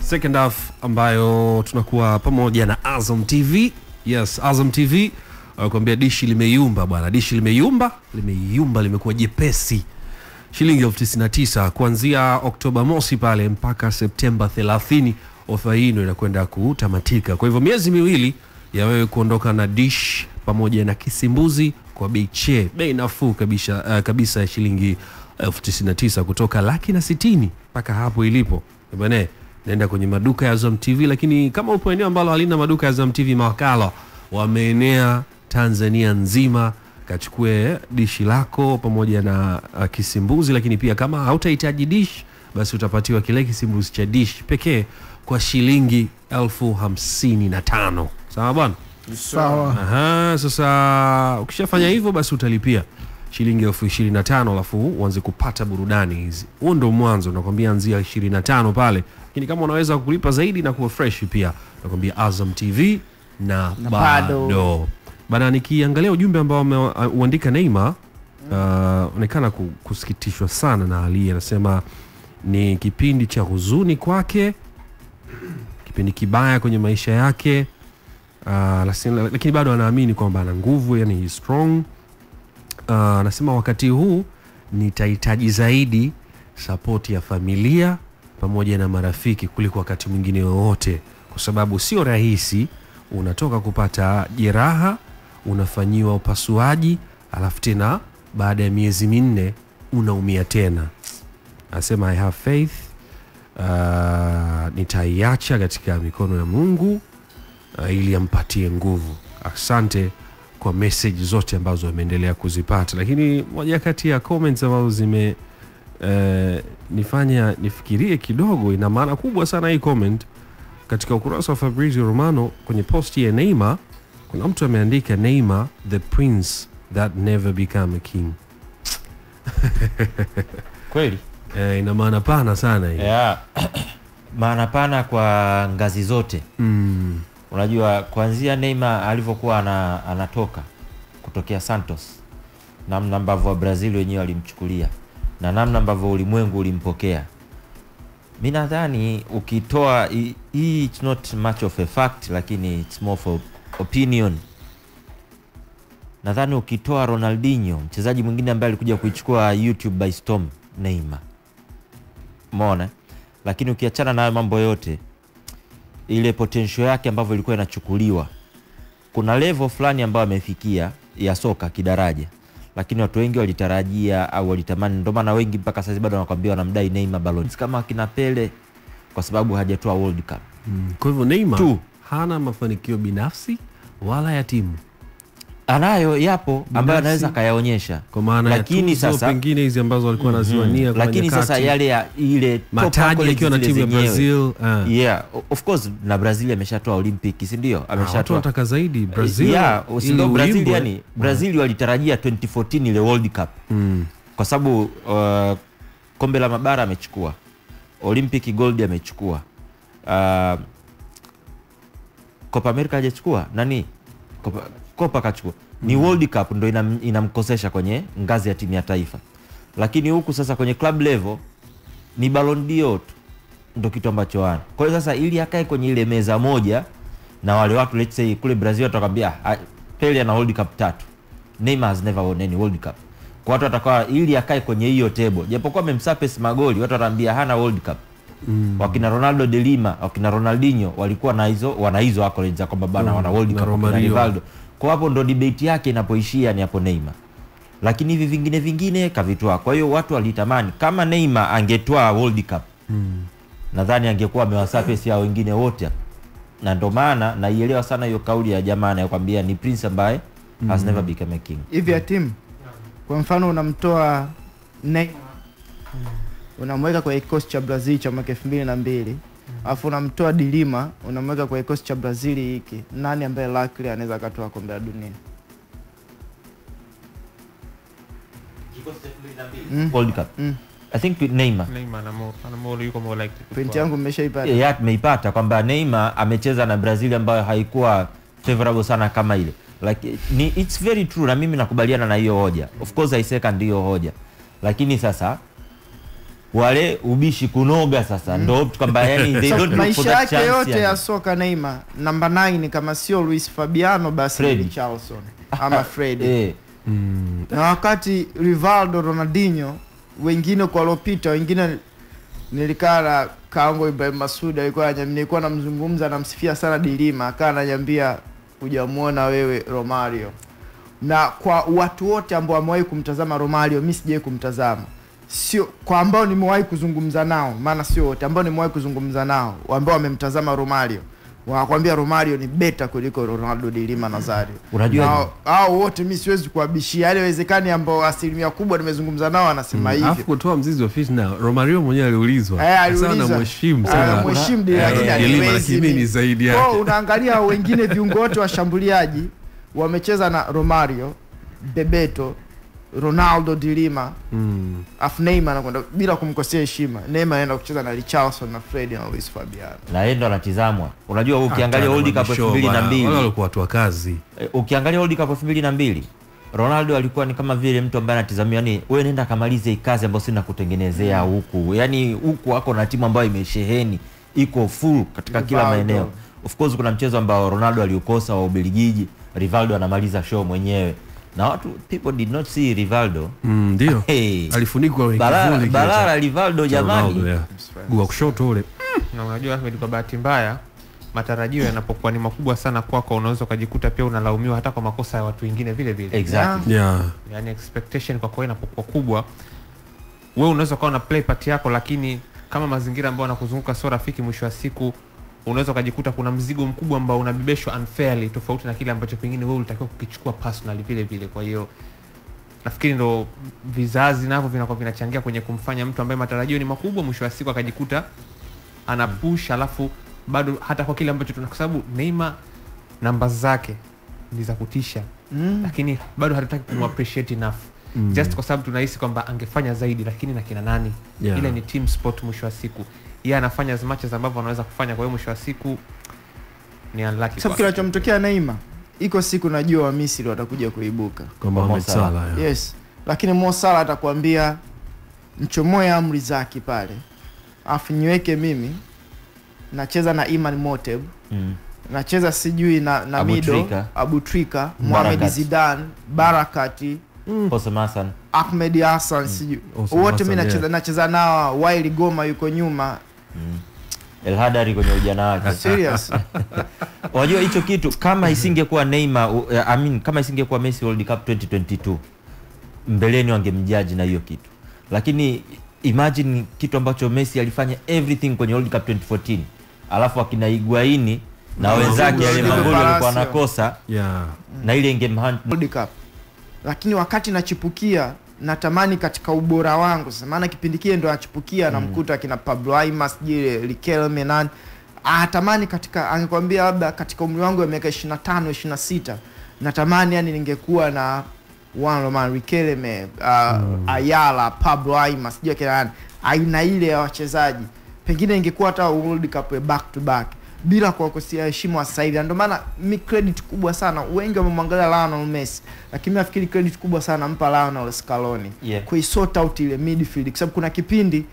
Second half ambayo tunakuwa pamoja na Azam TV. Yes, Azam TV. Kuambia dishi limeyumba bwana, dishi limeyumba limekuwa jepesi. Shilingi 99 kuanzia Oktoba mosi pale mpaka Septemba 30 ofa hino inakwenda kutamatika. Kwa hivyo miezi miwili ya wewe kuondoka na dish pamoja na kisimbuzi kwa beiche, bei nafuu kabisa, kabisa shilingi 99 kutoka laki na 60 mpaka hapo ilipo. Ebane, nenda kwenye maduka ya Azam TV, lakini kama upo eneo ambalo halina maduka ya Azam TV, mawakala wameenea Tanzania nzima, kachukue dishi lako pamoja na kisimbuzi. Lakini pia kama hautahitaji dish, basi utapatiwa kile kisimbuzi cha dish pekee kwa shilingi 1055. Sawa bwana? Sawa. Aha, sasa ukishafanya hivyo basi utalipia shilingi 25,000 alafu uanze kupata burudani hizi. Huo ndio mwanzo, nakwambia anzia 25 pale. Lakini kama unaweza kulipa zaidi na kuwa fresh pia, nakwambia Azam TV na bado. Bana, nikiangalia ujumbe ambao umeandika Neymar, onekana kusikitishwa sana na hali. Anasema ni kipindi cha huzuni kwake, kipindi kibaya kwenye maisha yake. Lakini bado anaamini kwamba ana nguvu, yani he strong. Anasema wakati huu nitahitaji zaidi support ya familia pamoja na marafiki kuliko wakati mwingine wote, kwa sababu sio rahisi. Unatoka kupata jeraha, unafanyiwa upasuaji, alafu tena baada ya miezi 4 unaumia tena. Anasema I have faith, nitaiacha katika mikono ya Mungu ili ampatie nguvu. Asante kwa message zote ambazo wameendelea kuzipata. Lakini moja kati ya comments ambazo zime nifanya nifikirie kidogo, ina maana kubwa sana hii comment. Katika ukurasa wa Fabrizio Romano kwenye posti ya Neymar, kuna mtu ameandika Neymar the prince that never became a king. Kweli? Ina maana pana sana hii. Yeah. Maana pana kwa ngazi zote. Unajua kuanzia Neymar alivyokuwa anatoka kutokea Santos, namna ambavyo wa Brazil wenyewe walimchukulia na namna ambavyo ulimwengu ulimpokea. Mimi nadhani ukitoa hii, it's not much of a fact, lakini it's more for opinion. Nadhani ukitoa Ronaldinho, mchezaji mwingine ambaye alikuja kuichukua YouTube by storm, Neymar. Umeona? Lakini ukiachana na mambo yote, ile potential yake ambavyo ilikuwa inachukuliwa, kuna level fulani ambayo amefikia ya soka kidaraja, lakini watu wengi walitarajia au walitamani. Ndio maana wengi mpaka sasa bado wanakuambia wanamdai Neymar Ballon kama kina Pele, kwa sababu hajatoa World Cup. Kwa hivyo Neymar tu hana mafanikio binafsi wala ya timu. Anayo yapo ambayo anaweza kayaonyesha, kwa maana lakini sasa pengine hizi ambazo walikuwa wanaziwania, lakini sasa yale ya ile mataji yake na timu ya Brazil. Yeah, of course, na Brazil ameshatoa Olympic, si ndio? Ameshatoa. Tunataka zaidi Brazil. Yeah, ndio Brazil, yani Brazil walitarajia 2014 ile World Cup. Kwa sababu kombe la mabara amechukua, Olympic gold amechukua, Copa America hajachukua, nani Copa kachukua. Ni World Cup ndo inamkosesha kwenye ngazi ya timu ya taifa. Lakini huku sasa kwenye club level ni Ballon d'Or ndo kitu ambacho ana. Kwa hiyo sasa ili akae kwenye ile meza moja na wale watu, let's say kule Brazil atakwambia Pele ana World Cup 3. Neymar has never won any World Cup. Kwa watu atakuwa ili akae kwenye hiyo table. Japokuwa amemsurpass magoli, watu wataambia hana World Cup. Wakina Ronaldo de Lima, wakina Ronaldinho walikuwa na hizo, wana hizo accolades za kwamba bana wana World Cup, na Rivaldo. Kwa hapo ndo debate yake inapoishia, ni hapo Neymar. Lakini hivi vingine kavitoa. Kwa hiyo watu walitamani kama Neymar angetoa World Cup, nadhani angekuwa amewasurface ya wengine wote. Na ndio maana naielewa sana hiyo kauli ya jamaa anayokuambia ni prince ambaye has never become a king. Hivi ya timu, kwa mfano unamtoa Neymar, unamweka kwa kikosi cha Brazil cha mwaka 2002, afu unamtoa De Lima unamweka kwa kikosi cha Brazil hiki, nani ambaye likely anaweza katoa kombe la dunia? Kikosi cha 2002 World Cup. I think with Neymar na more yuko more likely. Point yangu mmeshaipata. Yeah, tumeipata kwamba Neymar amecheza na Brazil ambayo haikuwa favorable sana kama ile. Like it's very true, na mimi nakubaliana na hiyo hoja. Of course I second hiyo hoja. Lakini sasa wale ubishi kunoga sasa ndio kwamba yani they don't know for that chance yote ya soka. Neymar namba 9 kama sio Luis Fabiano basi Charleston ama Fred. Na wakati Rivaldo, Ronaldinho, wengine kwa lopita, wengine nilikala Kaango Ibrahim Masudi alikuwa nilikuwa namzungumza namsifia sana Dilima, akawa ananiambia hujamuona wewe Romario. Na kwa watu wote ambao wamewahi kumtazama Romario, mimi sijawahi kumtazama. Sio kwa ambao nimewahi kuzungumza nao, maana sio wote ambao nimewahi kuzungumza nao, ambao wamemtazama Romario. Wanakuambia Romario ni beta kuliko Ronaldo Dilima Nazario. Unajua hao wote mimi siwezi kuwabishia. Yale wezekani ambao asilimia kubwa nimezungumza nao anasema hivi. Alafu kutoa mzizi wa fitna, Romario mwenyewe aliulizwa. Sana mheshimu sana. Mheshimu Dilima lakini ni zaidi yake. Kwa unaangalia wengine viungo wote washambuliaji wamecheza na Romario, Bebeto, Ronaldo Dilima. Afu Neymar anakwenda bila kumkosea heshima. Neymar anaenda kucheza na Richarlison na Fred na Luis Fabiano. Na yeye ndo anatazamwa. Unajua ukiangalia World Cup 2002, wale walikuwa watu wa kazi. Ukiangalia World Cup 2002, Ronaldo alikuwa ni kama vile mtu ambaye anatazamia, yani wewe nenda kamalize kazi ambayo sina kutengenezea huku. Yani huku wako na timu ambayo imesheheni, iko full katika kila maeneo. Of course kuna mchezo ambao Ronaldo aliokosa wa Ubelgiji, Rivaldo anamaliza show mwenyewe. Na watu, people did not see Rivaldo. Ndio. Alifunikwa wengi. Balala Rivaldo jamani. Gua kushoto ule. Na unajua Ahmed kwa bahati mbaya, matarajio yanapokuwa ni makubwa sana kwako unaweza kujikuta pia unalaumiwa hata kwa makosa ya watu wengine vile vile. Exactly. Yeah. Yaani expectation kwako inapokuwa kubwa, wewe unaweza kuwa na play part yako lakini kama mazingira ambayo yanakuzunguka sio rafiki, mwisho wa siku unaweza kujikuta kuna mzigo mkubwa ambao unabebeshwa unfairly tofauti na kile ambacho pengine wewe ulitakiwa kukichukua personally vile vile. Kwa hiyo nafikiri ndo vizazi navyo vinakuwa vinachangia kwenye kumfanya mtu ambaye matarajio ni makubwa mwisho wa siku akajikuta anapush, alafu bado hata kwa kile ambacho tuna, kwa sababu Neymar namba zake ni za kutisha lakini bado hatutaki kumappreciate enough just kwa sababu tunahisi kwamba angefanya zaidi, lakini na kina nani? Ile ni team sport mwisho wa siku. Yeye anafanya as much as ambavyo anaweza kufanya, kwa hiyo mwisho wa siku ni unlucky. Sasa kinachomtokea Neymar, iko siku najua wa Misri watakuja kuibuka kwa Mohamed Salah. Yes, lakini Mo Salah atakwambia mchomoe amri zake pale. Afu niweke mimi nacheza na Iman Moteb. Nacheza sijui na Mido, Abutrika, Mohamed Zidane, Barakati, Osman Ahmed Hassan, sijui wote mimi nacheza nao. Waili Goma yuko nyuma, El Hadari kwenye ujana wake. Serious. Unajua hicho kitu kama isingekuwa Neymar, I mean kama isingekuwa Messi World Cup 2022, mbeleni wangemjaji na hiyo kitu. Lakini imagine kitu ambacho Messi alifanya everything kwenye World Cup 2014, alafu akina Higuaini na wenzake wale magoli walikuwa wanakosa, na ile ingemhunt World Cup. Lakini wakati nachipukia natamani katika ubora wangu, maana kipindikie ndo achipukia na mkuta kina Pablo Aimas, jile Riquelme, nani atamani katika, angekwambia labda katika umri wangu wa miaka 25 26, natamani yani ningekuwa na Juan Roman Riquelme, Ayala, Pablo Aimas, jile kila nani aina ile ya wachezaji, pengine ingekuwa hata World Cup back to back bila kuwakosia heshima wa sasa hivi. Ndio maana mi credit kubwa sana, wengi wamemwangalia Lionel Messi, lakini nafikiri credit kubwa sana mpa Lionel Scaloni kwa sort out ile midfield, kwa sababu kuna kipindi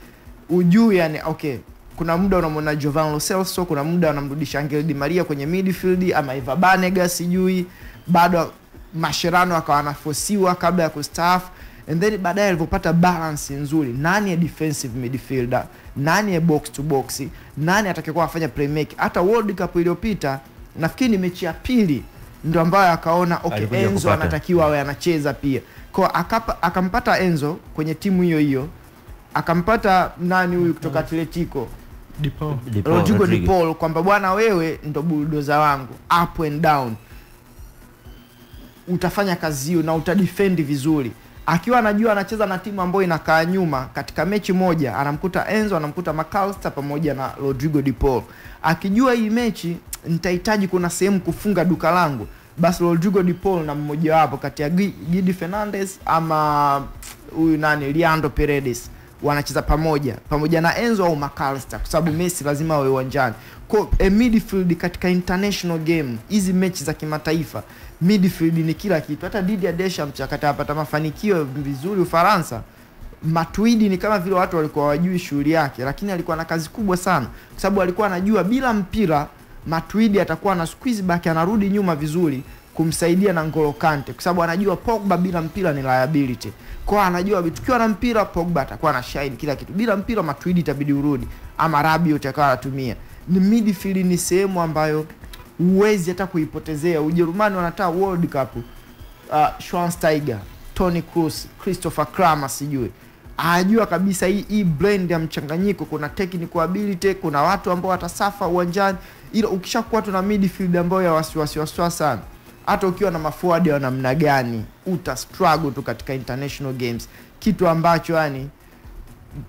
ujui yani okay, kuna muda unamwona Giovanni Lo Celso, kuna muda anamrudisha Angel Di Maria kwenye midfield ama Ivan Banega sijui, bado Mascherano akawa anafosiwa kabla ya kustaafu. And then baadaye alipopata balance nzuri, nani ya defensive midfielder, nani ya box to box, nani atakayekuwa afanya playmaking. Hata World Cup iliyopita nafikiri mechi ya pili ndio ambayo akaona okay, Enzo anatakiwa awe anacheza pia. Kwa akampata Enzo kwenye timu hiyo hiyo, akampata nani huyu kutoka Atletico, Rodrigo Di Paul, kwamba bwana wewe ndo bulldozer wangu, up and down utafanya kazi hiyo na utadefend vizuri. Akiwa anajua anacheza na timu ambayo inakaa nyuma, katika mechi moja anamkuta Enzo, anamkuta McAllister pamoja na Rodrigo Di Paul. Akijua hii mechi nitahitaji kuna sehemu kufunga duka langu, basi Rodrigo Di Paul na mmoja wapo kati ya Gidi Fernandez ama huyu nani Leandro Paredes wanacheza pamoja na Enzo au McAllister, kwa sababu Messi lazima awe uwanjani. Kwa midfield katika international game, hizi mechi za kimataifa, midfield ni kila kitu. Hata Didier Deschamps akatapata mafanikio vizuri Ufaransa, Matuidi ni kama vile watu walikuwa wajui shughuli yake, lakini alikuwa na kazi kubwa sana, kwa sababu alikuwa anajua bila mpira Matuidi atakuwa na squeeze back, anarudi nyuma vizuri. kumsaidia na N'Golo Kante kwa sababu anajua Pogba bila mpira ni liability. Kwa anajua tukiwa na mpira Pogba atakuwa na shine kila kitu. Bila mpira Matuidi itabidi urudi ama Rabiot atakawa atumia. Ni midfield ni sehemu ambayo uwezi hata kuipotezea. Ujerumani wanataka World Cup. Schweinsteiger, Toni Kroos, Christopher Kramer sijui. Anajua kabisa hii blend ya mchanganyiko, kuna technical ability, kuna watu ambao watasafa uwanjani. Ila ukishakuwa tuna midfield ambayo ya wasiwasi sana, hata ukiwa na maforward wa namna gani uta struggle tu katika international games, kitu ambacho yani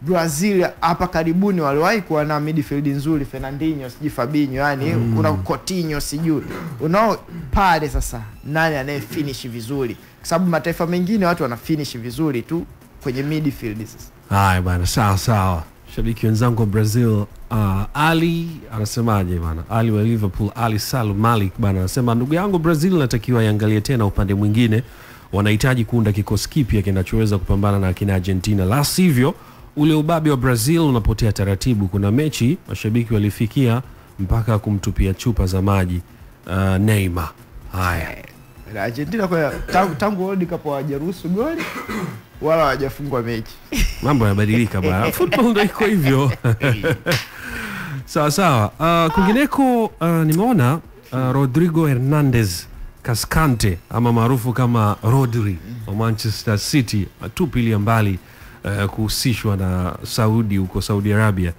Brazil hapa karibuni waliwahi kuwa na midfield nzuri, Fernandinho sijui Fabinho yani kuna Coutinho sijui unao pale. Sasa nani anaye finish vizuri? Kwa sababu mataifa mengine watu wana finish vizuri tu kwenye midfield. Sasa haya bwana, sawa shabiki wenzangu wa Brazil. Ali anasemaje bwana? Ali wa Liverpool, Ali Salum Malik bwana anasema, ndugu yangu Brazil natakiwa iangalie tena upande mwingine, wanahitaji kuunda kikosi kipya kinachoweza kupambana na kina Argentina, la sivyo ule ubabe wa Brazil unapotea taratibu. Kuna mechi mashabiki walifikia mpaka kumtupia chupa za maji Neymar. Haya Argentina kwa tangu World Cup hawajaruhusu goli wala hawajafungwa mechi. Mambo yanabadilika bwana. Football ndio iko hivyo. Sawa. Kwingineko nimeona Rodrigo Hernandez Cascante ama maarufu kama Rodri wa Manchester City atupilia mbali kuhusishwa na Saudi, huko Saudi Arabia.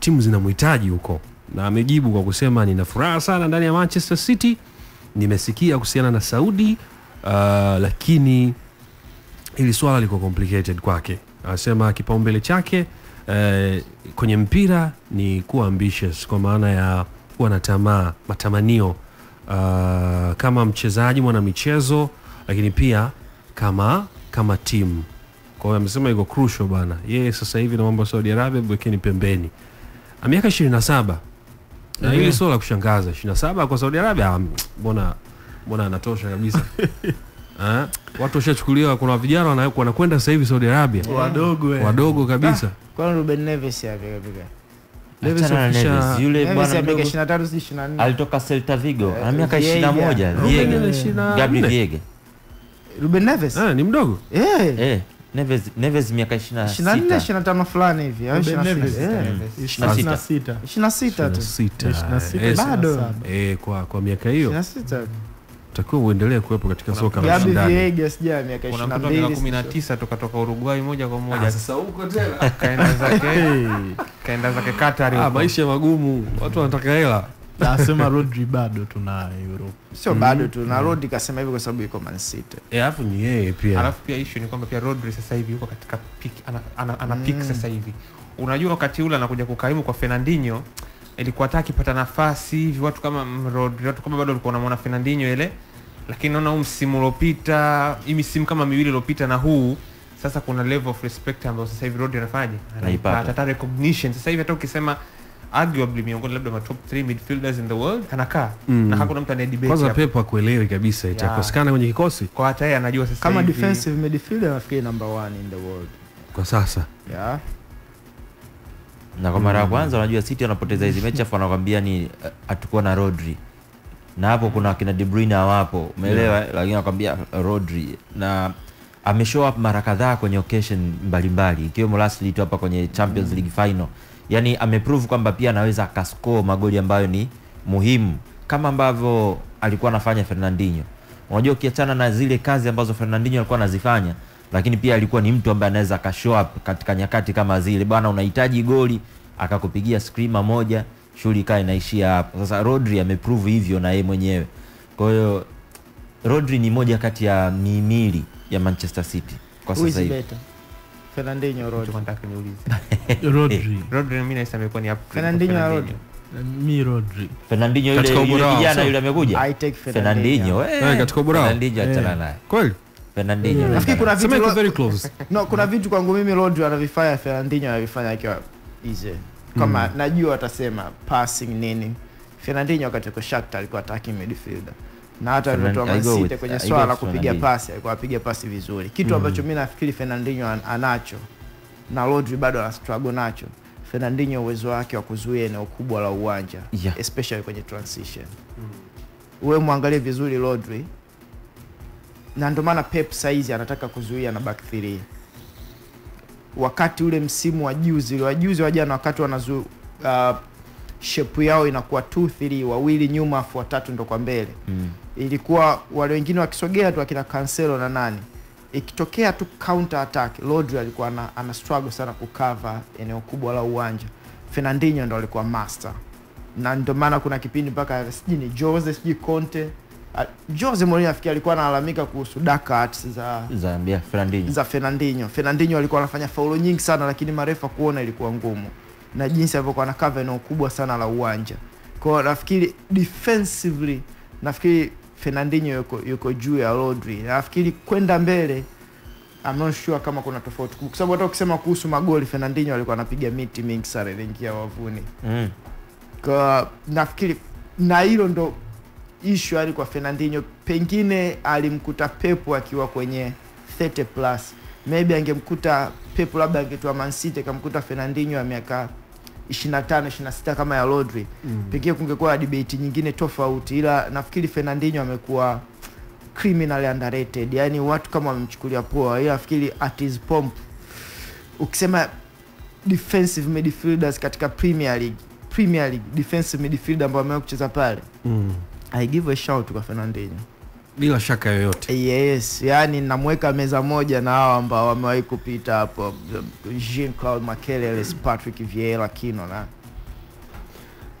Timu zinamhitaji huko. Na amejibu kwa kusema, nina furaha sana ndani ya Manchester City. Nimesikia kuhusiana na Saudi lakini hili swala liko complicated kwake. Anasema kipaumbele chake kwenye mpira ni kuwa ambitious, kwa maana ya kuwa na tamaa, matamanio kama mchezaji, mwana michezo, lakini pia kama timu. Kwa hiyo amesema iko crucial bana. Yeye sasa hivi na mambo ya Saudi Arabia bwekeni pembeni. Miaka 27. Na hili swala kushangaza, 27 kwa Saudi Arabia mbona anatosha kabisa. Watu washachukuliwa, kuna vijana wanakwenda sasa hivi Saudi Arabia. Wadogo kabisa. Kwa Ruben Neves hapa kabisa. Neves yule bwana mdogo 23 si 24. Alitoka Celta Vigo, ana miaka 21. Viega. Gabriel Viega. Ruben Neves? Ni mdogo. Neves miaka 24 25 fulani hivi au 26 bado kwa miaka hiyo 26 utakuwa uendelee kuwepo katika soka la ndani. Gabi Viega sija miaka 22, kuna mtoto wa 19 toka Uruguay moja kwa moja sasa huko tena kaenda zake Qatar. Maisha magumu, watu wanataka hela. Nasema Rodri bado tuna Europe. Sio bado tuna Rodri kasema hivi kwa sababu yuko Man City. Alafu ni yeye pia. Alafu pia issue ni kwamba pia Rodri sasa hivi yuko katika peak, ana peak sasa hivi. Unajua wakati ule anakuja kukaimu kwa Fernandinho, ilikuwa atakipata nafasi hivi watu kama Rodri, watu kama bado walikuwa wanaona Fernandinho ile. Lakini naona msimu uliopita, hii msimu kama miwili iliyopita na huu, sasa kuna level of respect ambayo sasa hivi Rodri anafanya. Anapata recognition. Sasa hivi hata ukisema arguably miongoni labda ma top 3 midfielders in the world anakaa na hakuna mtu anayedebate. Kwanza Pepa kuelewi kabisa itakosekana kwenye kikosi. Kwa hata yeye anajua sasa kama hivi defensive midfielder anafikia number 1 in the world kwa sasa. Na kwa mara kwanza unajua City anapoteza hizo mechi afa anakuambia ni atakuwa na Rodri. Na hapo kuna kina De Bruyne hawapo. Umeelewa? Lakini anakuambia Rodri na ameshow up mara kadhaa kwenye occasion mbalimbali. Ikiwemo last league hapa kwenye Champions League final. Yani ameprove kwamba pia anaweza akascore magoli ambayo ni muhimu kama ambavyo alikuwa anafanya Fernandinho. Unajua ukiachana na zile kazi ambazo Fernandinho alikuwa anazifanya, lakini pia alikuwa ni mtu ambaye anaweza ka show up katika nyakati kama zile. Bwana unahitaji goli, akakupigia screamer moja, shughuli ikae inaishia hapo. Sasa Rodri ameprove hivyo na yeye mwenyewe. Kwa hiyo Rodri ni moja kati ya mihimili ya Manchester City kwa sasa hivi. Fernandinho Rodri nataka niulize. Rodri mimi naisema amekuwa ni upgrade. Fernandinho Rodri. Mimi Rodri. Fernandinho yule kijana yule amekuja. I take Fernandinho. Katika ubora. Fernandinho achana naye. Kweli? Fernandinho. Nafikiri kuna vitu sema very close. No, kuna vitu kwangu mimi Rodri anavifanya Fernandinho anavifanya akiwa easy. Kama najua atasema passing nini. Fernandinho wakati yuko Shakhtar alikuwa attacking midfielder. Na hata alitoa masite kwenye swala la kupiga pasi, alikuwa apiga pasi vizuri. Kitu ambacho mimi nafikiri Fernandinho anacho na Rodri bado ana struggle nacho. Fernandinho uwezo wake wa kuzuia eneo kubwa la uwanja, especially kwenye transition. uwe muangalie vizuri Rodri. Na ndio maana Pep saizi anataka kuzuia na back 3. Wakati ule msimu wa juzi, wajana wakati wanazu shape yao inakuwa 2-3, wawili nyuma afu watatu ndo kwa mbele. Ilikuwa wale wengine wakisogea tu akina Cancelo na nani. Ikitokea tu counter attack, Rodri alikuwa ana struggle sana kucover eneo kubwa la uwanja. Fernandinho ndo alikuwa master. Na ndio maana kuna kipindi mpaka sijini Jose, sijini Conte, Jose Mourinho afikia alikuwa analalamika kuhusu dakika za Fernandinho. Fernandinho alikuwa anafanya faulo nyingi sana lakini marefa kuona ilikuwa ngumu. Na jinsi alivyokuwa anakava eneo kubwa sana la uwanja. Kwa nafikiri defensively, nafikiri Fernandinho yuko juu ya Rodri. Nafikiri kwenda mbele I'm not sure kama kuna tofauti. Kwa sababu hata ukisema kuhusu magoli Fernandinho alikuwa anapiga miti mingi sana lengia wavuni. Kwa nafikiri na hilo ndo issue alikuwa Fernandinho, pengine alimkuta Pep akiwa kwenye 30+. Maybe angemkuta Pep labda angetoa Man City akamkuta Fernandinho ya miaka 25 26 kama ya Rodri. Pengine kungekuwa debate nyingine tofauti, ila nafikiri Fernandinho amekuwa criminally underrated. Yaani watu kama wamemchukulia poa. Ila nafikiri at his pomp, ukisema defensive midfielders katika Premier League defensive midfielder ambao wamewahi kucheza pale, I give a shout kwa Fernandinho. Bila shaka yoyote. Yes, yani namweka meza moja na hao ambao wamewahi kupita hapo, Jean-Claude Makelele, Patrick Vieira, Kino na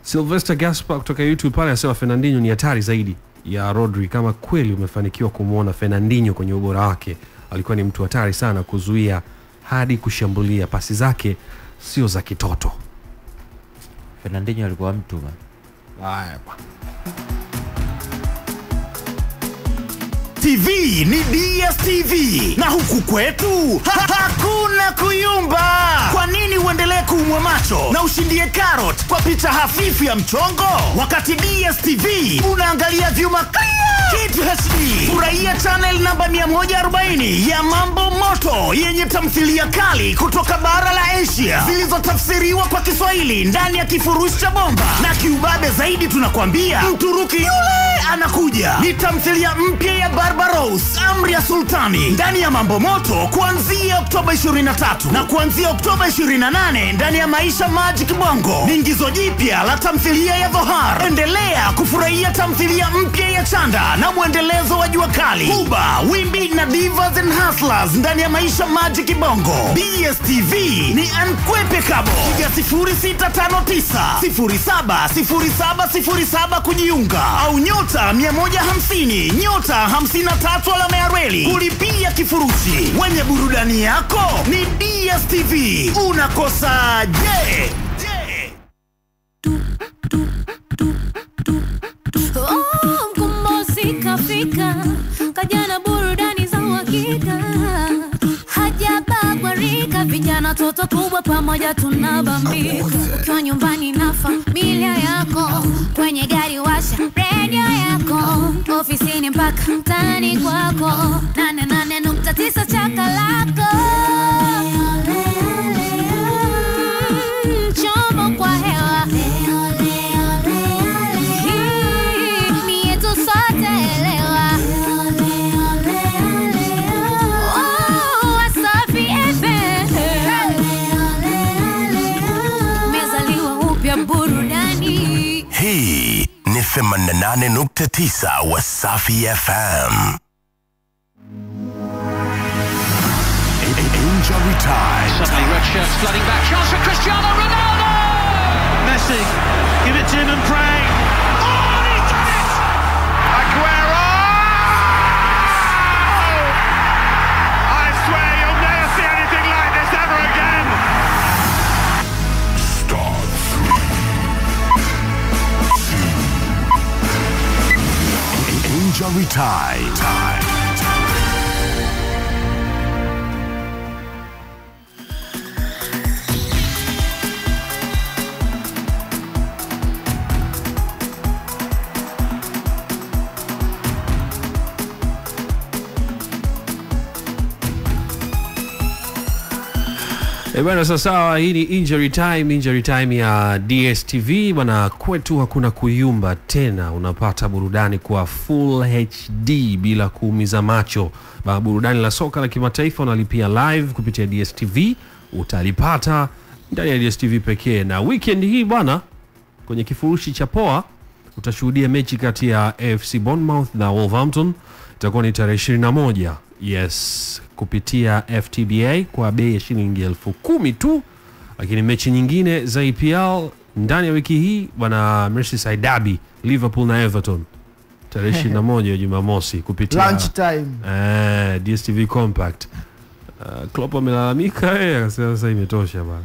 Sylvester Gaspar kutoka YouTube pale anasema Fernandinho ni hatari zaidi ya Rodri. Kama kweli umefanikiwa kumuona Fernandinho kwenye ubora wake, alikuwa ni mtu hatari sana kuzuia hadi kushambulia. Pasi zake sio za kitoto. Fernandinho alikuwa mtu bwana. TV ni DSTV na huku kwetu hakuna kuyumba. Kwa nini uendelee kuumwa macho na ushindie carrot kwa picha hafifu ya mchongo wakati DSTV unaangalia vyuma clear Kids HD? Furahia channel namba 140 ya mambo moto yenye tamthilia kali kutoka bara la Asia zilizotafsiriwa kwa Kiswahili ndani ya kifurushi cha bomba, na kiubabe zaidi tunakwambia Mturuki yule anakuja. Ni tamthilia mpya ya Barbaros Amri ya Sultani ndani ya mambo moto kuanzia Oktoba 23, na kuanzia Oktoba 28 ndani ya Maisha Magic Bongo ningizo jipya la tamthilia ya Zohar. Endelea kufurahia tamthilia mpya ya Chanda na mwendelezo wa Jua Kali, Kuba, Wimbi na Divas and Hustlers ndani ya Maisha Magic Bongo. DSTV ni unquepekable. Piga 0659 070707 kujiunga au nyota 150 nyota 53 alama ya reli kulipia kifurushi. Wenye burudani yako ni DSTV. Unakosa je? Oh, mkumbozi kafika kajana, burudani za uhakika hajabagwarika. Vijana toto kubwa pamoja tunabambika. Ukiwa nyumbani na familia yako, kwenye gari washa radio yako, ofisini mpaka mtaani kwako, 88.9 chakalako chombo kwa hewa. Ni yetu sote, elewa. Oh, Wasafi FM. Mezaliwa upya burudani. Hii ni 88.9 Wasafi FM. Injury time. Suddenly red shirts flooding back. Chance for Cristiano Ronaldo. Messi, give it to him and pray. Oh, he did it! Aguero! I swear you'll never see anything like this ever again. Start 3, 2, Injury time. Bwana, sawa, hii ni injury time ya DSTV bwana. Kwetu hakuna kuyumba tena, unapata burudani kwa full HD bila kuumiza macho. Burudani la soka la kimataifa unalipia live kupitia DSTV, utalipata ndani ya DSTV pekee. Na weekend hii bwana, kwenye kifurushi cha poa utashuhudia mechi kati ya AFC Bournemouth na Wolverhampton. Itakuwa ni tarehe 21. Yes, kupitia FTBA kwa bei ya shilingi 10,010 tu. Lakini mechi nyingine za EPL ndani ya wiki hii bwana, Merseyside Derby, Liverpool na Everton, tarehe 21 Jumamosi kupitia Lunch Time DSTV Compact. Klopp amelalamika sasa imetosha bwana.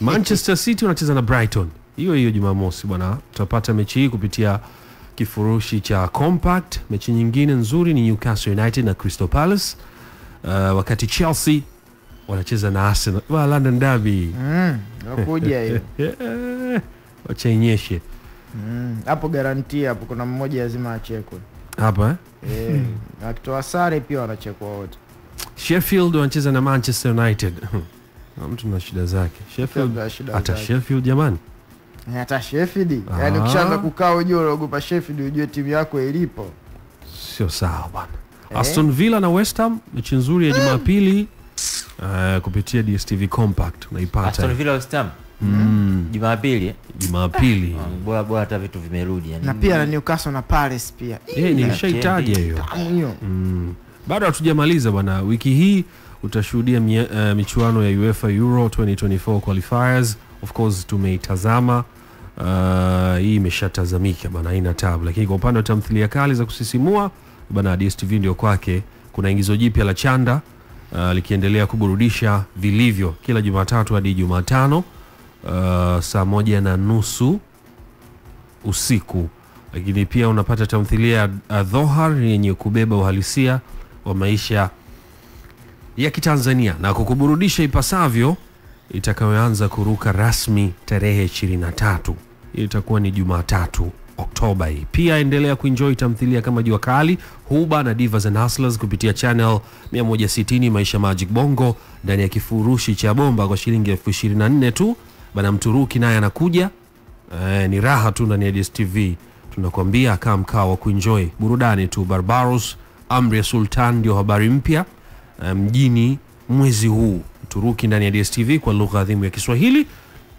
Manchester City wanacheza na Brighton hiyo Jumamosi bwana. Tutapata mechi hii kupitia kifurushi cha Compact. Mechi nyingine nzuri ni Newcastle United na Crystal Palace, wakati Chelsea wanacheza na Arsenal. London Derby. Nakuja hiyo. Wachenyeshe. Hapo garantia hapo kuna mmoja lazima achekwe. Hapa na kutoa sare pia wanachekwa wote. Sheffield wanacheza na Manchester United. Mtu na shida zake. Sheffield hata Sheffield jamani. Hata Sheffield, yaani ukishaanza kukaa ujue unaogopa Sheffield, ujue timu yako ilipo. Sio sawa bwana. Aston Villa na West Ham, mechi nzuri ya Jumapili kupitia DSTV Compact unaipata. Aston Villa West Ham. Jumapili. Bora bora hata vitu vimerudi yani. Na pia na Newcastle na Palace pia. Nilishahitaji hiyo. Bado hatujamaliza bwana. Wiki hii utashuhudia michuano ya UEFA Euro 2024 qualifiers. Of course tumeitazama. Hii imeshatazamika bana, ina tabu. Lakini kwa upande wa tamthilia kali za kusisimua bana, DSTV ndio kwake. Kuna ingizo jipya la chanda likiendelea kuburudisha vilivyo kila Jumatatu hadi Jumatano saa 1:30 usiku. Lakini pia unapata tamthilia Dhohar yenye kubeba uhalisia wa maisha ya Kitanzania na kukuburudisha ipasavyo, itakayoanza kuruka rasmi tarehe 23. Itakuwa ni Jumatatu Oktoba hii. Pia endelea kuenjoy tamthilia kama Jua Kali, Huba na Divas and Hustlers kupitia channel 160 Maisha Magic Bongo ndani ya kifurushi cha bomba kwa shilingi 24,000 tu. Bana, Mturuki naye anakuja. Ni raha tu ndani ya DSTV. Tunakwambia kama mkao wa kuenjoy burudani tu. Barbaros, Amri Sultan ndio habari mpya mjini mwezi huu. Turuki ndani ya DSTV kwa lugha adhimu ya Kiswahili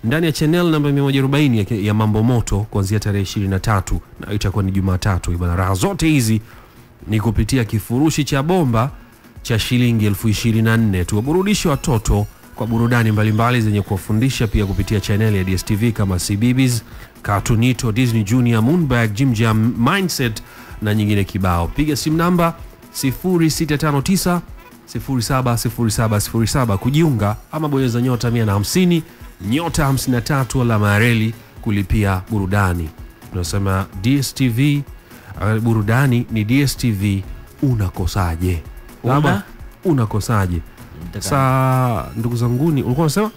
ndani ya channel namba 140 ya Mambo Moto kuanzia tarehe 23, na itakuwa ni Jumatatu bwana. Raha zote hizi ni kupitia kifurushi cha bomba cha shilingi 24,000 tu. Burudisha watoto kwa burudani mbalimbali zenye kuwafundisha, pia kupitia channel ya DSTV kama CBeebies, Cartoonito, Disney Junior, Moonbag, Jim Jam, Mindset na nyingine kibao. Piga simu namba 0659 070707 kujiunga, ama bonyeza *150 *53 alama reli kulipia burudani. Tunasema DSTV burudani ni DSTV. Unakosaje? Lama unakosaje? Saa ndugu zanguni ulikuwa unasema?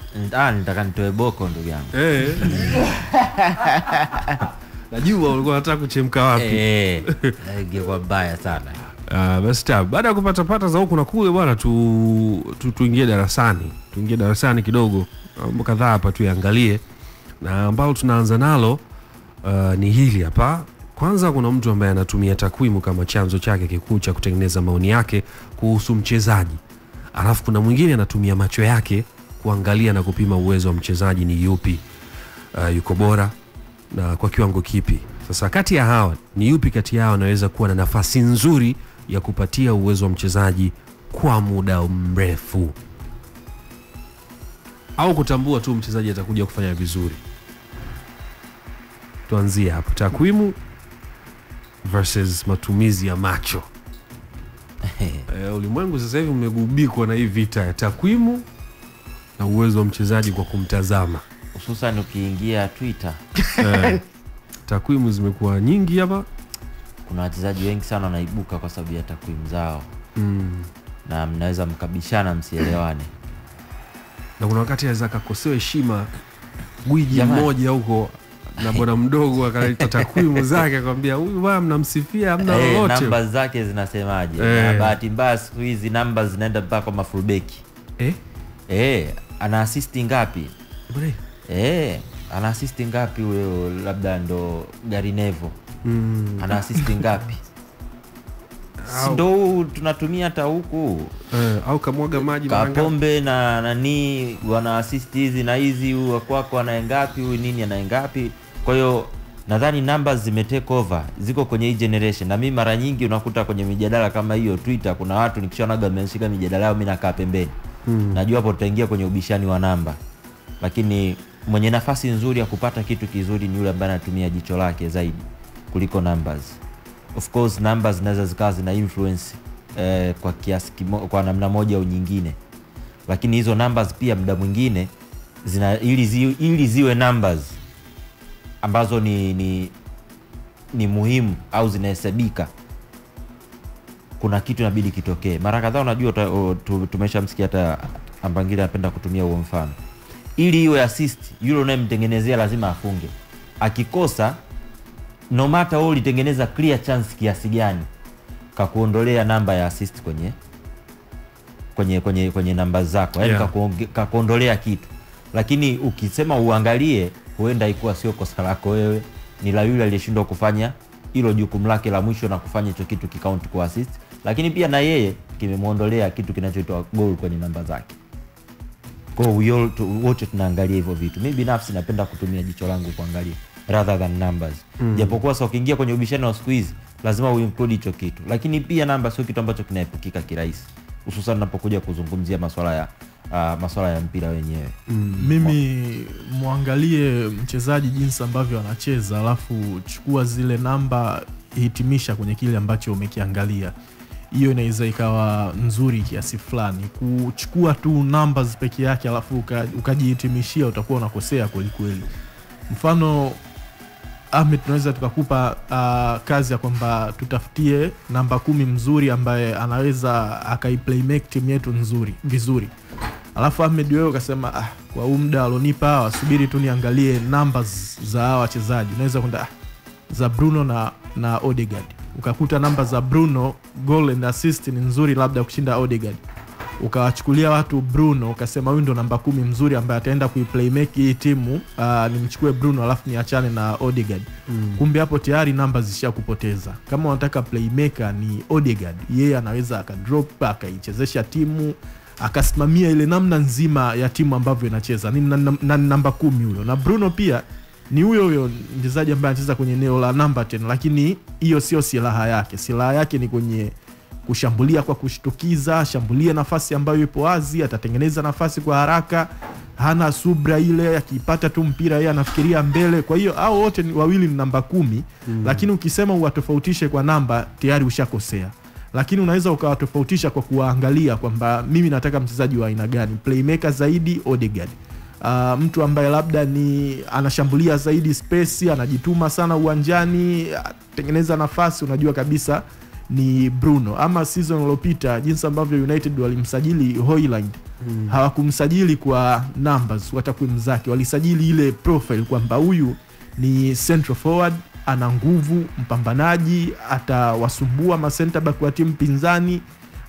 Nitaka nitoe boko ndugu yangu. Najua ulikuwa unataka kuchemka wapi. Ingekuwa mbaya sana. Basta baada ya kupata za huko na kule bwana, tuingie darasani. Tuingie darasani kidogo. Mambo kadhaa hapa tuangalie. Na ambao tunaanza nalo ni hili hapa. Kwanza kuna mtu ambaye anatumia takwimu kama chanzo chake kikuu cha kutengeneza maoni yake kuhusu mchezaji. Alafu kuna mwingine anatumia macho yake kuangalia na kupima uwezo wa mchezaji ni yupi. Yuko bora na kwa kiwango kipi. Sasa kati ya hawa ni yupi kati yao anaweza kuwa na nafasi nzuri ya kupatia uwezo wa mchezaji kwa muda mrefu, au kutambua tu mchezaji atakuja kufanya vizuri. Tuanzie hapo, takwimu versus matumizi ya macho. Ulimwengu sasa hivi umegubikwa na hii vita ya takwimu na uwezo wa mchezaji kwa kumtazama, hususan ukiingia Twitter. Takwimu zimekuwa nyingi hapa. Kuna wachezaji wengi sana wanaibuka kwa sababu ya takwimu zao. Na mnaweza mkabishana msielewane. Na kuna wakati anaweza kukosewa heshima gwiji mmoja huko na bwana mdogo akaleta takwimu zake akamwambia huyu bwana mnamsifia amna lolote. Namba zake zinasemaje? Na bahati mbaya siku hizi namba zinaenda mpaka kwa fullback. anaasisti ngapi? Anaasisti ngapi huyo, labda ndo gari nevo. Anaasisti ngapi? Ndo tunatumia hata huku. Au kamwaga maji maranga. Kapombe na nani wanaasisti hizi na hizi, huwa kwako anaengapi, huyu nini anaengapi. Kwa hiyo nadhani numbers zimetake over, ziko kwenye hii generation. Na mimi mara nyingi unakuta kwenye mijadala kama hiyo Twitter, kuna watu nikishonaga mmeshika mijadala yao mimi nakaa pembeni. Najua hapo tutaingia kwenye ubishani wa namba. Lakini mwenye nafasi nzuri ya kupata kitu kizuri ni yule ambaye anatumia jicho lake zaidi kuliko numbers. Of course numbers nazo zikazi na influence kwa kiasi kwa namna moja au nyingine. Lakini hizo numbers pia muda mwingine zina ili ziwe numbers ambazo ni muhimu au zinahesabika, kuna kitu inabidi kitokee. Mara kadhaa unajua tumeshamsikia hata Ambangila anapenda kutumia huo mfano. Ili iwe assist, yule unayemtengenezea lazima afunge. Akikosa, no matter all itengeneza clear chance kiasi gani, kakuondolea namba ya assist kwenye namba zako. Yaani kakuondolea kitu. Lakini ukisema uangalie, huenda ikuwa sio kosa lako wewe, ni la yule aliyeshindwa kufanya hilo jukumu lake la mwisho na kufanya hicho kitu kikaunt kwa assist. Lakini pia na yeye kimemuondolea kitu kinachoitwa goal kwenye namba zake. Kwa hiyo wote tunaangalia hivyo vitu. Mimi binafsi napenda kutumia jicho langu kuangalia rather than numbers. Japokuwa sasa ukiingia kwenye ubishano wa squeeze lazima uinclude hicho kitu. Lakini pia namba sio kitu ambacho kinaepukika kirahisi, hususan unapokuja kuzungumzia masuala ya mpira wenyewe. Mimi muangalie mchezaji jinsi ambavyo anacheza, alafu chukua zile namba hitimisha kwenye kile ambacho umekiangalia. Hiyo inaweza ikawa nzuri kiasi fulani. Kuchukua tu numbers peke yake alafu ukajihitimishia, utakuwa unakosea kweli kweli. Mfano Ahmed, tunaweza tukakupa kazi ya kwamba tutafutie namba 10 mzuri ambaye anaweza akaiplaymaker timu yetu nzuri vizuri. Alafu Ahmed wewe ukasema kwa muda alonipa wasubiri tu niangalie numbers za hawa wachezaji. Unaweza kwenda za Bruno na Odegaard. Ukakuta namba za Bruno goal and assist ni nzuri labda kushinda Odegaard. Ukawachukulia watu Bruno ukasema huyu ndo namba 10 mzuri ambaye ataenda kuiplaymaker hii timu, nimchukue Bruno alafu niachane na Odegaard. Kumbe hapo tayari numbers zishakupoteza. Kama unataka playmaker ni Odegaard, yeye anaweza akadrop akaichezesha timu, akasimamia ile namna nzima ya timu ambavyo inacheza. Ni namba 10 huyo. Na Bruno pia ni huyo huyo mchezaji ambaye anacheza kwenye eneo la namba 10, lakini hiyo sio silaha yake. Silaha yake ni kwenye kushambulia kwa kushtukiza, shambulia nafasi ambayo ipo wazi, atatengeneza nafasi kwa haraka, hana subra ile, akipata tu mpira yeye anafikiria mbele. Kwa hiyo hao wote wawili ni namba 10, lakini ukisema uwatofautishe kwa namba tayari ushakosea. Lakini unaweza ukawatofautisha kwa kuangalia kwamba mimi nataka mchezaji wa aina gani, playmaker zaidi Odegaard, mtu ambaye labda ni anashambulia zaidi space, anajituma sana uwanjani, tengeneza nafasi, unajua kabisa ni Bruno. Ama season iliyopita jinsi ambavyo United walimsajili Hoyland, hawakumsajili kwa numbers wa takwimu zake, walisajili ile profile kwamba huyu ni central forward, ana nguvu, mpambanaji, atawasumbua masenta back wa timu pinzani,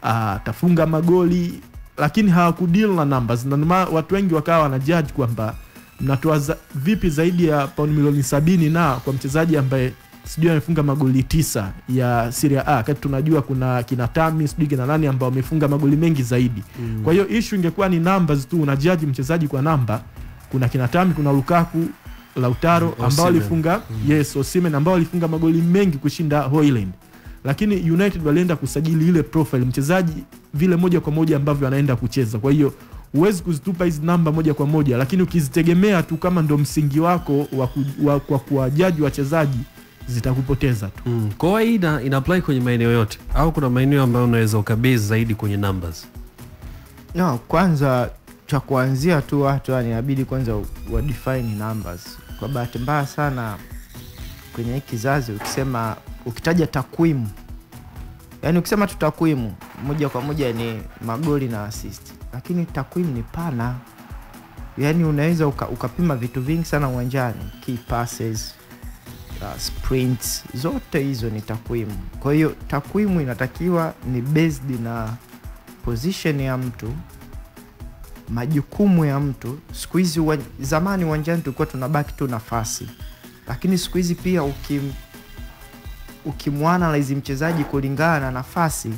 atafunga magoli. Lakini hawakudeal na numbers, na watu wengi wakawa na judge kwamba mnatoa vipi zaidi ya £70 million na kwa mchezaji ambaye sijui amefunga magoli 9 ya Serie A, kati tunajua kuna kina Tami sijui kina nani ambao wamefunga magoli mengi zaidi. Kwa hiyo issue ingekuwa ni numbers tu, unajaji mchezaji kwa namba. Kuna kina Tami, kuna Lukaku, Lautaro ambao walifunga Osimhen ambao walifunga magoli mengi kushinda Hoyland. Lakini United walienda kusajili ile profile mchezaji vile moja kwa moja ambavyo anaenda kucheza. Kwa hiyo huwezi kuzitupa hizo namba moja kwa moja, lakini ukizitegemea tu kama ndo msingi wako kwa kuwajaji wachezaji zitakupoteza tu. Kwa hiyo ina apply kwenye maeneo yote au kuna maeneo ambayo unaweza ukabase zaidi kwenye numbers? No, kwanza cha kuanzia tu watu inabidi kwanza wa define numbers. Kwa bahati mbaya sana kwenye kizazi ukisema ukitaja takwimu, yani ukisema tu takwimu moja kwa moja ni magoli na assist, lakini takwimu ni pana. Yani unaweza ukapima vitu vingi sana uwanjani, key passes, sprints, zote hizo ni takwimu. Kwa hiyo takwimu inatakiwa ni based na position ya mtu, majukumu ya mtu. Siku hizi zamani uwanjani tulikuwa tunabaki tu nafasi. Lakini siku hizi pia ukimwanalyze mchezaji kulingana na nafasi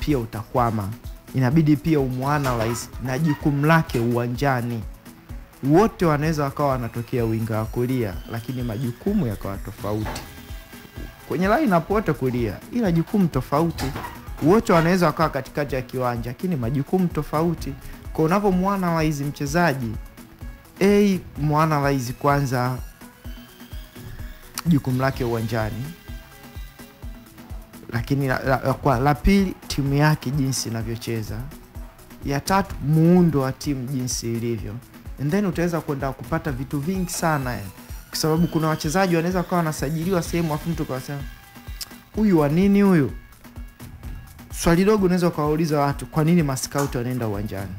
pia utakwama. Inabidi pia umwanalyze na jukumu lake uwanjani. Wote wanaweza wakawa wanatokea winga wa kulia, lakini majukumu yakawa tofauti. Kwenye lineup wote kulia, ila jukumu tofauti. Wote wanaweza wakawa katikati ya kiwanja, lakini majukumu tofauti. Kwa unavyomuanalyze mchezaji, muanalyze kwanza jukumu lake uwanjani. Lakini la pili, timu yake jinsi inavyocheza. Ya tatu, muundo wa timu jinsi ilivyo. And then utaweza kwenda kupata vitu vingi sana. Kwa sababu kuna wachezaji wanaweza kuwa wanasajiliwa sehemu afu mtu kwa sema huyu wa nini huyu? Swali dogo unaweza kuwauliza watu, kwa nini mascout wanaenda uwanjani?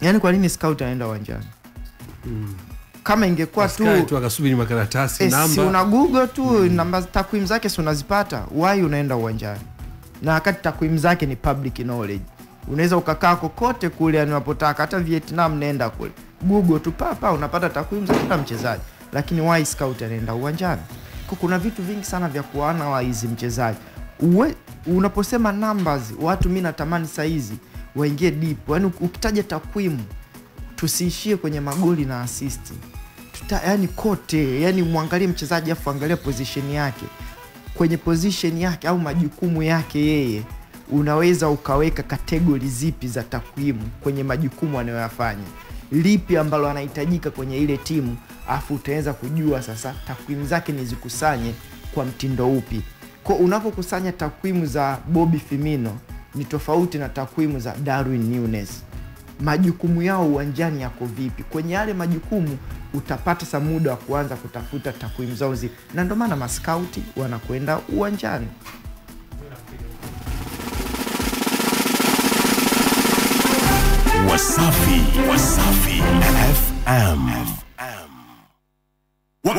Yaani kwa nini scout anaenda uwanjani? Kama ingekuwa tu scout akasubiri makaratasi namba. Si una Google tu namba takwimu zake si unazipata, why unaenda uwanjani? Na wakati takwimu zake ni public knowledge. Unaweza ukakaa kokote kule anapotaka, hata Vietnam nenda kule. Google tu papa unapata takwimu za kila mchezaji. Lakini why scout anaenda uwanjani? Kwa kuna vitu vingi sana vya kuanalyze mchezaji. Unaposema numbers, watu mimi natamani saa hizi waingie deep. Yaani ukitaja takwimu tusiishie kwenye magoli na assist. Yaani kote, yaani muangalie mchezaji afu angalia position yake. Kwenye position yake au majukumu yake yeye, unaweza ukaweka kategori zipi za takwimu kwenye majukumu anayoyafanya. Lipi ambalo anahitajika kwenye ile timu, afu utaweza kujua sasa takwimu zake nizikusanye kwa mtindo upi. Kwa unapokusanya takwimu za Bobby Firmino ni tofauti na takwimu za Darwin Nunes. Majukumu yao uwanjani yako vipi? Kwenye yale majukumu utapata sa muda wa kuanza kutafuta takwimu zao zipi. Na ndio maana maskauti wanakwenda uwanjani. Wasafi FM.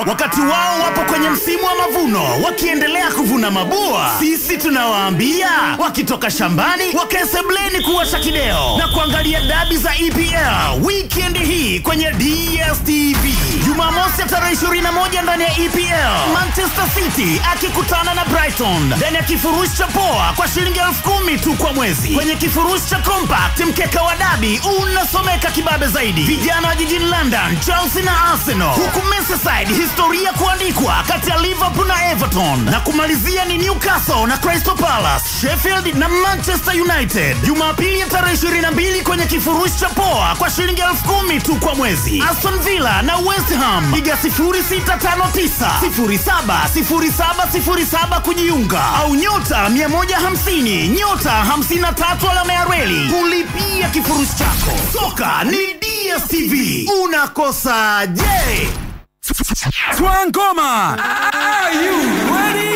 Wakati wao wapo kwenye msimu wa mavuno, wakiendelea kuvuna mabua, sisi tunawaambia wakitoka shambani wakasebleni kuwasha kideo na kuangalia dabi za EPL weekend hii kwenye DStv. Jumamosi tarehe 21 ndani ya EPL, Manchester City akikutana na Brighton ndani ya kifurushi cha poa kwa shilingi 10,000 tu kwa mwezi. Kwenye kifurushi cha compact, mkeka wa dabi unasomeka kibabe zaidi. Vijana wa jijini London, Chelsea na Arsenal, huku Merseyside historia kuandikwa kati ya Liverpool na Everton, na kumalizia ni Newcastle na Crystal Palace, Sheffield na Manchester United. Jumapili ya tarehe 22 kwenye kifurushi cha poa kwa shilingi 10,000 tu kwa mwezi, Aston Villa na West Ham. Piga 0659 070707 kujiunga, au *150 *53 alama ya reli kulipia kifurushi chako. Soka ni DStv, unakosa je? Twangoma, are you ready?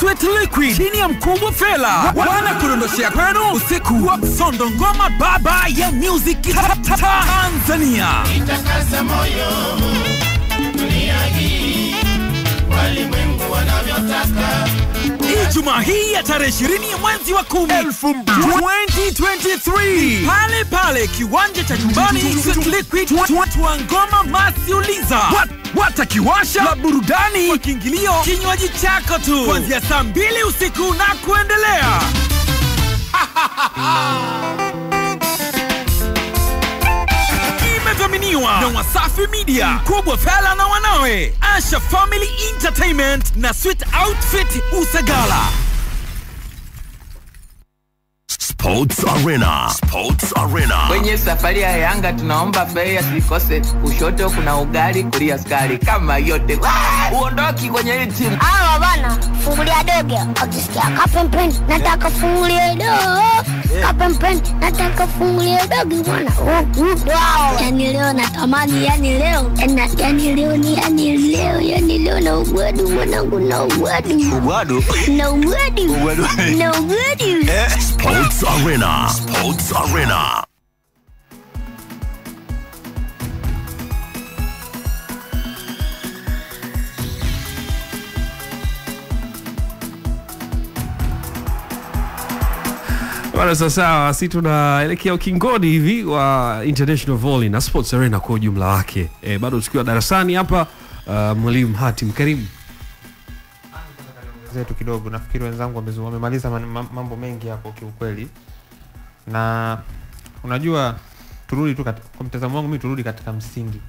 Sweet liquid chini ya mkubwa Fela wanakurundoshia kwenu usiku wa Sondo Ngoma, baba ya music Tanzania. Itakasa moyo dunia hii walimwengu wanavyotaka. Ijumaa hii ya tarehe 20 mwezi wa 10 2023, pale kiwanja cha nyumbani Twangoma masiuliza watakiwasha la burudani kwa kiingilio kinywaji chako tu kuanzia saa 2 usiku na kuendelea. Imedhaminiwa na Wasafi Media, Mkubwa Fela na wanawe, Asha Family Entertainment na Sweet Outfit Usagala. Sports Arena. Kwenye safari ya Yanga tunaomba fare ya tulikose. Kushoto kuna ugali, kulia skari. Kama yote uondoki kwenye hii timu. Hawa bana, fungulia doge. Akisikia kapempen, nataka fungulia doge. Kapempen, nataka fungulia doge bwana. Yani leo natamani, yani leo. Yani leo na ugwadu mwanangu, na ugwadu. Na ugwadu. Sports Arena. Bwana sawasawa, sisi tunaelekea ukingoni hivi wa International Volley na Sports Arena kwa ujumla wake. Bado tukiwa darasani hapa, mwalimu Hatim Karim zetu kidogo, nafikiri wenzangu wamemaliza mambo mengi hapo kiukweli. Na unajua turudi tu kwa mtazamo wangu mimi, turudi katika msingi.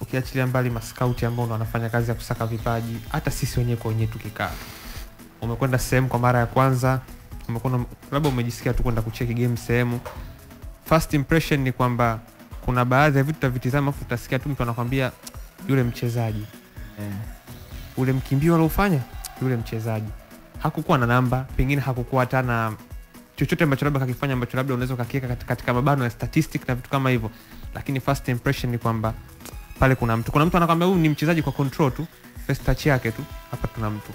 Ukiachilia mbali mascouti ambao wanafanya kazi ya kusaka vipaji, hata sisi wenyewe kwa wenyewe tukikaa. Umekwenda sehemu kwa mara ya kwanza, umekwenda labda umejisikia tu kwenda kucheki game sehemu. First impression ni kwamba kuna baadhi ya vitu tutavitazama afu utasikia tu mtu anakuambia yule mchezaji. Ule mkimbio aliofanya yule mchezaji hakukuwa na namba, pengine hakukuwa hata na chochote ambacho labda kakifanya ambacho labda unaweza kukiweka katika mabano ya statistics na vitu kama hivyo. Lakini first impression ni kwamba pale kuna mtu anakuambia huyu ni mchezaji kwa control tu, first touch yake tu, hapa tuna mtu.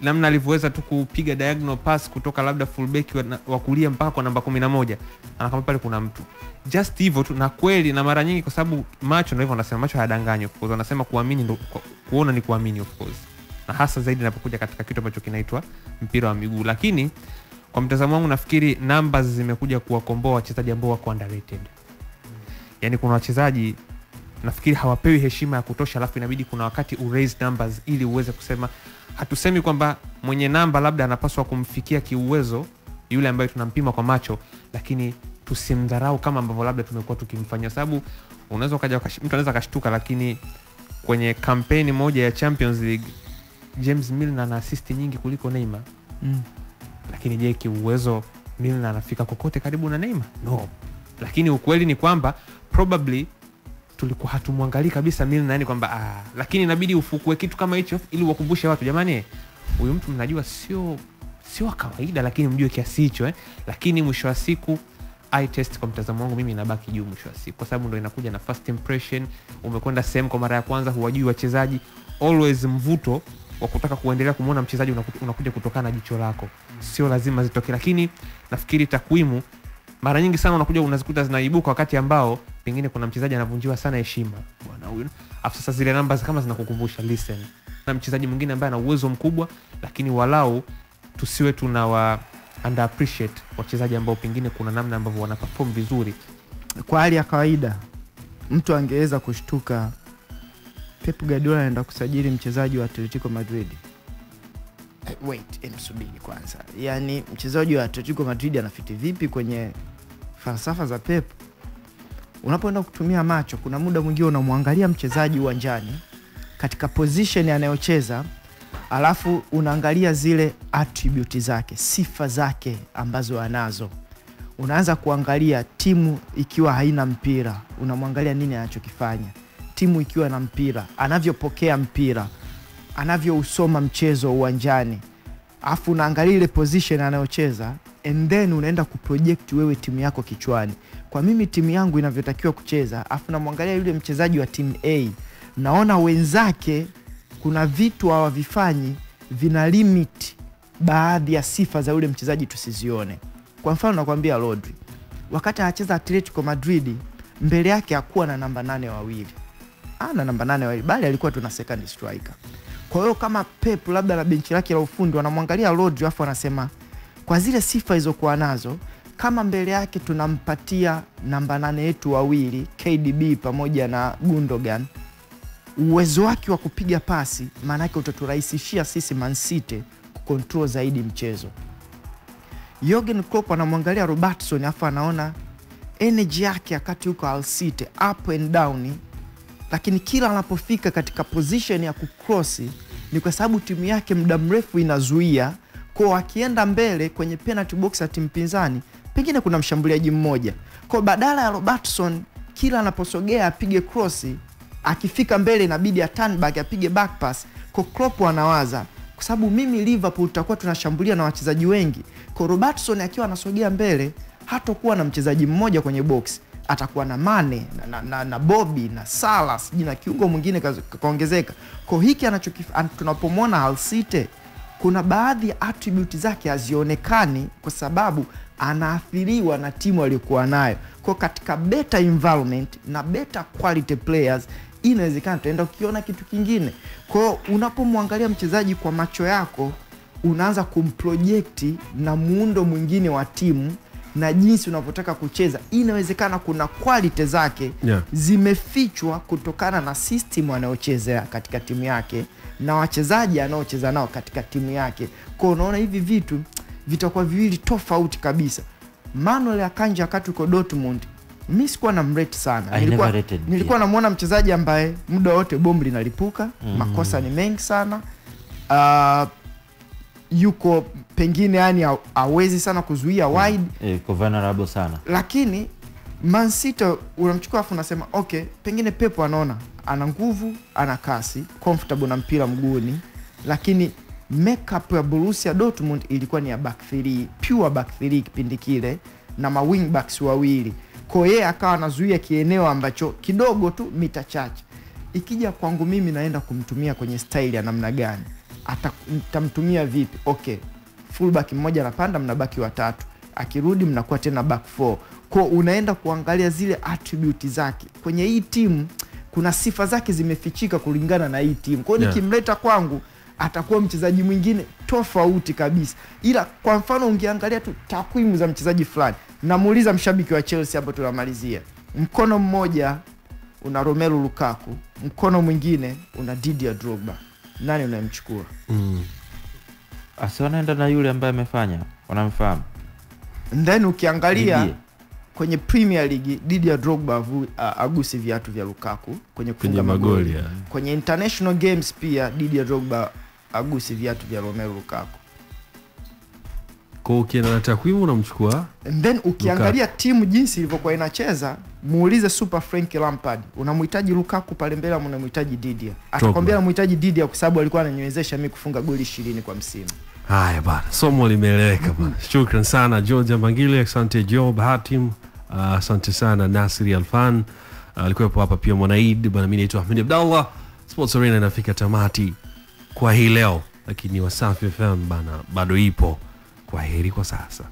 Namna alivyoweza tu kupiga diagonal pass kutoka labda fullback wa kulia mpaka kwa namba 11, anakuambia pale kuna mtu. Just hivyo tu, na kweli. Na mara nyingi kwa sababu macho ndio hivyo wanasema, macho hayadanganyi, of course. Wanasema kuamini ndio kuona ni kuamini, of course. Na hasa zaidi napokuja katika kitu ambacho kinaitwa mpira wa miguu. Lakini kwa mtazamo wangu nafikiri numbers zimekuja kuwakomboa wachezaji ambao wako underrated. Yaani kuna wachezaji nafikiri hawapewi heshima ya kutosha, alafu inabidi kuna wakati uraise numbers ili uweze kusema. Hatusemi kwamba mwenye namba labda anapaswa kumfikia kiuwezo yule ambaye tunampima kwa macho, lakini tusimdharau kama ambavyo labda tumekuwa tukimfanyia, sababu unaweza kaja mtu anaweza kashtuka. Lakini kwenye kampeni moja ya Champions League James Milner ana assist nyingi kuliko Neymar. Lakini je, kiuwezo Milner anafika kokote karibu na Neymar? No. Lakini ukweli ni kwamba probably tulikuwa hatumwangalia kabisa Milner, yani kwamba lakini inabidi ufukue kitu kama hicho ili wakumbushe watu, jamani huyu mtu mnajua sio kawaida, lakini mjue kiasi hicho. Lakini mwisho wa siku eye test kwa mtazamo wangu mimi inabaki juu mwisho wa siku, kwa sababu ndio inakuja na first impression. Umekwenda sehemu kwa mara ya kwanza, huwajui wachezaji, always mvuto wa kutaka kuendelea kumuona mchezaji unakuja kutokana na jicho lako. Sio lazima zitoke, lakini nafikiri takwimu mara nyingi sana unazikuta zinaibuka wakati ambao pengine kuna mchezaji anavunjiwa sana heshima. Bwana huyu. Alafu sasa zile namba kama zinakukumbusha listen. Na mchezaji mwingine ambaye ana uwezo mkubwa, lakini walau tusiwe tunawa underappreciate wachezaji ambao pengine kuna namna ambavyo wanaperform vizuri. Kwa hali ya kawaida mtu angeweza kushtuka Pep Guardiola anaenda kusajili mchezaji wa Atletico Madrid. Wait, emsubiri kwanza. Yaani mchezaji wa Atletico Madrid anafiti vipi kwenye falsafa za Pep? Unapoenda kutumia macho, kuna muda mwingine unamwangalia mchezaji uwanjani katika position anayocheza, alafu unaangalia zile attributes zake, sifa zake ambazo anazo. Unaanza kuangalia timu ikiwa haina mpira, unamwangalia nini anachokifanya. Timu ikiwa na mpira, anavyopokea mpira, anavyousoma mchezo uwanjani. Alafu unaangalia ile position anayocheza, and then unaenda kuproject wewe timu yako kichwani. Kwa mimi timu yangu inavyotakiwa kucheza, afu namwangalia yule mchezaji wa timu A, naona wenzake kuna vitu hawavifanyi, vina limit baadhi ya sifa za yule mchezaji tusizione. Kwa mfano nakwambia Rodri, wakati anacheza Atletico Madrid, mbele yake hakuwa na namba 8 wawili. Ana namba 8 wawili, bali alikuwa tuna second striker. Kwa hiyo kama Pep labda na benchi lake la ufundi wanamwangalia Rodri, afu anasema kwa zile sifa hizokuwa nazo, kama mbele yake tunampatia namba 8 yetu wawili, KDB pamoja na Gundogan, uwezo wake wa kupiga pasi, maana yake utaturahisishia sisi Man City kucontrol zaidi mchezo. Jurgen Klopp anamwangalia Robertson, afu anaona energy yake wakati yuko Al City up and down, lakini kila anapofika katika position ya kucross ni kwa sababu timu yake muda mrefu inazuia. Kwa akienda mbele kwenye penalty box ya timu pinzani, pengine kuna mshambuliaji mmoja. Kwa badala ya Robertson kila anaposogea apige cross, akifika mbele inabidi turn back apige back pass. Kwa Klopp anawaza, kwa sababu mimi Liverpool tutakuwa tunashambulia na wachezaji wengi, kwa Robertson akiwa anasogea mbele hatakuwa na mchezaji mmoja kwenye box, atakuwa na Mane na Bobby na Salah, jina kiungo mwingine kaongezeka. Kwa hiki anachokifanya tunapomwona Al City, kuna baadhi ya attributes zake hazionekani kwa sababu anaathiriwa na timu aliyokuwa nayo. Kwa katika better environment na better quality players, inawezekana tutaenda ukiona kitu kingine. Kwa unapomwangalia mchezaji kwa macho yako, unaanza kumprojekti na muundo mwingine wa timu na jinsi unavyotaka kucheza. Inawezekana kuna quality zake zimefichwa kutokana na system anayochezea katika timu yake na wachezaji anaocheza nao katika timu yake. Kwa unaona hivi vitu vitakuwa viwili tofauti kabisa. Manuel Akanji wakati uko Dortmund, mimi sikuwa namrate sana. Nilikuwa namuona mchezaji ambaye muda wote bomba linalipuka, makosa ni mengi sana. Yuko pengine yani hawezi sana kuzuia wide, yuko vulnerable sana. Lakini Man City unamchukua afu unasema okay, pengine Pep anaona ana nguvu, ana kasi, comfortable na mpira mguuni. Lakini makeup ya Borussia Dortmund ilikuwa ni ya back 3, pure back 3 kipindi kile na ma wing backs wawili. Kwa yeye akawa anazuia kieneo ambacho kidogo tu mita chache. Ikija kwangu mimi naenda kumtumia kwenye style ya namna gani? Atamtumia vipi? Okay, fullback mmoja anapanda, mnabaki watatu. Akirudi mnakuwa tena back 4. Kwa unaenda kuangalia zile attribute zake. Kwenye hii timu kuna sifa zake zimefichika kulingana na hii timu. Kwa nikimleta kwangu atakuwa mchezaji mwingine tofauti kabisa. Ila kwa mfano ungeangalia tu takwimu za mchezaji fulani. Namuuliza mshabiki wa Chelsea hapo tunamalizia. Mkono mmoja una Romelu Lukaku, mkono mwingine una Didier Drogba. Nani unamchukua? Asiwanaenda na yule ambaye amefanya, wanamfahamu. Then ukiangalia Didier kwenye Premier League, Didier Drogba agusi viatu vya Lukaku kwenye kufunga magoli. Kwenye international games pia Didier Drogba agusi viatu vya Romelu Lukaku. Kwa ukiangalia takwimu unamchukua. And then ukiangalia timu jinsi ilivyokuwa inacheza, muulize Super Frank Lampard, unamhitaji Lukaku pale mbele au unamhitaji Didier? Atakwambia anamhitaji Didier kwa sababu alikuwa ananiwezesha mimi kufunga goli 20 kwa msimu. Haya bana, somo limeeleweka bana. Shukran sana George Mbangile, asante Job Hatim, asante sana Nasri Alfan. Alikuwepo hapa pia Mwanaid bana. Mimi naitwa Ahmed Abdallah. Sports Arena inafika tamati kwa hii leo, lakini Wasafi FM bana bado ipo. Kwaheri kwa sasa.